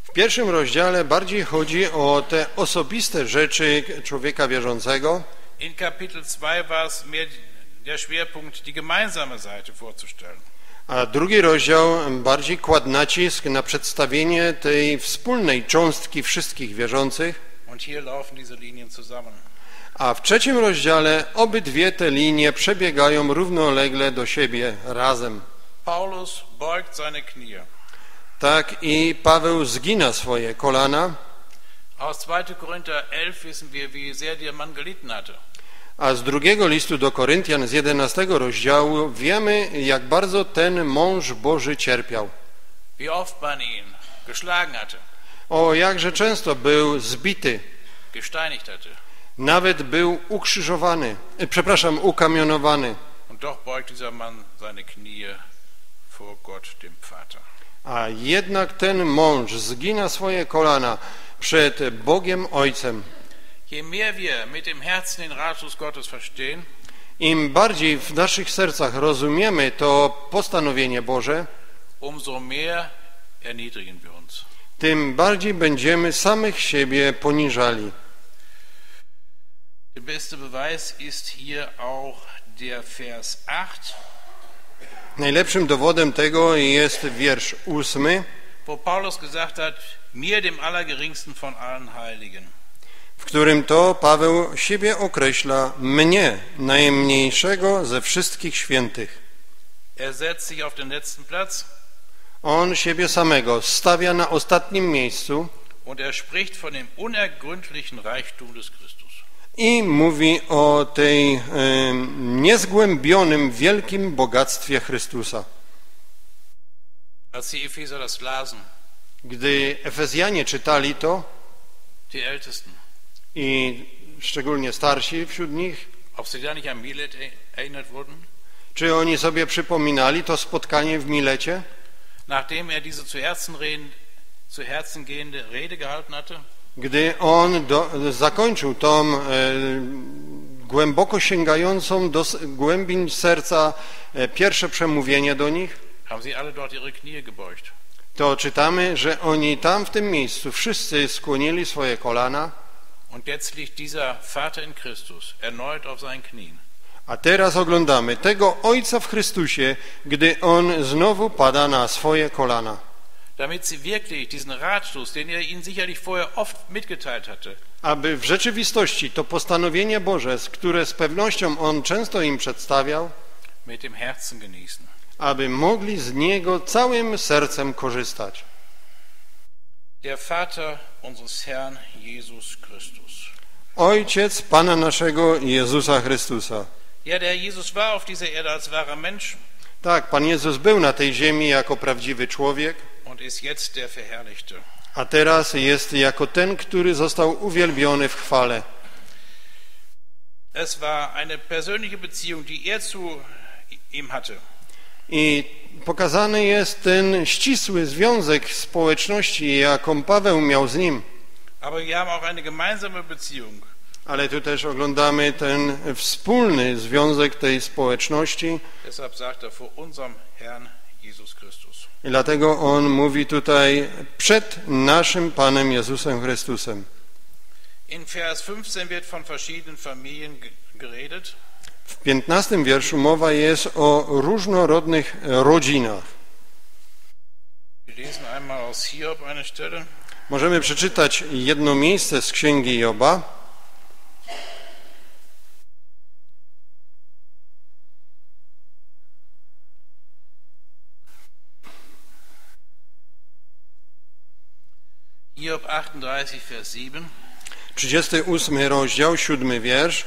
W pierwszym rozdziale bardziej chodzi o te osobiste rzeczy człowieka wierzącego. In Kapitel 2 war es mehr der Schwerpunkt, die gemeinsame Seite vorzustellen. A drugi rozdział bardziej kładł nacisk na przedstawienie tej wspólnej cząstki wszystkich wierzących. Und hier laufen diese Linien zusammen. A w trzecim rozdziale obydwie te linie przebiegają równolegle do siebie, razem. Paulus beugt seine Knie. Tak i Paweł zgina swoje kolana. Aus 2. Korinther 11 wissen wir, wie sehr der Mann gelitten hatte. A z drugiego listu do Koryntian, z 11 rozdziału, wiemy, jak bardzo ten mąż Boży cierpiał. Wie oft man ihn geschlagen hatte. O, jakże często był zbity. Gesteinigt hatte. Nawet był ukrzyżowany, ukamionowany. Und doch beugt dieser Mann seine Knie vor Gott, dem Vater. A jednak ten mąż zgina swoje kolana przed Bogiem Ojcem. Je mehr wir mit dem Herzen den Ratschluss Gottes verstehen, im bardziej w naszych sercach rozumiemy to postanowienie Boże, umso mehr erniedrigen wir uns. Tym bardziej będziemy samych siebie poniżali. Der beste Beweis ist hier auch der Vers 8. Najlepszym dowodem tego jest wiersz 8, wo Paulus gesagt hat, mir dem allergeringsten von allen Heiligen. W którym to Paweł siebie określa mnie, najmniejszego ze wszystkich świętych. On siebie samego stawia na ostatnim miejscu i mówi o tej niezgłębionym, wielkim bogactwie Chrystusa. Gdy Efezjanie czytali to, i szczególnie starsi wśród nich, czy oni sobie przypominali to spotkanie w Milecie? Gdy on zakończył tą głęboko sięgającą do głębin serca pierwsze przemówienie do nich, to czytamy, że oni tam w tym miejscu wszyscy skłonili swoje kolana. Und jetzt liegt dieser Vater in Christus erneut auf seinen Knien. A teraz oglądamy tego Ojca w Chrystusie, gdy on znowu pada na swoje kolana. Damit sie wirklich diesen Ratschluss, den er ihnen sicherlich vorher oft mitgeteilt hatte, aby w rzeczywistości to postanowienie Boże, które z pewnością on często im przedstawiał, mit dem Herzen genießen. Aby mogli z niego całym sercem korzystać. Der Vater unseres Herrn Jesus Christus. Ojciec Pana naszego Jezusa Chrystusa. Ja, der Jesus war auf dieser Erde als wahrer Mensch. Tak, Pan Jezus był na tej ziemi jako prawdziwy człowiek. Und ist jetzt der Verherrlichte. A teraz jest jako ten, który został uwielbiony w chwale. Es war eine persönliche Beziehung, die er zu ihm hatte. I pokazany jest ten ścisły związek społeczności, jaką Paweł miał z nim. Ale tu też oglądamy ten wspólny związek tej społeczności. I dlatego on mówi tutaj przed naszym Panem Jezusem Chrystusem. In Vers 15 wird von verschiedenen Familien geredet. W 15 wierszu mowa jest o różnorodnych rodzinach. Możemy przeczytać jedno miejsce z Księgi Joba. Job 38, Vers 7. 38 rozdział, 7 wiersz.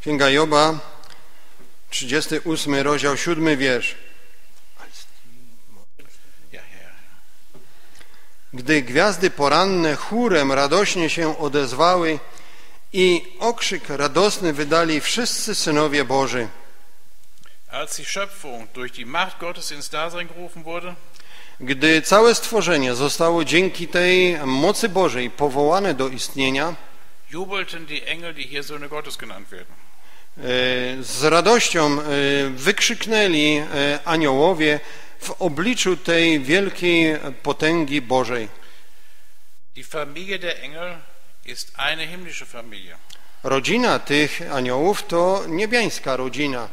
Księga Joba, 38 rozdział, 7 wiersz. Gdy gwiazdy poranne chórem radośnie się odezwały i okrzyk radosny wydali wszyscy synowie Boży. Gdy całe stworzenie zostało dzięki tej mocy Bożej powołane do istnienia, z radością wykrzyknęli aniołowie w obliczu tej wielkiej potęgi Bożej. Rodzina tych aniołów to niebiańska rodzina.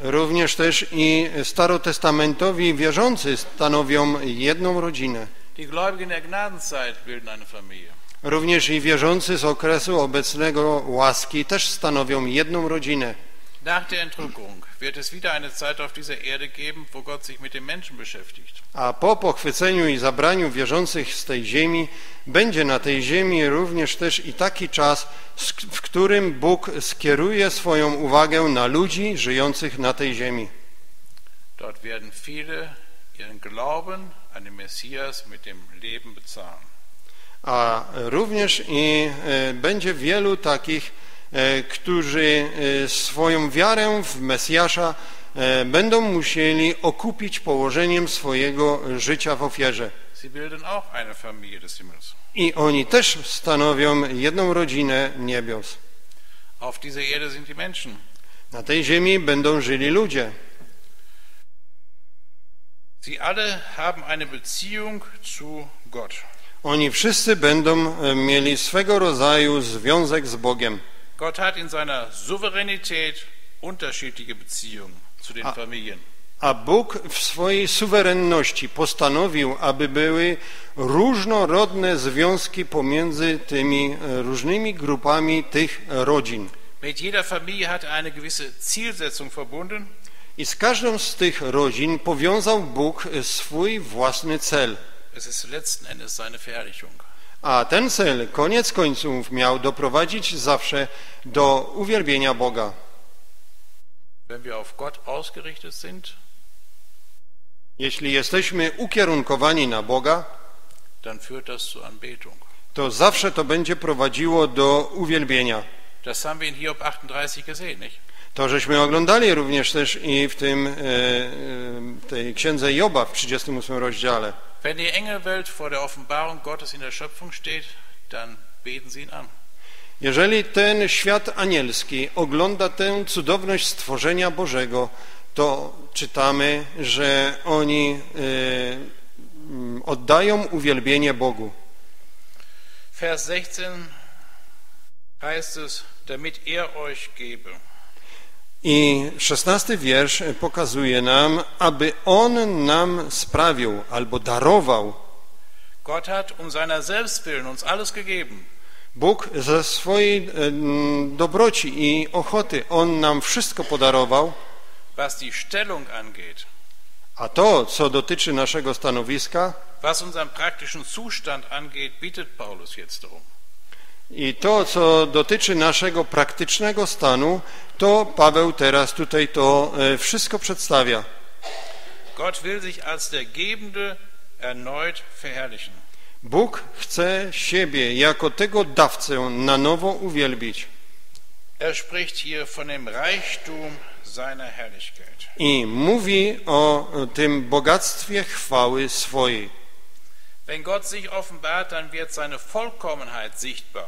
Również też i starotestamentowi wierzący stanowią jedną rodzinę. Również i wierzący z okresu obecnego łaski też stanowią jedną rodzinę. A po pochwyceniu i zabraniu wierzących z tej ziemi będzie na tej ziemi również też i taki czas, w którym Bóg skieruje swoją uwagę na ludzi żyjących na tej ziemi. Dort werden viele ihren Glauben an den Messias mit dem Leben bezahlen. A również i będzie wielu takich, którzy swoją wiarę w Mesjasza będą musieli okupić położeniem swojego życia w ofierze. I oni też stanowią jedną rodzinę niebios. Na tej ziemi będą żyli ludzie. Sie alle haben eine Beziehung zu Gott. Oni wszyscy będą mieli swego rodzaju związek z Bogiem. Gott hat in seiner Souveränität unterschiedliche Beziehungen zu den Familien. A Bóg w swojej suwerenności postanowił, aby były różnorodne związki pomiędzy tymi różnymi grupami tych rodzin. Mit jeder Familie hat eine gewisse Zielsetzung verbunden. I z każdą z tych rodzin powiązał Bóg swój własny cel. Es ist letzten Endes seine Verherrlichung. A ten cel, koniec końców, miał doprowadzić zawsze do uwielbienia Boga. Jeśli jesteśmy ukierunkowani na Boga, to zawsze to będzie prowadziło do uwielbienia. To żeśmy oglądali również też i w tej księdze Joba w 38 rozdziale. Wenn die Engelwelt vor der Offenbarung Gottes in der Schöpfung steht, dann beten sie ihn an. Jeżeli ten świat anielski ogląda tę cudowność stworzenia Bożego, to czytamy, że oni oddają uwielbienie Bogu. Vers 16 heißt es, damit er euch gebe. I 16 wiersz pokazuje nam, aby On nam sprawił albo darował. Bóg ze swojej dobroci i ochoty On nam wszystko podarował. A to, co dotyczy naszego stanowiska, i to, co dotyczy naszego praktycznego stanu, to Paweł teraz tutaj to wszystko przedstawia. Bóg chce siebie jako tego dawcę na nowo uwielbić. I mówi o tym bogactwie chwały swojej. Wenn Gott sich offenbart, dann wird seine Vollkommenheit sichtbar.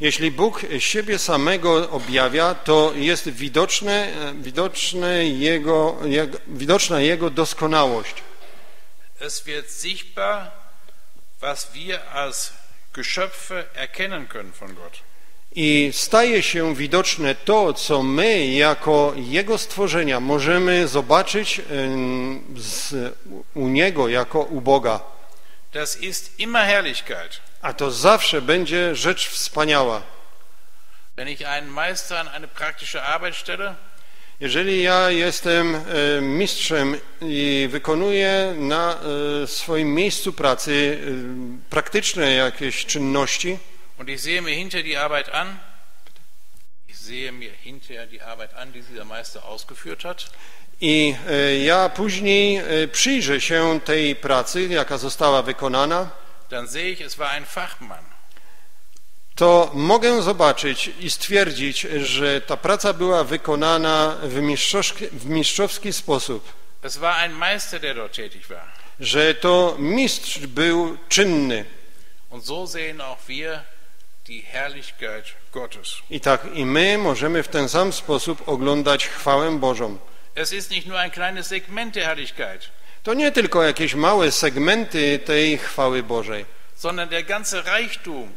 Jeśli Bóg siebie samego objawia, to jest widoczna Jego doskonałość. Es wird sichtbar, was wir als Geschöpfe erkennen können von Gott. I staje się widoczne to, co my jako Jego stworzenia możemy zobaczyć u Niego jako u Boga. Das ist immer Herrlichkeit. A to zawsze będzie rzecz wspaniała. Wenn ich einen Meister an eine praktische Arbeit stelle, jeżeli ja jestem mistrzem i wykonuję na swoim miejscu pracy praktyczne jakieś czynności, Und ich sehe mir hinterher die Arbeit an, die dieser Meister ausgeführt hat. I ja później przyjrzę się tej pracy, jaka została wykonana. Dann sehe ich, es war ein Fachmann. To mogę zobaczyć i stwierdzić, że ta praca była wykonana w mistrzowski sposób. Es war ein Meister, der dort tätig war. Że to mistrz był czynny. Und so sehen auch wir die Herrlichkeit Gottes. I tak i my możemy w ten sam sposób oglądać chwałę Bożą. Es ist nicht nur ein kleines Segment der Herrlichkeit. To nie tylko jakieś małe segmenty tej chwały Bożej. Sondern der ganze Reichtum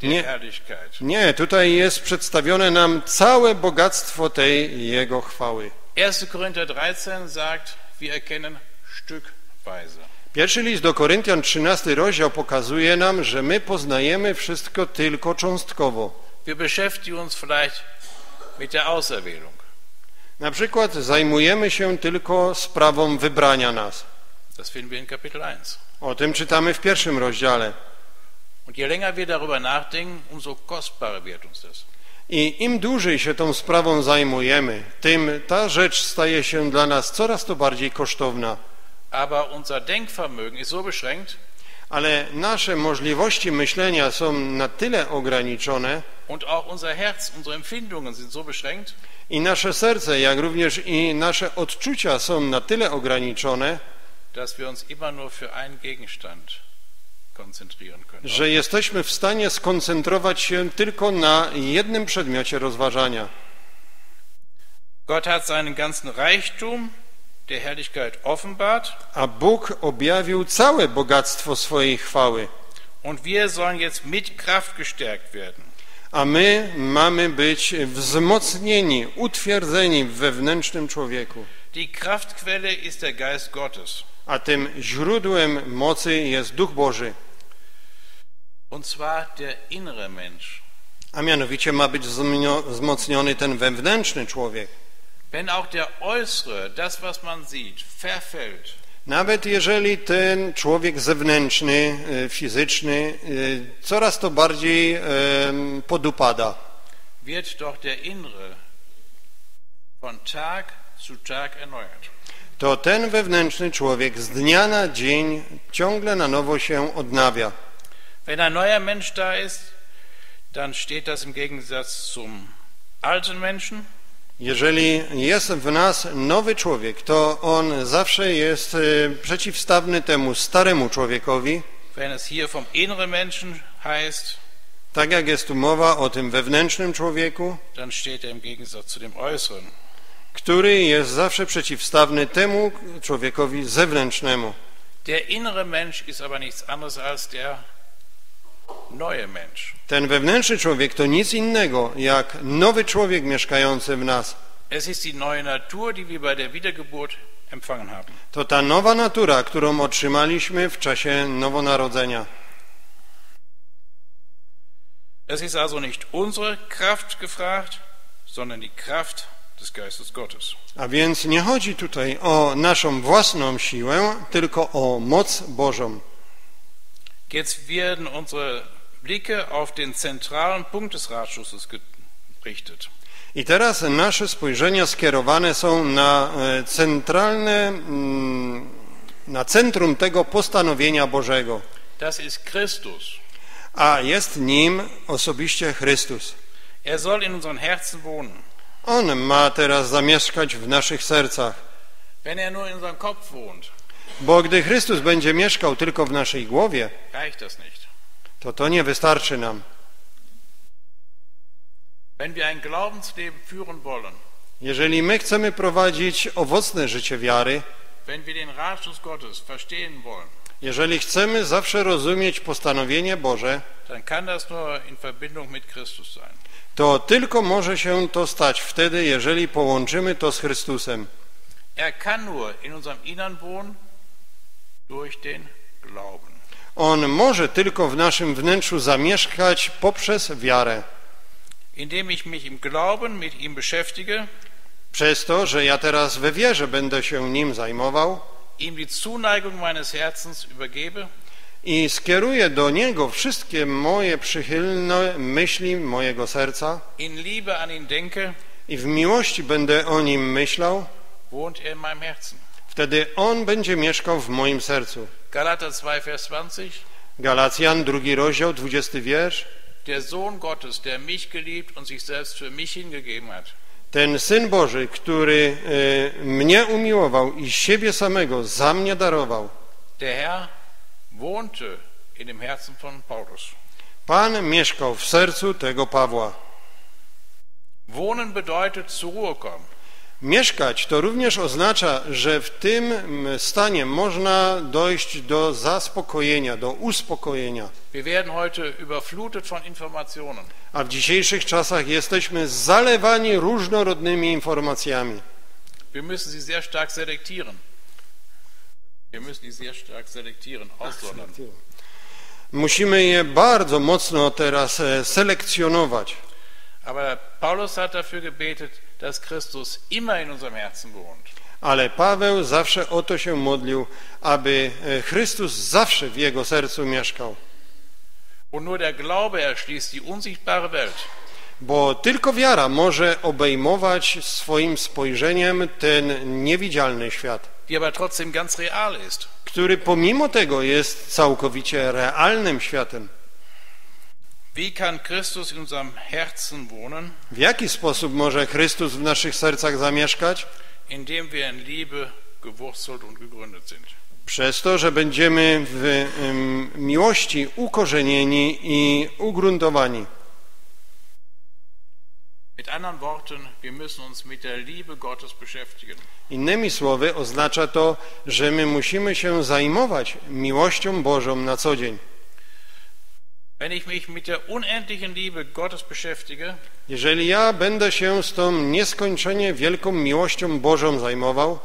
der Herrlichkeit. Nie, tutaj jest przedstawione nam całe bogactwo tej Jego chwały. 1. Korinther 13 sagt, wir erkennen stückweise. Pierwszy list do Koryntian, 13 rozdział, pokazuje nam, że my poznajemy wszystko tylko cząstkowo. Wir beschäftigen uns vielleicht mit der Auserwählung. Na przykład zajmujemy się tylko sprawą wybrania nas. Das finden wir in Kapitel 1. O tym czytamy w pierwszym rozdziale. Und je länger wir darüber nachdenken, umso kostbarer wird uns das. I im dłużej się tą sprawą zajmujemy, tym ta rzecz staje się dla nas coraz to bardziej kosztowna. Aber unser Denkvermögen ist so beschränkt, ale nasze możliwości myślenia są na tyle ograniczone, und auch unser Herz, unsere Empfindungen sind so beschränkt, i nasze serce, jak również i nasze odczucia są na tyle ograniczone, dass wir uns immer nur für einen Gegenstand konzentrieren können, że jesteśmy w stanie skoncentrować się tylko na jednym przedmiocie rozważania. Gott hat seinen ganzen Reichtum der Herrlichkeit offenbart, a Bóg objawił całe bogactwo swojej chwały. Und wir sollen jetzt mit Kraft gestärkt werden. A my mamy być wzmocnieni, utwierdzeni w wewnętrznym człowieku. Die Kraftquelle ist der Geist Gottes. A tym źródłem mocy jest Duch Boży. Und zwar der innere Mensch. A mianowicie ma być wzmocniony ten wewnętrzny człowiek. Wenn auch der äußere, das was man sieht, verfällt. Nawet jeżeli ten człowiek zewnętrzny, fizyczny, coraz to bardziej podupada, wird doch der innere von Tag zu Tag erneuert. To ten wewnętrzny człowiek z dnia na dzień ciągle na nowo się odnawia. Wenn ein neuer Mensch da ist, dann steht das im Gegensatz zum alten Menschen. Jeżeli jest w nas nowy człowiek, to on zawsze jest przeciwstawny temu staremu człowiekowi. Wenn es hier vom inneren Menschen heißt, tak jak jest tu mowa o tym wewnętrznym człowieku, dann steht er im Gegensatz zu dem äußeren, który jest zawsze przeciwstawny temu człowiekowi zewnętrznemu. Der innere Mensch ist aber nichts anderes als der neue Mensch. Ten wewnętrzny człowiek to nic innego jak nowy człowiek mieszkający w nas. Es ist die neue Natur, die wir bei der Wiedergeburt empfangen haben. To ta nowa natura, którą otrzymaliśmy w czasie nowonarodzenia. Es ist also nicht unsere Kraft gefragt, sondern die Kraft des Geistes Gottes. A więc nie chodzi tutaj o naszą własną siłę, tylko o moc Bożą. Jetzt werden unsere Blicke auf den zentralen Punkt des Ratsschlusses gerichtet. I teraz nasze spojrzenia skierowane są na centralne, na centrum tego postanowienia Bożego. Das ist Christus. A jest nim osobiście Chrystus. Er soll in unseren Herzen wohnen. On ma teraz zamieszkać w naszych sercach. Wenn er nur in unserem Kopf wohnt. Bo gdy Chrystus będzie mieszkał tylko w naszej głowie, to to nie wystarczy nam. Jeżeli my chcemy prowadzić owocne życie wiary, jeżeli chcemy zawsze rozumieć postanowienie Boże, to tylko może się to stać wtedy, jeżeli połączymy to z Chrystusem. Er kann nur in unserem Innern wohnen. Durch den Glauben. On może tylko w naszym wnętrzu zamieszkać poprzez wiarę. Indem ich mich im Glauben mit ihm beschäftige, przez to, że ja teraz we wierze będę się nim zajmował, ihm die Zuneigung meines Herzens übergebe, i skieruję do Niego wszystkie moje przychylne myśli mojego serca i w miłości będę o Nim myślał, wtedy On będzie mieszkał w moim sercu. Galacjan, 2 rozdział, 20 wiersz. Der Sohn Gottes, der mich geliebt und sich selbst für mich hingegeben hat. Ten Syn Boży, który mnie umiłował i siebie samego za mnie darował. Der Herr wohnte in dem Herzen von Paulus. Pan mieszkał w sercu tego Pawła. Wohnen bedeutet zur Ruhe kommen. Mieszkać to również oznacza, że w tym stanie można dojść do zaspokojenia, do uspokojenia. A w dzisiejszych czasach jesteśmy zalewani różnorodnymi informacjami. Musimy je bardzo mocno teraz selekcjonować. Ale Paulus hat dafür gebetet, dass Christus immer in unserem Herzen wohnt. Ale Paweł zawsze o to się modlił, aby Chrystus zawsze w jego sercu mieszkał. Und nur der Glaube erschließt die unsichtbare Welt. Bo tylko wiara może obejmować swoim spojrzeniem ten niewidzialny świat, die aber trotzdem ganz real ist. Który pomimo tego jest całkowicie realnym światem. Wie kann Christus in unserem Herzen wohnen? W jaki sposób może Chrystus w naszych sercach zamieszkać? Indem wir in Liebe gewurzelt und gegründet sind. Przez to, że będziemy w miłości ukorzenieni i ugruntowani. Mit anderen Worten, wir müssen uns mit der Liebe Gottes beschäftigen. Innymi słowy, oznacza to, że my musimy się zajmować miłością Bożą na co dzień. Jeżeli ja będę się z tą nieskończenie wielką miłością Bożą zajmował,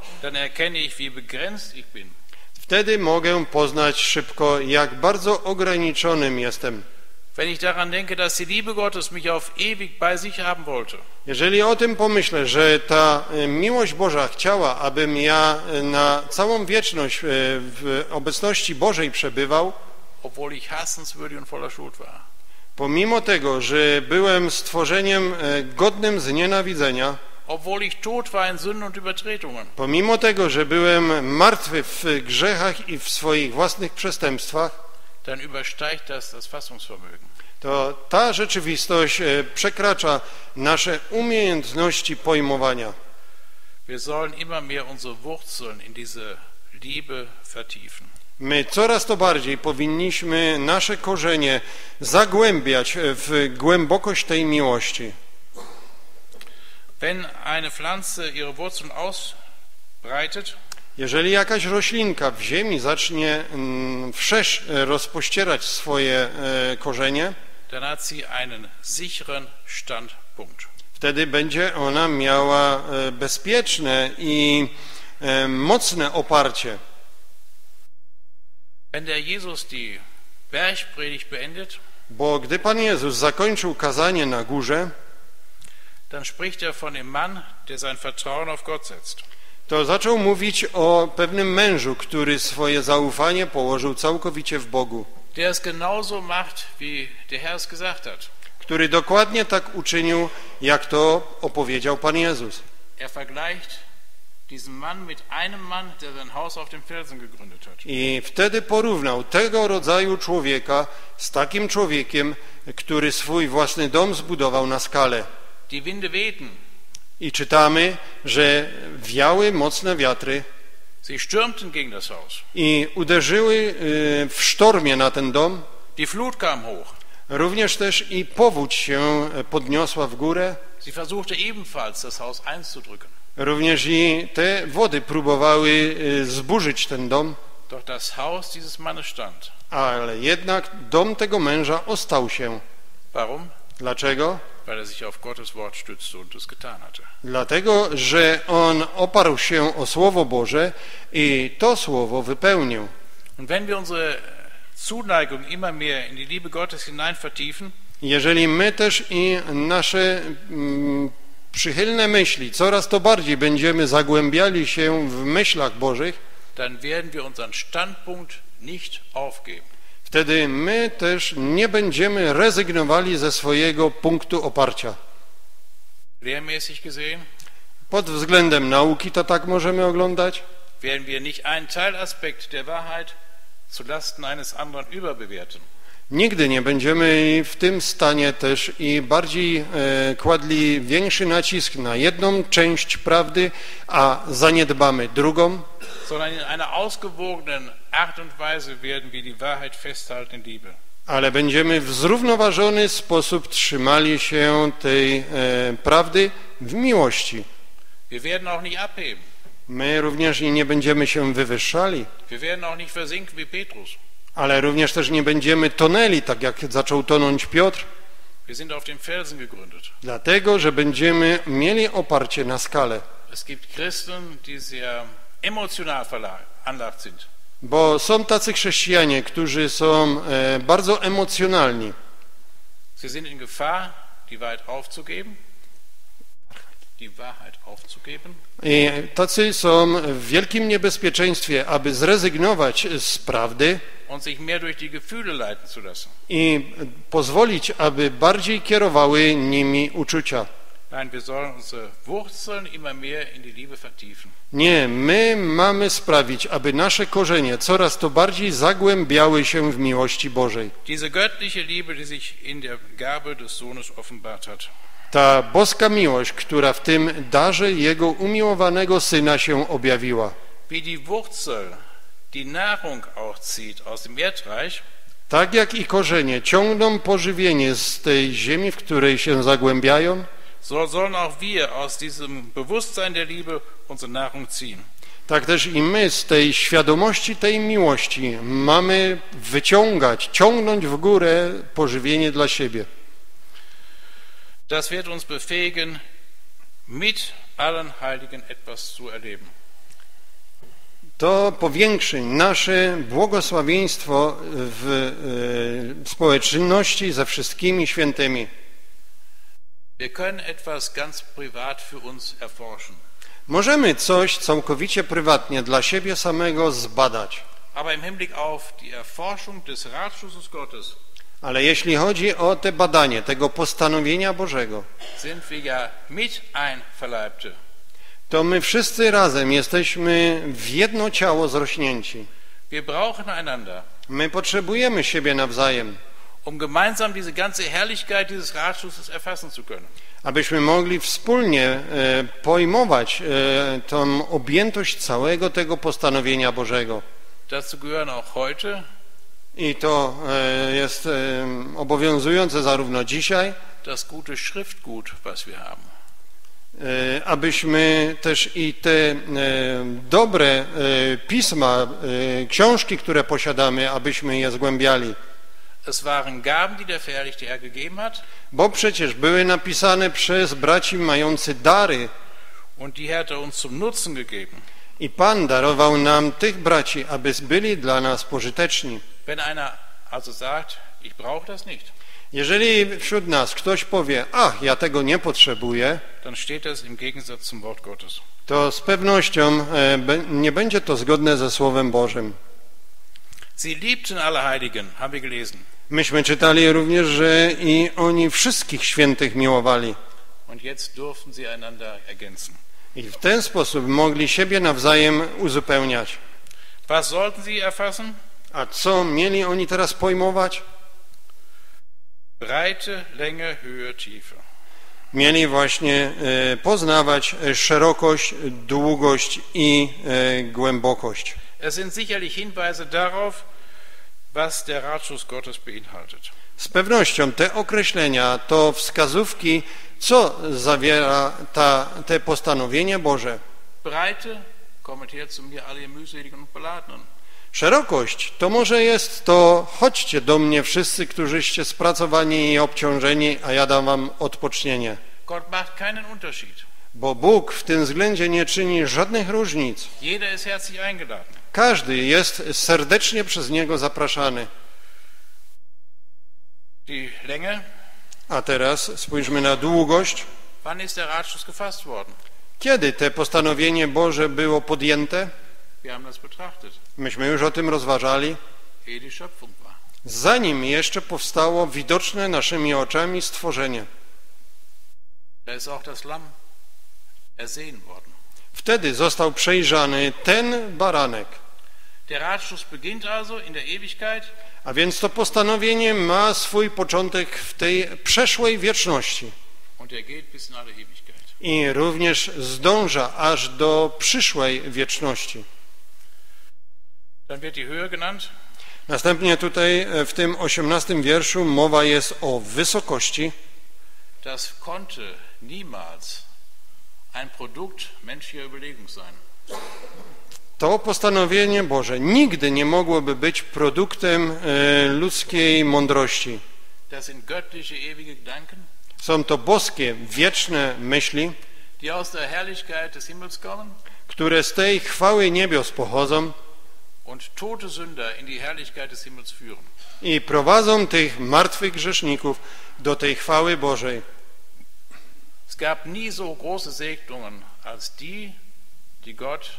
wtedy mogę poznać szybko, jak bardzo ograniczonym jestem. Jeżeli o tym pomyślę, że ta miłość Boża chciała, abym ja na całą wieczność w obecności Bożej przebywał, obwohl ich hassenswürdig und voller Schuld war. Pomimo tego, że byłem stworzeniem godnym znienawidzenia, obwohl ich tot war in Sünden und Übertretungen. Pomimo tego, że byłem martwy w grzechach i w swoich własnych przestępstwach, dann übersteigt das Fassungsvermögen. To ta rzeczywistość przekracza nasze umiejętności pojmowania. Wir sollen immer mehr unsere Wurzeln in diese Liebe vertiefen. My coraz to bardziej powinniśmy nasze korzenie zagłębiać w głębokość tej miłości. Jeżeli jakaś roślinka w ziemi zacznie wszerz rozpościerać swoje korzenie, wtedy będzie ona miała bezpieczne i mocne oparcie. Bo gdy Pan Jezus zakończył kazanie na górze, to zaczął mówić o pewnym mężu, który swoje zaufanie położył całkowicie w Bogu, który dokładnie tak uczynił, jak to opowiedział Pan Jezus. I wtedy porównał tego rodzaju człowieka z takim człowiekiem, który swój własny dom zbudował na skale. I czytamy, że wiały mocne wiatry i uderzyły w sztormie na ten dom. Również też i powódź się podniosła w górę. Również i te wody próbowały zburzyć ten dom, ale jednak dom tego męża ostał się. Dlaczego? Dlatego, że on oparł się o Słowo Boże i to Słowo wypełnił. Jeżeli my też i nasze przychylne myśli coraz to bardziej będziemy zagłębiali się w myślach Bożych, wtedy my też nie będziemy rezygnowali ze swojego punktu oparcia. Pod względem nauki to tak możemy oglądać. Werden wir nicht einen Teilaspekt der Wahrheit zulasten eines anderen überbewerten. Nigdy nie będziemy w tym stanie też i bardziej kładli większy nacisk na jedną część prawdy, a zaniedbamy drugą. Sondern in einer ausgewogenen Art und Weise werden wir die Wahrheit festhalten in Liebe. Ale będziemy w zrównoważony sposób trzymali się tej prawdy w miłości. Wir werden auch nicht abheben. My również nie będziemy się wywyższali. Wir werden auch nicht versinken wie Petrus. Ale również też nie będziemy tonęli, tak jak zaczął tonąć Piotr. Wir sind auf dem Felsen gegründet. Dlatego, że będziemy mieli oparcie na skale. Es gibt Christen, die sehr emotional veranlagt sind. Bo są tacy chrześcijanie, którzy są bardzo emocjonalni. Sie sind in Gefahr, die Wahrheit aufzugeben. I tacy są w wielkim niebezpieczeństwie, aby zrezygnować z prawdy i pozwolić, aby bardziej kierowały nimi uczucia. Nie, my mamy sprawić, aby nasze korzenie coraz to bardziej zagłębiały się w miłości Bożej. Diese göttliche Liebe, die sich in der Gabe des Sohnes offenbart hat. Ta boska miłość, która w tym darze Jego umiłowanego Syna się objawiła. Tak jak i korzenie ciągną pożywienie z tej ziemi, w której się zagłębiają, tak też i my z tej świadomości tej miłości mamy wyciągać, ciągnąć w górę pożywienie dla siebie. Das wird uns befähigen, mit allen Heiligen etwas zu erleben. To powiększy nasze błogosławieństwo w społeczności ze wszystkimi świętymi. Wir können etwas ganz privat für uns erforschen. Możemy coś całkowicie prywatnie dla siebie samego zbadać. Aber im Hinblick auf die Erforschung des Ratschlusses Gottes. Ale jeśli chodzi o te badanie tego postanowienia Bożego, to my wszyscy razem jesteśmy w jedno ciało zrośnięci. My potrzebujemy siebie nawzajem, abyśmy mogli wspólnie pojmować tą objętość całego tego postanowienia Bożego. Dazu gehören auch heute. I to jest obowiązujące zarówno dzisiaj, das gute Schriftgut, was wir haben, abyśmy też i te dobre pisma, książki, które posiadamy, abyśmy je zgłębiali. Es waren Gaben, die der Verherrlichte Herr gegeben hat, bo przecież były napisane przez braci mający dary und die hat er uns zum Nutzen gegeben. I Pan darował nam tych braci, aby byli dla nas pożyteczni. Jeżeli wśród nas ktoś powie, ach, ja tego nie potrzebuję, to z pewnością nie będzie to zgodne ze Słowem Bożym. Myśmy czytali również, że i oni wszystkich świętych miłowali. I w ten sposób mogli siebie nawzajem uzupełniać. A co mieli oni teraz pojmować? Breite, Länge, Höhe, Tiefe. Mieli właśnie poznawać szerokość, długość i głębokość. Es sind sicherlich Hinweise darauf, was der Ratschluss Gottes beinhaltet. Z pewnością te określenia to wskazówki, co zawiera te postanowienie Boże. Breite, kommt her zu mir alle mühseligen und beladenen. Szerokość to może jest to, chodźcie do mnie wszyscy, którzyście spracowani i obciążeni, a ja dam wam odpocznienie. Bo Bóg w tym względzie nie czyni żadnych różnic. Każdy jest serdecznie przez Niego zapraszany. A teraz spójrzmy na długość. Kiedy te postanowienie Boże było podjęte? Myśmy już o tym rozważali, zanim jeszcze powstało widoczne naszymi oczami stworzenie. Wtedy został przejrzany ten baranek. A więc to postanowienie ma swój początek w tej przeszłej wieczności i również zdąża aż do przyszłej wieczności. Następnie tutaj w tym 18 wierszu mowa jest o wysokości. Das konnte niemals ein Produkt menschlicher Überlegung sein. To postanowienie Boże nigdy nie mogłoby być produktem ludzkiej mądrości. Są to boskie, wieczne myśli, które z tej chwały niebios pochodzą i prowadzą tych martwych grzeszników do tej chwały Bożej. Es gab nie so große Segnungen als die, die Gott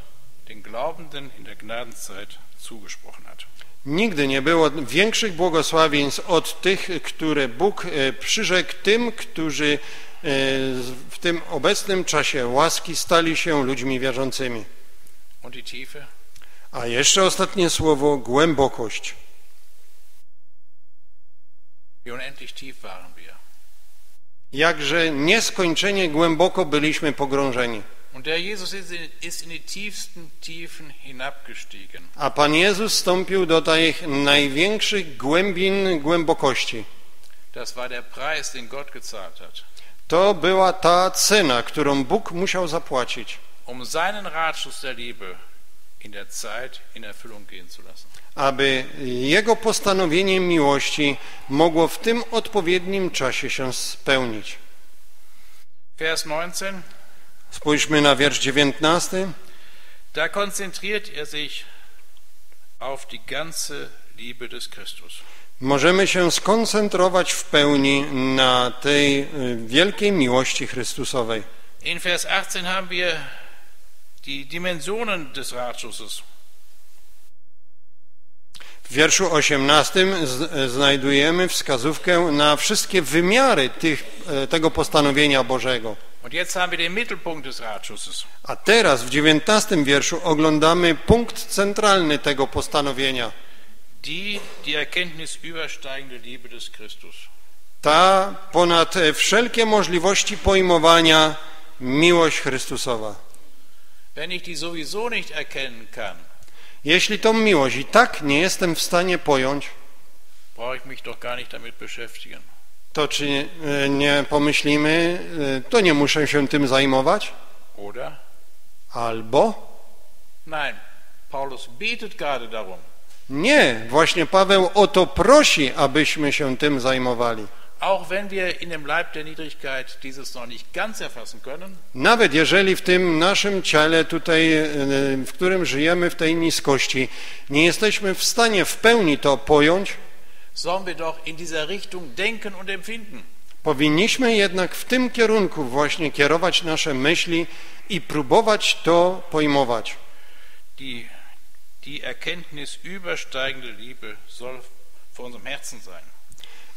den Glaubenden in der Gnadenzeit zugesprochen hat. Nigdy nie było większych błogosławieństw od tych, które Bóg przyrzekł tym, którzy w tym obecnym czasie łaski stali się ludźmi wierzącymi. A jeszcze ostatnie słowo, głębokość. Jakże nieskończenie głęboko byliśmy pogrążeni. A Pan Jezus wstąpił do tych największych głębin głębokości. To była ta cena, którą Bóg musiał zapłacić, aby Jego postanowienie miłości mogło w tym odpowiednim czasie się spełnić. Vers 19. Spójrzmy na wiersz 19. Da konzentriert sich auf die ganze Liebe des Christus. Możemy się skoncentrować w pełni na tej wielkiej miłości Chrystusowej. In Vers 18 haben wir die Dimensionen des Ratschusses. W wierszu 18 znajdujemy wskazówkę na wszystkie wymiary tego postanowienia Bożego. A teraz w 19 wierszu oglądamy punkt centralny tego postanowienia. Ta ponad wszelkie możliwości pojmowania miłość Chrystusowa. Jeśli tą miłość i tak nie jestem w stanie pojąć, to czy nie pomyślimy, to nie muszę się tym zajmować? Albo? Nie, właśnie Paweł o to prosi, abyśmy się tym zajmowali. Nawet jeżeli w tym naszym ciele tutaj, w którym żyjemy, w tej niskości, nie jesteśmy w stanie w pełni to pojąć, powinniśmy jednak w tym kierunku właśnie kierować nasze myśli i próbować to pojmować. Die Erkenntnis übersteigende Liebe soll vor unserem Herzen sein.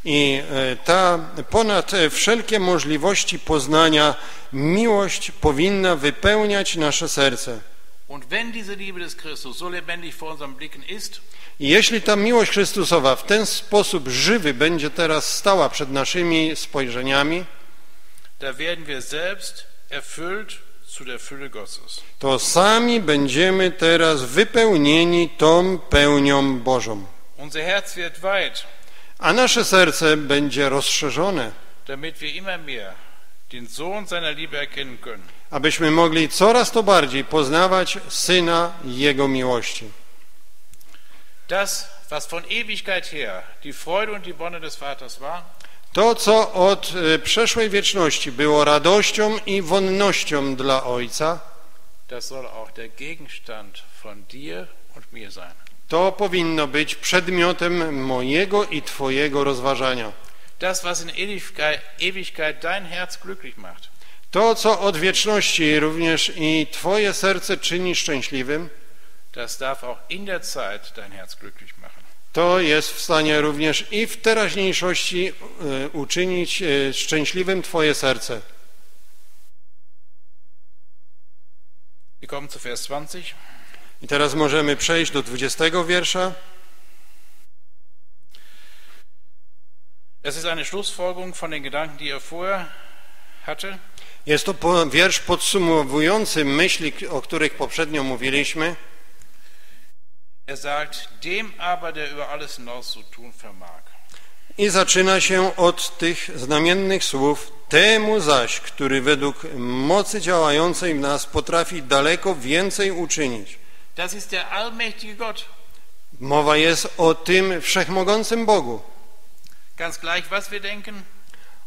I ta ponad wszelkie możliwości poznania miłość powinna wypełniać nasze serce. I jeśli ta miłość Chrystusowa w ten sposób żywy będzie teraz stała przed naszymi spojrzeniami, to sami będziemy teraz wypełnieni tą pełnią Bożą. A nasze serce będzie rozszerzone, abyśmy mogli coraz to bardziej poznawać Syna Jego miłości. To, co od przeszłej wieczności było radością i wonnością dla Ojca, to powinno być przedmiotem mojego i Twojego rozważania. To, co od wieczności również i Twoje serce czyni szczęśliwym, to jest w stanie również i w teraźniejszości uczynić szczęśliwym Twoje serce. I teraz możemy przejść do 20 wiersza. Jest to wiersz podsumowujący myśli, o których poprzednio mówiliśmy. I zaczyna się od tych znamiennych słów: temu zaś, który według mocy działającej w nas potrafi daleko więcej uczynić. Das ist der allmächtige Gott. Mowa jest o tym wszechmogącym Bogu. Ganz gleich, was wir denken.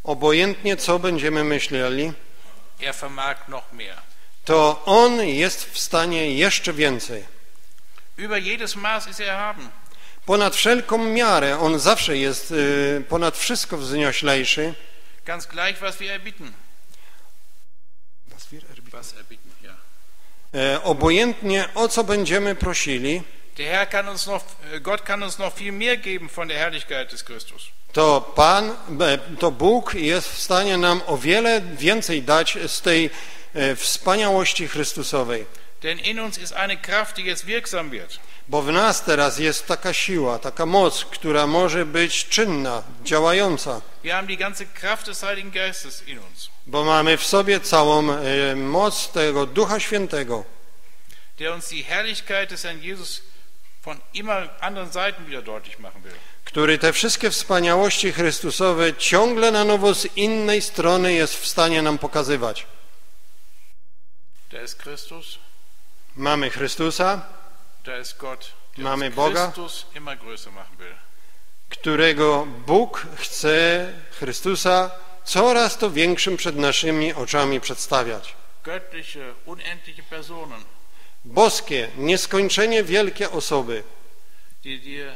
Obojętnie co będziemy myśleli, er vermag noch mehr. To On jest w stanie jeszcze więcej. Über jedes Maß ist er erhaben. Ponad wszelką miarę, On zawsze jest ponad wszystko wznioślejszy. Ganz gleich, was wir erbitten. Was erbitten, ja. Obojętnie o co będziemy prosili, Gott kann uns noch viel mehr geben von der Herrlichkeit des Christus. To Bóg jest w stanie nam o wiele więcej dać z tej wspaniałości Chrystusowej. Denn in uns ist eine Kraft, die jetzt wirksam wird. Bo w nas teraz jest taka siła, taka moc, która może być czynna, działająca. Wir haben die ganze Kraft des Heiligen Geistes in uns. Bo mamy w sobie całą moc tego Ducha Świętego, der uns die Herrlichkeit des Herrn Jesus von immer anderen Seiten wieder deutlich machen will. Który te wszystkie wspaniałości Chrystusowe ciągle na nowo z innej strony jest w stanie nam pokazywać. Da ist Christus. Mamy Chrystusa, da ist Gott, der mamy Boga, Christus immer größer machen will. Którego Bóg chce Chrystusa coraz to większym przed naszymi oczami przedstawiać. Göttliche, unendliche Personen. Boskie, nieskończenie wielkie osoby, die dir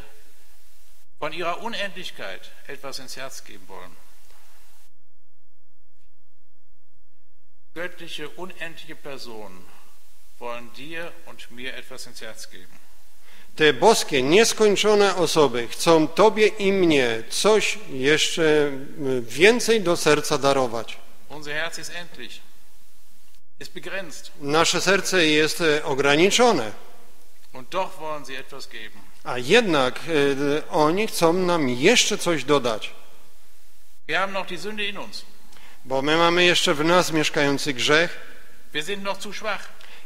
von ihrer Unendlichkeit etwas ins Herz geben wollen. Göttliche, unendliche Personen. Te boskie, nieskończone osoby chcą Tobie i mnie coś jeszcze więcej do serca darować. Nasze serce jest ograniczone. A jednak oni chcą nam jeszcze coś dodać. Bo my mamy jeszcze w nas mieszkający grzech.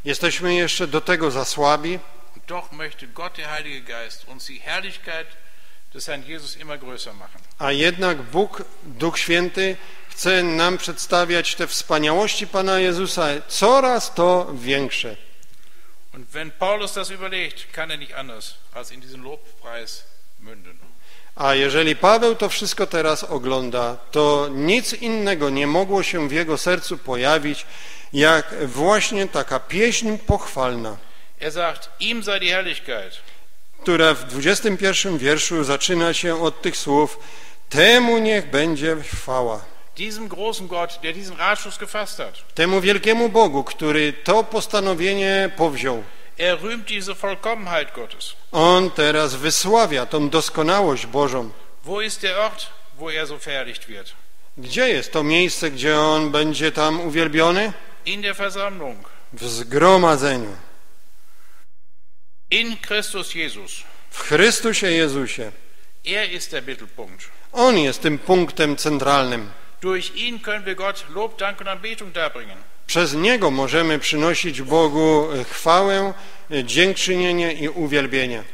Jesteśmy jeszcze do tego za słabi. A jednak Bóg, Duch Święty, chce nam przedstawiać te wspaniałości Pana Jezusa coraz to większe. A jeżeli Paweł to wszystko teraz ogląda, to nic innego nie mogło się w jego sercu pojawić, jak właśnie taka pieśń pochwalna, która w 21 wierszu zaczyna się od tych słów: temu niech będzie chwała. Temu wielkiemu Bogu, który to postanowienie powziął. On teraz wysławia tą doskonałość Bożą. Gdzie jest to miejsce, gdzie On będzie tam uwielbiony? In der Versammlung. W zgromadzeniu. In Christus Jesus. W Chrystusie Jezusie. Er ist der Mittelpunkt. On jest tym punktem centralnym. Durch ihn können wir Gott Lob, Dank und Anbetung darbringen. Przez Niego możemy przynosić Bogu chwałę, dziękczynienie i uwielbienie.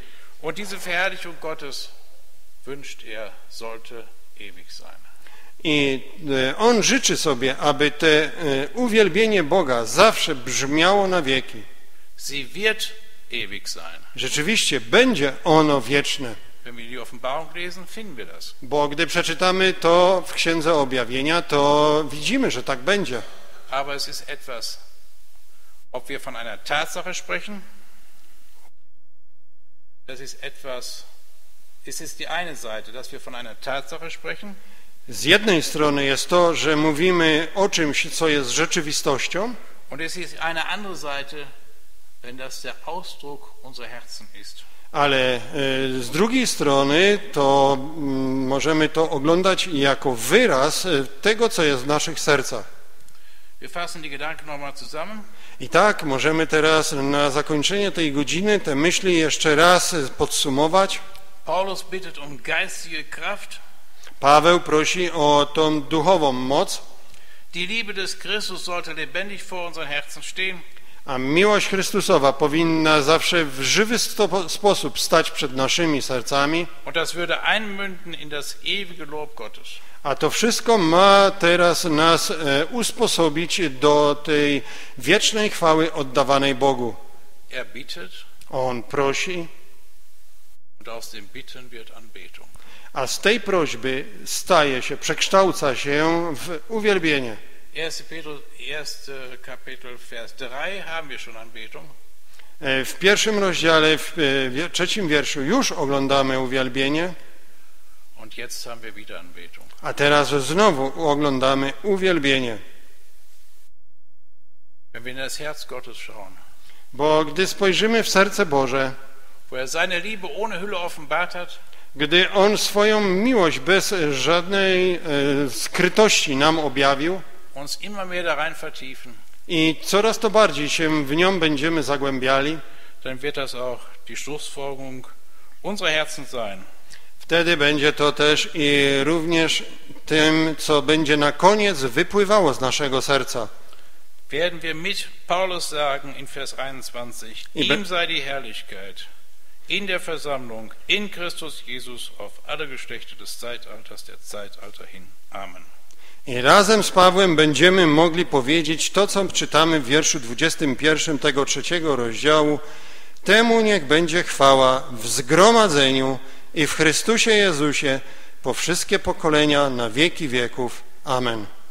Und diese Verherrlichung Gottes wünscht er, sollte ewig sein. I On życzy sobie, aby to uwielbienie Boga zawsze brzmiało na wieki. Sie wird ewig sein. Rzeczywiście będzie ono wieczne. Wenn wir die Offenbarung lesen, finden wir das. Bo gdy przeczytamy to w Księdze Objawienia, to widzimy, że tak będzie. Aber es ist etwas, ob wir von einer Tatsache sprechen, das ist etwas, es ist die eine Seite, dass wir von einer Tatsache sprechen. Z jednej strony jest to, że mówimy o czymś, co jest rzeczywistością, Ale z drugiej strony to możemy to oglądać jako wyraz tego, co jest w naszych sercach. I tak możemy teraz na zakończenie tej godziny te myśli jeszcze raz podsumować. Paweł prosi o tą duchową moc. Die Liebe des Christus sollte lebendig vor unseren Herzen stehen. A miłość Chrystusowa powinna zawsze w żywy sposób stać przed naszymi sercami. A to wszystko ma teraz nas usposobić do tej wiecznej chwały oddawanej Bogu. On prosi, a z tej prośby staje się, przekształca się w uwielbienie. 1. Kapitel, Vers 3 haben wir schon Anbetung. W pierwszym rozdziale, w 3. wierszu już oglądamy uwielbienie. Und jetzt haben wir wieder Anbetung. A teraz znowu oglądamy uwielbienie. Wenn wir in das Herz Gottes schauen, bo gdy spojrzymy w serce Boże, wo er seine Liebe ohne Hülle offenbart hat, gdy On swoją miłość bez żadnej skrytości nam objawił, i coraz to bardziej się w nią będziemy zagłębiali, wtedy będzie to też i również tym, co będzie na koniec wypływało z naszego serca. In der Versammlung, in Christus Jesus, auf alle Geschlechter des Zeitalters, der Zeitalter hin. Amen. I razem z Pawłem będziemy mogli powiedzieć to, co czytamy w wierszu 21 tego 3 rozdziału. Temu niech będzie chwała w zgromadzeniu i w Chrystusie Jezusie po wszystkie pokolenia na wieki wieków. Amen.